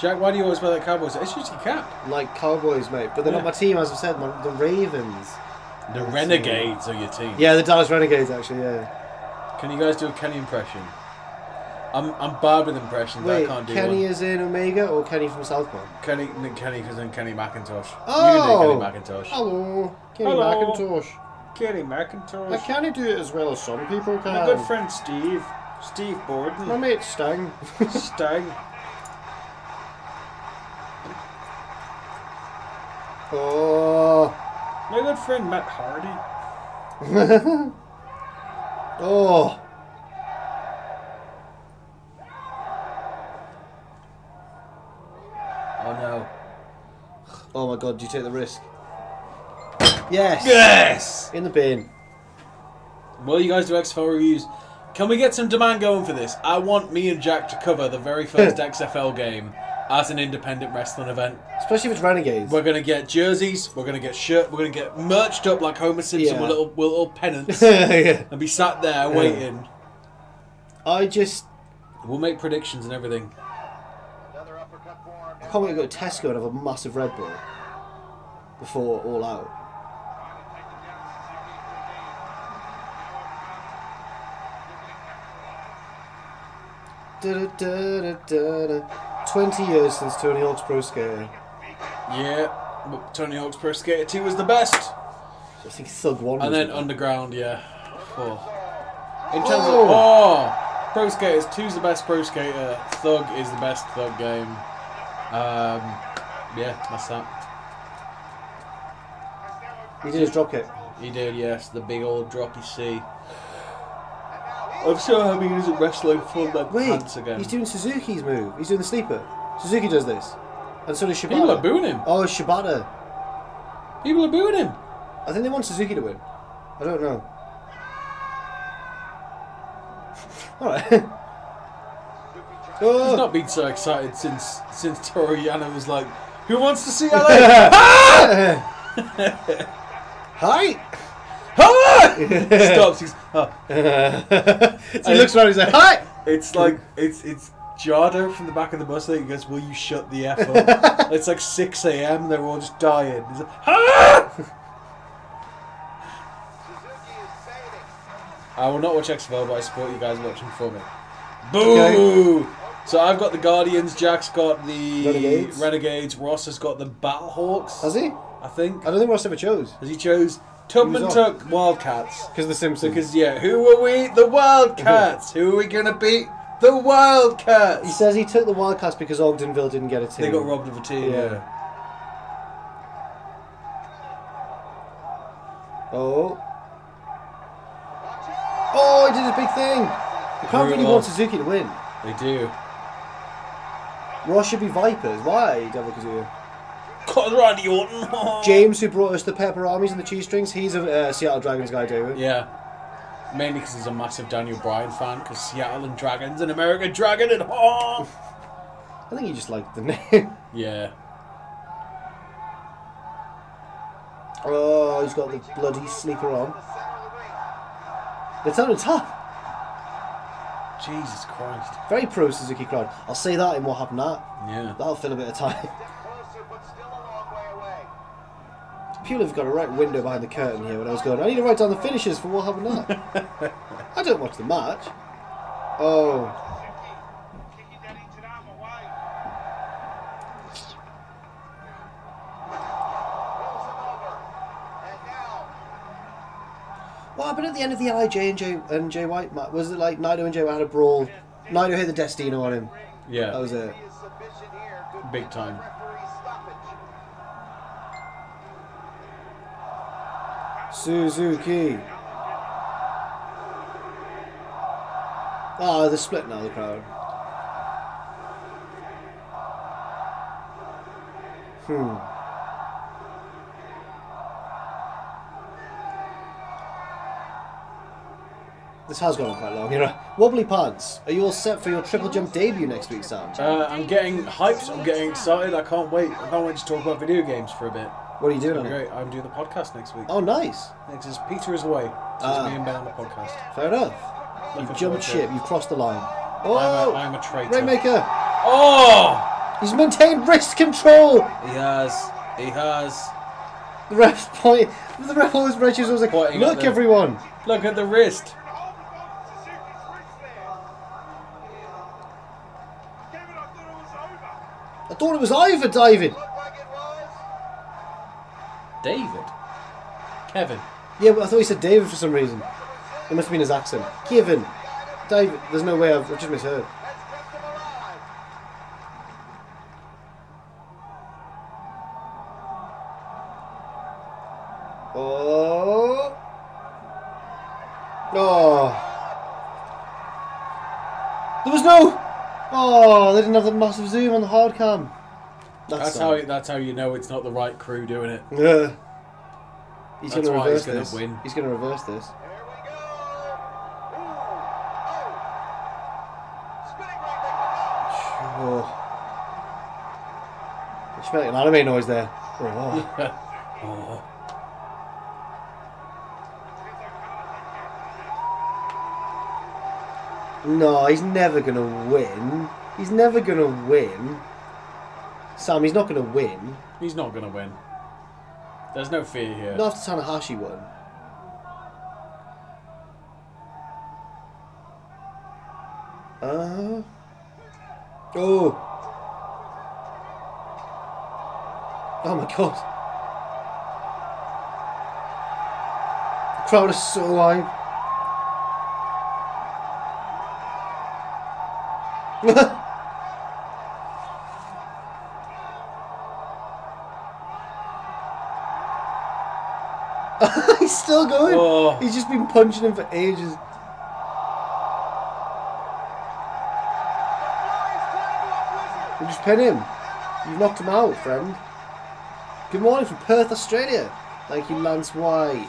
Jack, why do you always wear that Cowboys? It's just your cap. Like Cowboys, mate. But they're yeah. not my team, as I said. My, the Ravens. The That's Renegades team. Are your team. Yeah, the Dallas Renegades, actually, yeah. Can you guys do a Kenny impression? I'm I'm bad with impressions. Wait, I can't do Kenny one. Is in Omega or Kenny from Southbourne? Kenny, Kenny, because then Kenny McIntosh. Oh! You can do Kenny McIntosh. Hello, Kenny Hello. McIntosh. Kenny McIntosh. I can't do it as well as some people can. My good friend Steve. Steve Borden. My mate Stang. Stang. Oh. My good friend Matt Hardy. Oh. Oh no. Oh my God, do you take the risk? Yes! Yes! In the bin. Well, you guys do X F L reviews. Can we get some demand going for this? I want me and Jack to cover the very first X F L game as an independent wrestling event. Especially with Renegades. We're going to get jerseys, we're going to get shirt, we're going to get merched up like Homer Simpson, yeah, with little, with little pennants. Yeah. And be sat there waiting. I just... We'll make predictions and everything. I can't wait to go to Tesco and have a massive Red Bull before All Out. Da, da, da, da, da. twenty years since Tony Hawk's Pro Skater. Yeah, but Tony Hawk's Pro Skater two was the best. I think Thug one. And then it? Underground, yeah. Oh. In terms oh. of oh, Pro Skaters two's the best Pro Skater. Thug is the best Thug game. Um, yeah, that's that. He did his drop kick. He did, yes, the big old droppy C. I'm so happy he isn't wrestling for the pants again. He's doing Suzuki's move. He's doing the sleeper. Suzuki does this. And so does Shibata. People are booing him. Oh, Shibata. People are booing him. I think they want Suzuki to win. I don't know. Alright. Oh. He's not been so excited since since Toriyano was like, who wants to see L A? Hi! Stops. He's, oh. So he looks around. He's like, "Hi!" It's like it's it's Jada from the back of the bus. There he goes, "Will you shut the f up?" It's like six A M They're all just dying. He's like, "Hi!" I will not watch X F L, but I support you guys watching for me. Boo! Okay. So I've got the Guardians. Jack's got the Renegades. Renegades. Ross has got the Battlehawks. Has he? I think. I don't think Ross ever chose. Has he chose? Tubman took Wildcats. Because the Simpsons. Because, yeah, who are we? The Wildcats. Who are we going to beat? The Wildcats. He says he took the Wildcats because Ogdenville didn't get a team. They got robbed of a team. Yeah. yeah. Oh. Oh, he did his big thing. You can't really want Suzuki to win. They do. Ross should be Vipers. Why, Devil Kazuya? Randy Orton. James, who brought us the pepperonis and the cheese strings, he's a uh, Seattle Dragons guy, David. Yeah, mainly because he's a massive Daniel Bryan fan. Because Seattle and Dragons and America Dragon and oh. I think he just liked the name. Yeah. Oh, he's got the bloody sneaker on. It's on the top. Jesus Christ! Very pro Suzuki crowd. I'll say that in what happened that. Yeah. That'll fill a bit of time. People have got a right window behind the curtain here when I was going, I need to write down the finishes for what happened now. I don't watch the match. Oh. What happened at the end of the L I J and Jay, and Jay White match? Was it like Naito and Jay White had a brawl? Naito hit the Destino on him. Yeah. That was it. Big time. Suzuki. Ah, oh, they're split now, the crowd. Hmm. This has gone on quite long, you know. Wobbly Pants, are you all set for your triple jump debut next week, Sam? Uh, I'm getting hyped, I'm getting excited, I can't wait. I can't wait to talk about video games for a bit. What are you doing? Great. I'm doing the podcast next week. Oh, nice. Because yeah, Peter is away. So uh, it's me and Ben on the podcast. Fair enough. You've jumped ship. You've crossed the line. Oh, I'm a, I'm a traitor. Rainmaker. Oh! He's maintained wrist control. He has. He has. The ref's point. The ref always reaches. I was like, pointing look, the, everyone. Look at the wrist. I thought it was over, David. David? Kevin. Yeah, but I thought he said David for some reason. It must have been his accent. Kevin. David. There's no way I've, I've just misheard. Oh. Oh. There was no. Oh, they didn't have the massive zoom on the hard cam. That's, that's how. That's how you know it's not the right crew doing it. Yeah. He's going to reverse this. He's going to reverse this. Here we go. Smelling an anime noise there. Oh, wow. Oh. No, he's never going to win. He's never going to win. Sam, he's not going to win. He's not going to win. There's no fear here. Not after Tanahashi won. Uh. Oh. Oh my god. The crowd is so alive. He's still going. Whoa. He's just been punching him for ages. You just pin him. You've knocked him out, friend. Good morning from Perth, Australia. Thank you, Lance White.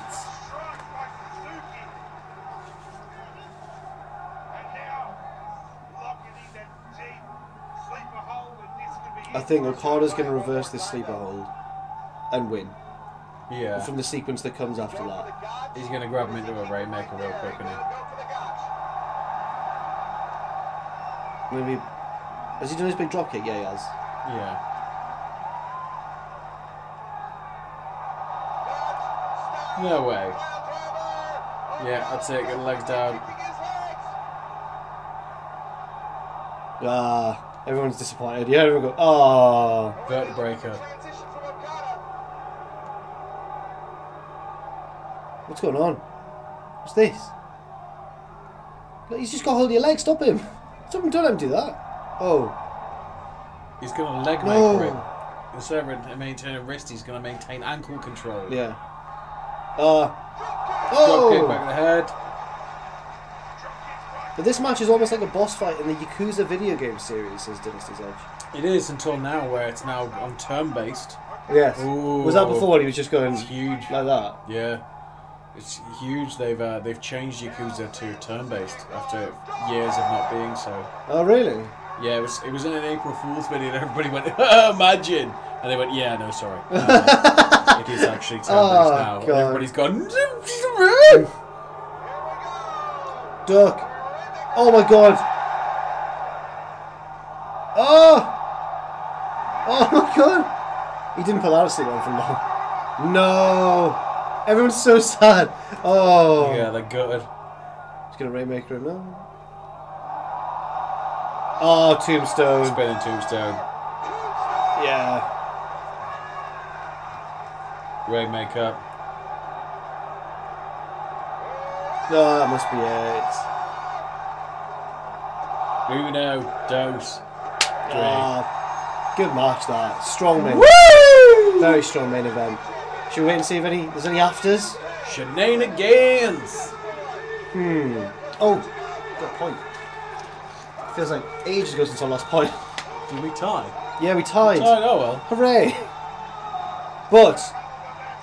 I think Okada's going to reverse this sleeper hold and win. Yeah. And from the sequence that comes after that. He's going to grab him into a Rainmaker real quick, isn't he? Maybe. Has he done his big dropkick? Yeah, he has. Yeah. No way. Yeah, I'd take it. Legs down. Ah, everyone's disappointed. Yeah, everyone go. Ah, oh. Vertebreaker. What's going on? What's this? He's just got hold of your leg. Stop him. Stop him. Don't let him do that. Oh. He's going to leg no. make grip. Instead of maintaining wrist, he's going to maintain ankle control. Yeah. Uh, oh! Dropkick back in the head. But this match is almost like a boss fight in the Yakuza video game series, says Dynasty's Edge. It is until now, where it's now on turn-based. Yes. Ooh. Was that before when he was just going it's huge like that? Yeah, it's huge. They've uh, they've changed Yakuza to turn-based after years of not being so. Oh really? Yeah, it was it was in an April Fool's video, and everybody went, imagine, and they went, yeah, no, sorry. Uh, It is actually ten oh, now. God. Everybody's gone. Duck. Oh my god. Oh. Oh my god. He didn't pull out a seat one from long. No. Everyone's so sad. Oh. Yeah, they're gutted. He's going to Rainmaker him now. Oh, tombstone. Spinning tombstone. Yeah. Great makeup. No, oh, that must be it. Uno, dos, three. Oh, good match that. Strong main event. Very strong main event. Should we wait and see if any there's any afters? Shenanigans! Hmm. Oh, got a point. Feels like ages ago since our last point. Did we tie? Yeah, we tied. We tied, oh well. Hooray! But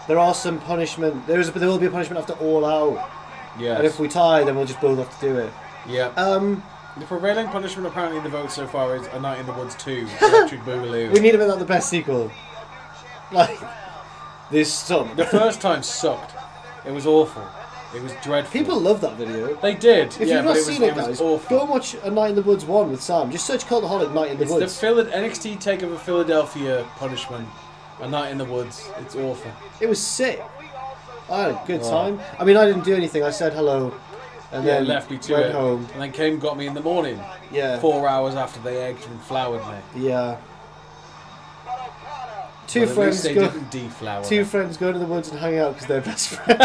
there are some punishment. There is a, there will be a punishment after All Out. Yeah. And if we tie, then we'll just both have to do it. Yeah. Um. The prevailing punishment apparently in the vote so far is A Night in the Woods two. Electric Boogaloo. We need to make that the best sequel. Like this sucked. The first time sucked. It was awful. It was dreadful. People loved that video. They did. If yeah, you've not it seen was, it, guys, it go and watch A Night in the Woods one with Sam. Just search Cultaholic Night in the it's Woods. It's the N X T Takeover Philadelphia punishment. A Night in the Woods. It's awful. It was sick. I had a good oh. time. I mean, I didn't do anything. I said hello, and yeah, then left me to went it. home. And then came, got me in the morning. Yeah. Four hours after they egged and flowered me. Yeah. Two well, friends go. Didn't deflower two them. friends go to the woods and hang out because they're best friends.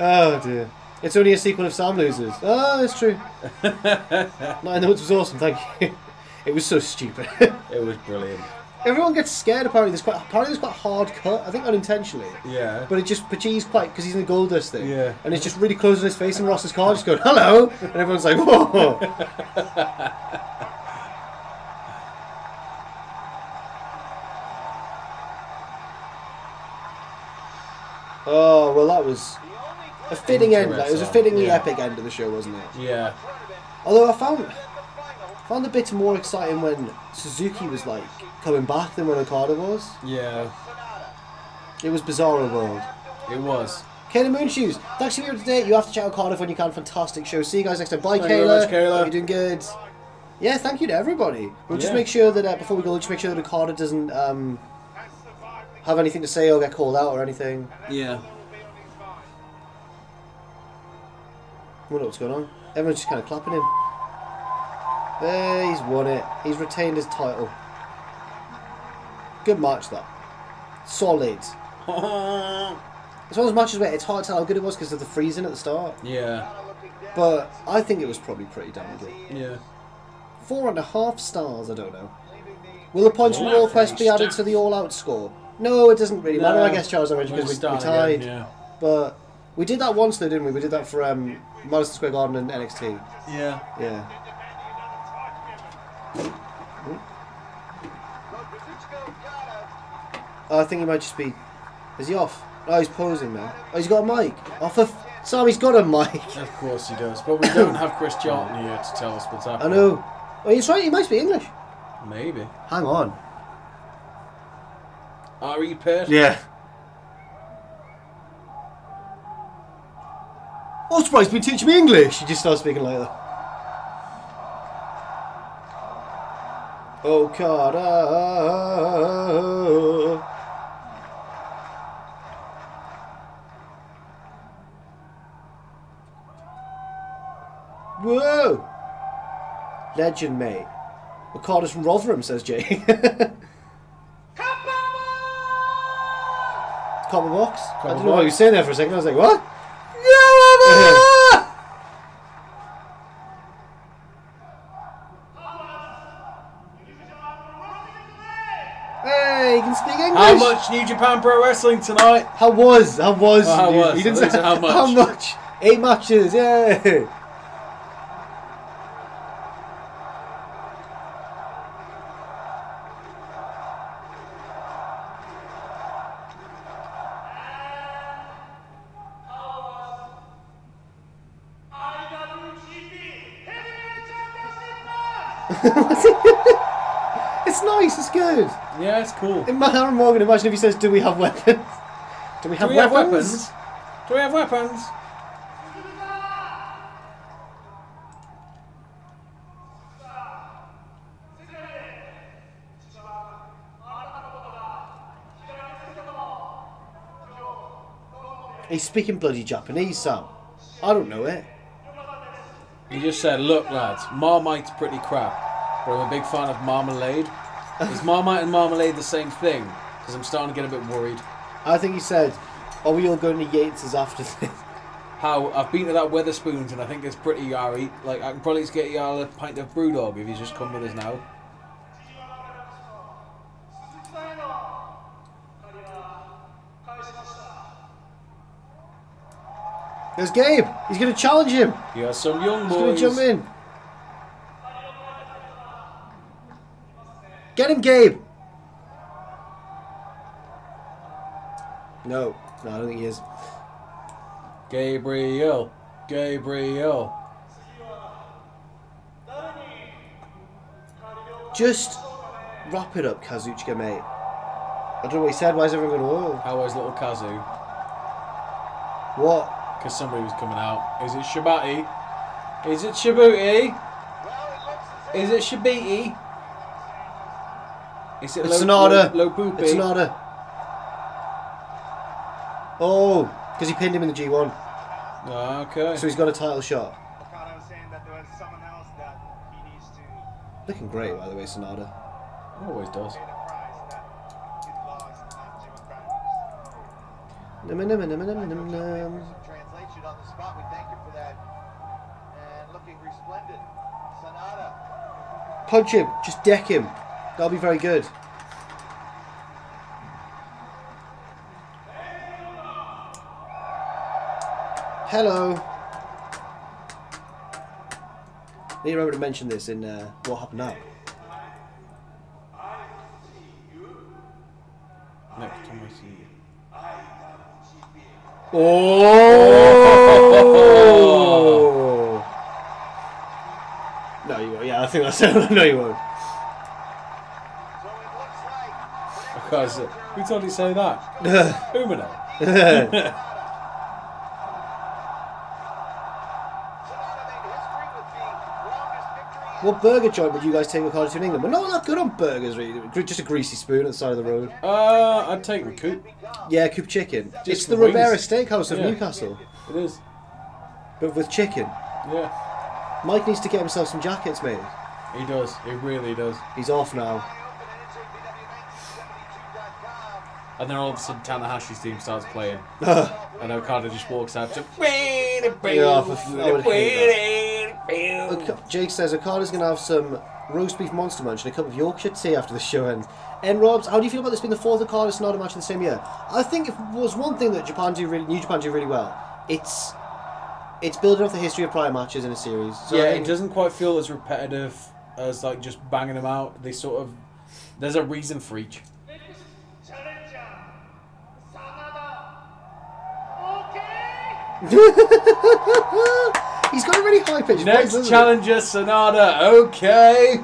Oh dear. It's only a sequel of Sam loses. Oh, that's true. Night in the Woods was awesome. Thank you. It was so stupid. It was brilliant. Everyone gets scared. Apparently, there's quite apparently there's quite hard cut. I think unintentionally. Yeah. But it just Pachi's quite because he's in the gold dust thing. Yeah. And it's just really close on his face, and Ross's car just going hello, and everyone's like whoa. Oh well, that was a fitting end. Like, it was a fittingly yeah. epic end of the show, wasn't it? Yeah. Although I found. found the bits more exciting when Suzuki was like coming back than when Okada was. Yeah. It was bizarre world. It was. Kayla Moonshoes, thanks for being here today. You have to check out Cardiff when you can. Fantastic show. See you guys next time. Bye, Kayla. Thank you very much, Kayla. Hope you're doing good. Yeah, thank you to everybody. We'll yeah. just make sure that uh, before we go, we'll just make sure that Okada doesn't um, have anything to say or get called out or anything. Yeah. I wonder what's going on. Everyone's just kind of clapping him. There, he's won it. He's retained his title. Good match, that. Solid. It's one of those matches where it's hard to tell how good it was because of the freezing at the start. Yeah. But I think it was probably pretty damn good. Yeah. Four and a half stars, I don't know. Will the points from All Quest be added to the All Out score? No, it doesn't really no. matter, I guess, Charles, because we, we tied. Again, yeah. But we did that once, though, didn't we? We did that for um, Madison Square Garden and N X T. Yeah. Yeah. Oh, I think he might just be... Is he off? Oh, he's posing now. Oh, he's got a mic. Oh, for f Sammy's got a mic. Of course he does, but we don't have Chris Charlton here to tell us what's happening. I know. Oh, he's right. He might be English. Maybe. Hang on. Are you paired? Yeah. Ospreay's been teaching me English. He just starts speaking like that. Okada. Whoa! Legend, mate. Okada's from Rotherham, says Jay. Copper box? Copper I don't know box. What you were saying there for a second. I was like, what? Hey, you can speak English. How much New Japan Pro Wrestling tonight? How was? How was? Oh, how you, was? You didn't say how much. How much? Eight matches, yeah. It's nice, it's good. Yeah, it's cool. Aaron Morgan, imagine if he says, do we have weapons? Do we have, do we weapons? have weapons? Do we have weapons? He's speaking bloody Japanese, Sam. I don't know it. He just said, look lads, Marmite's pretty crap. But I'm a big fan of marmalade. Is Marmite and marmalade the same thing? Because I'm starting to get a bit worried. I think he said, are we all going to Yates's after this? How I've been to that Wetherspoons and I think it's pretty yarry. Like, I can probably just get you a pint of brewdog if he's just come with us now. There's Gabe. He's going to challenge him. You are some young boys. He's going to jump in. Get him, Gabe! No, no, I don't think he is. Gabriel, Gabriel. Just wrap it up, Kazuchika, mate. I don't know what he said. Why is everyone going, whoa? How was little Kazu? What? Because somebody was coming out. Is it Shibati? Is it Shibuti? Is it Shibiti? Is it it's Sanada. It's Sanada. Oh, because he pinned him in the G one. Oh, okay. So he's got a title shot. Okada was saying that there was someone else that he needs to. Looking great, by the way, Sanada. Always does. Num num num num num num. Translation on the spot. We thank you for that. And looking resplendent, Sanada. Punch him. Just deck him. That'll be very good. Hello. I need to remember to mention this in uh, What Happened Now. Next time I see you. Oh! No, you won't. Yeah, I think that's So no, you won't. I can't say. Who told you to say that? Umino. What burger joint would you guys take Okada to in England? We're not that good on burgers, really. Just a greasy spoon at the side of the road. Uh, I'd take the Coop. Yeah, Coop Chicken. Just it's the wings. Ribera Steakhouse of yeah. Newcastle. It is. But with chicken. Yeah. Mike needs to get himself some jackets, mate. He does. He really does. He's off now. And then all of a sudden Tanahashi's team starts playing. And Okada just walks out to... Yeah, Jake says Okada's going to have some roast beef monster munch and a cup of Yorkshire tea after the show ends. And Robs, how do you feel about this being the fourth Okada Sanada match in the same year? I think if it was one thing that Japan do really, New Japan do really well, it's... It's building off the history of prior matches in a series. So yeah, I mean, it doesn't quite feel as repetitive as like just banging them out. They sort of, there's a reason for each. He's got a really high pitch. Next voice, challenger, Sanada. Okay.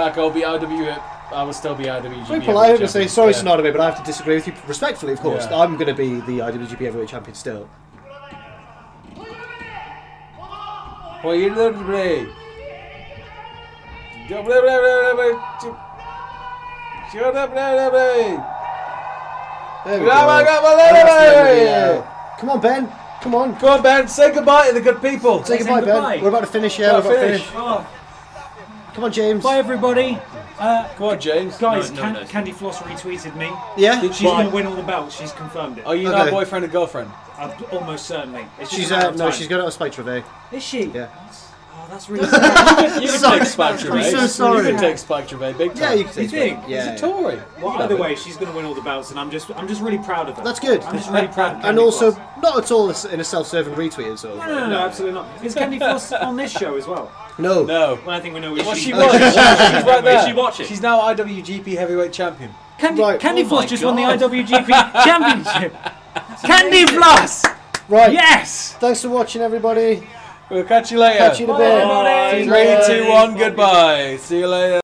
I'll be I W G P. I will still be I W G P. Very polite to say sorry, yeah. Sonata, but I have to disagree with you respectfully, of course. Yeah. I'm going to be the I W G P Heavyweight Champion still. Come on, Ben. Come on. Come on, Ben. Say goodbye to the good people. Say goodbye, Ben. We're about to finish here. We're about to finish. Oh. Come on, James. Bye, everybody. Uh, Go on, James. Guys, no, no, Can no. Candy Floss retweeted me. Yeah? She's going to win all the belts. She's confirmed it. Are you okay. now boyfriend or girlfriend? Uh, almost certainly. It's she's uh, No, she's going out of Spike Trevay. Is she? Yeah. That's, oh, that's really sad. You can take Spike Trevay. I'm so sorry. You can take Spike Trevay big time. Yeah, you can take Spike Trevay. Yeah. He's a Tory. Well, either way, she's going to win all the belts, and I'm just I'm just really proud of her. That's good. I'm just really proud of her. And also, not at all in a self-serving retweet at all. No, no, no, absolutely not. Is Candy Floss on this show as well? No. No. Well, I think we know what she, she was. She's right there. She watching. She's now I W G P Heavyweight Champion. Candy, right. Candy oh Floss just God. won the I W G P Championship. Candy Floss! Right. Yes! Thanks for watching, everybody. We'll catch you later. Catch you in a bit. Bye. Bye. Three, two, one, goodbye. See you later.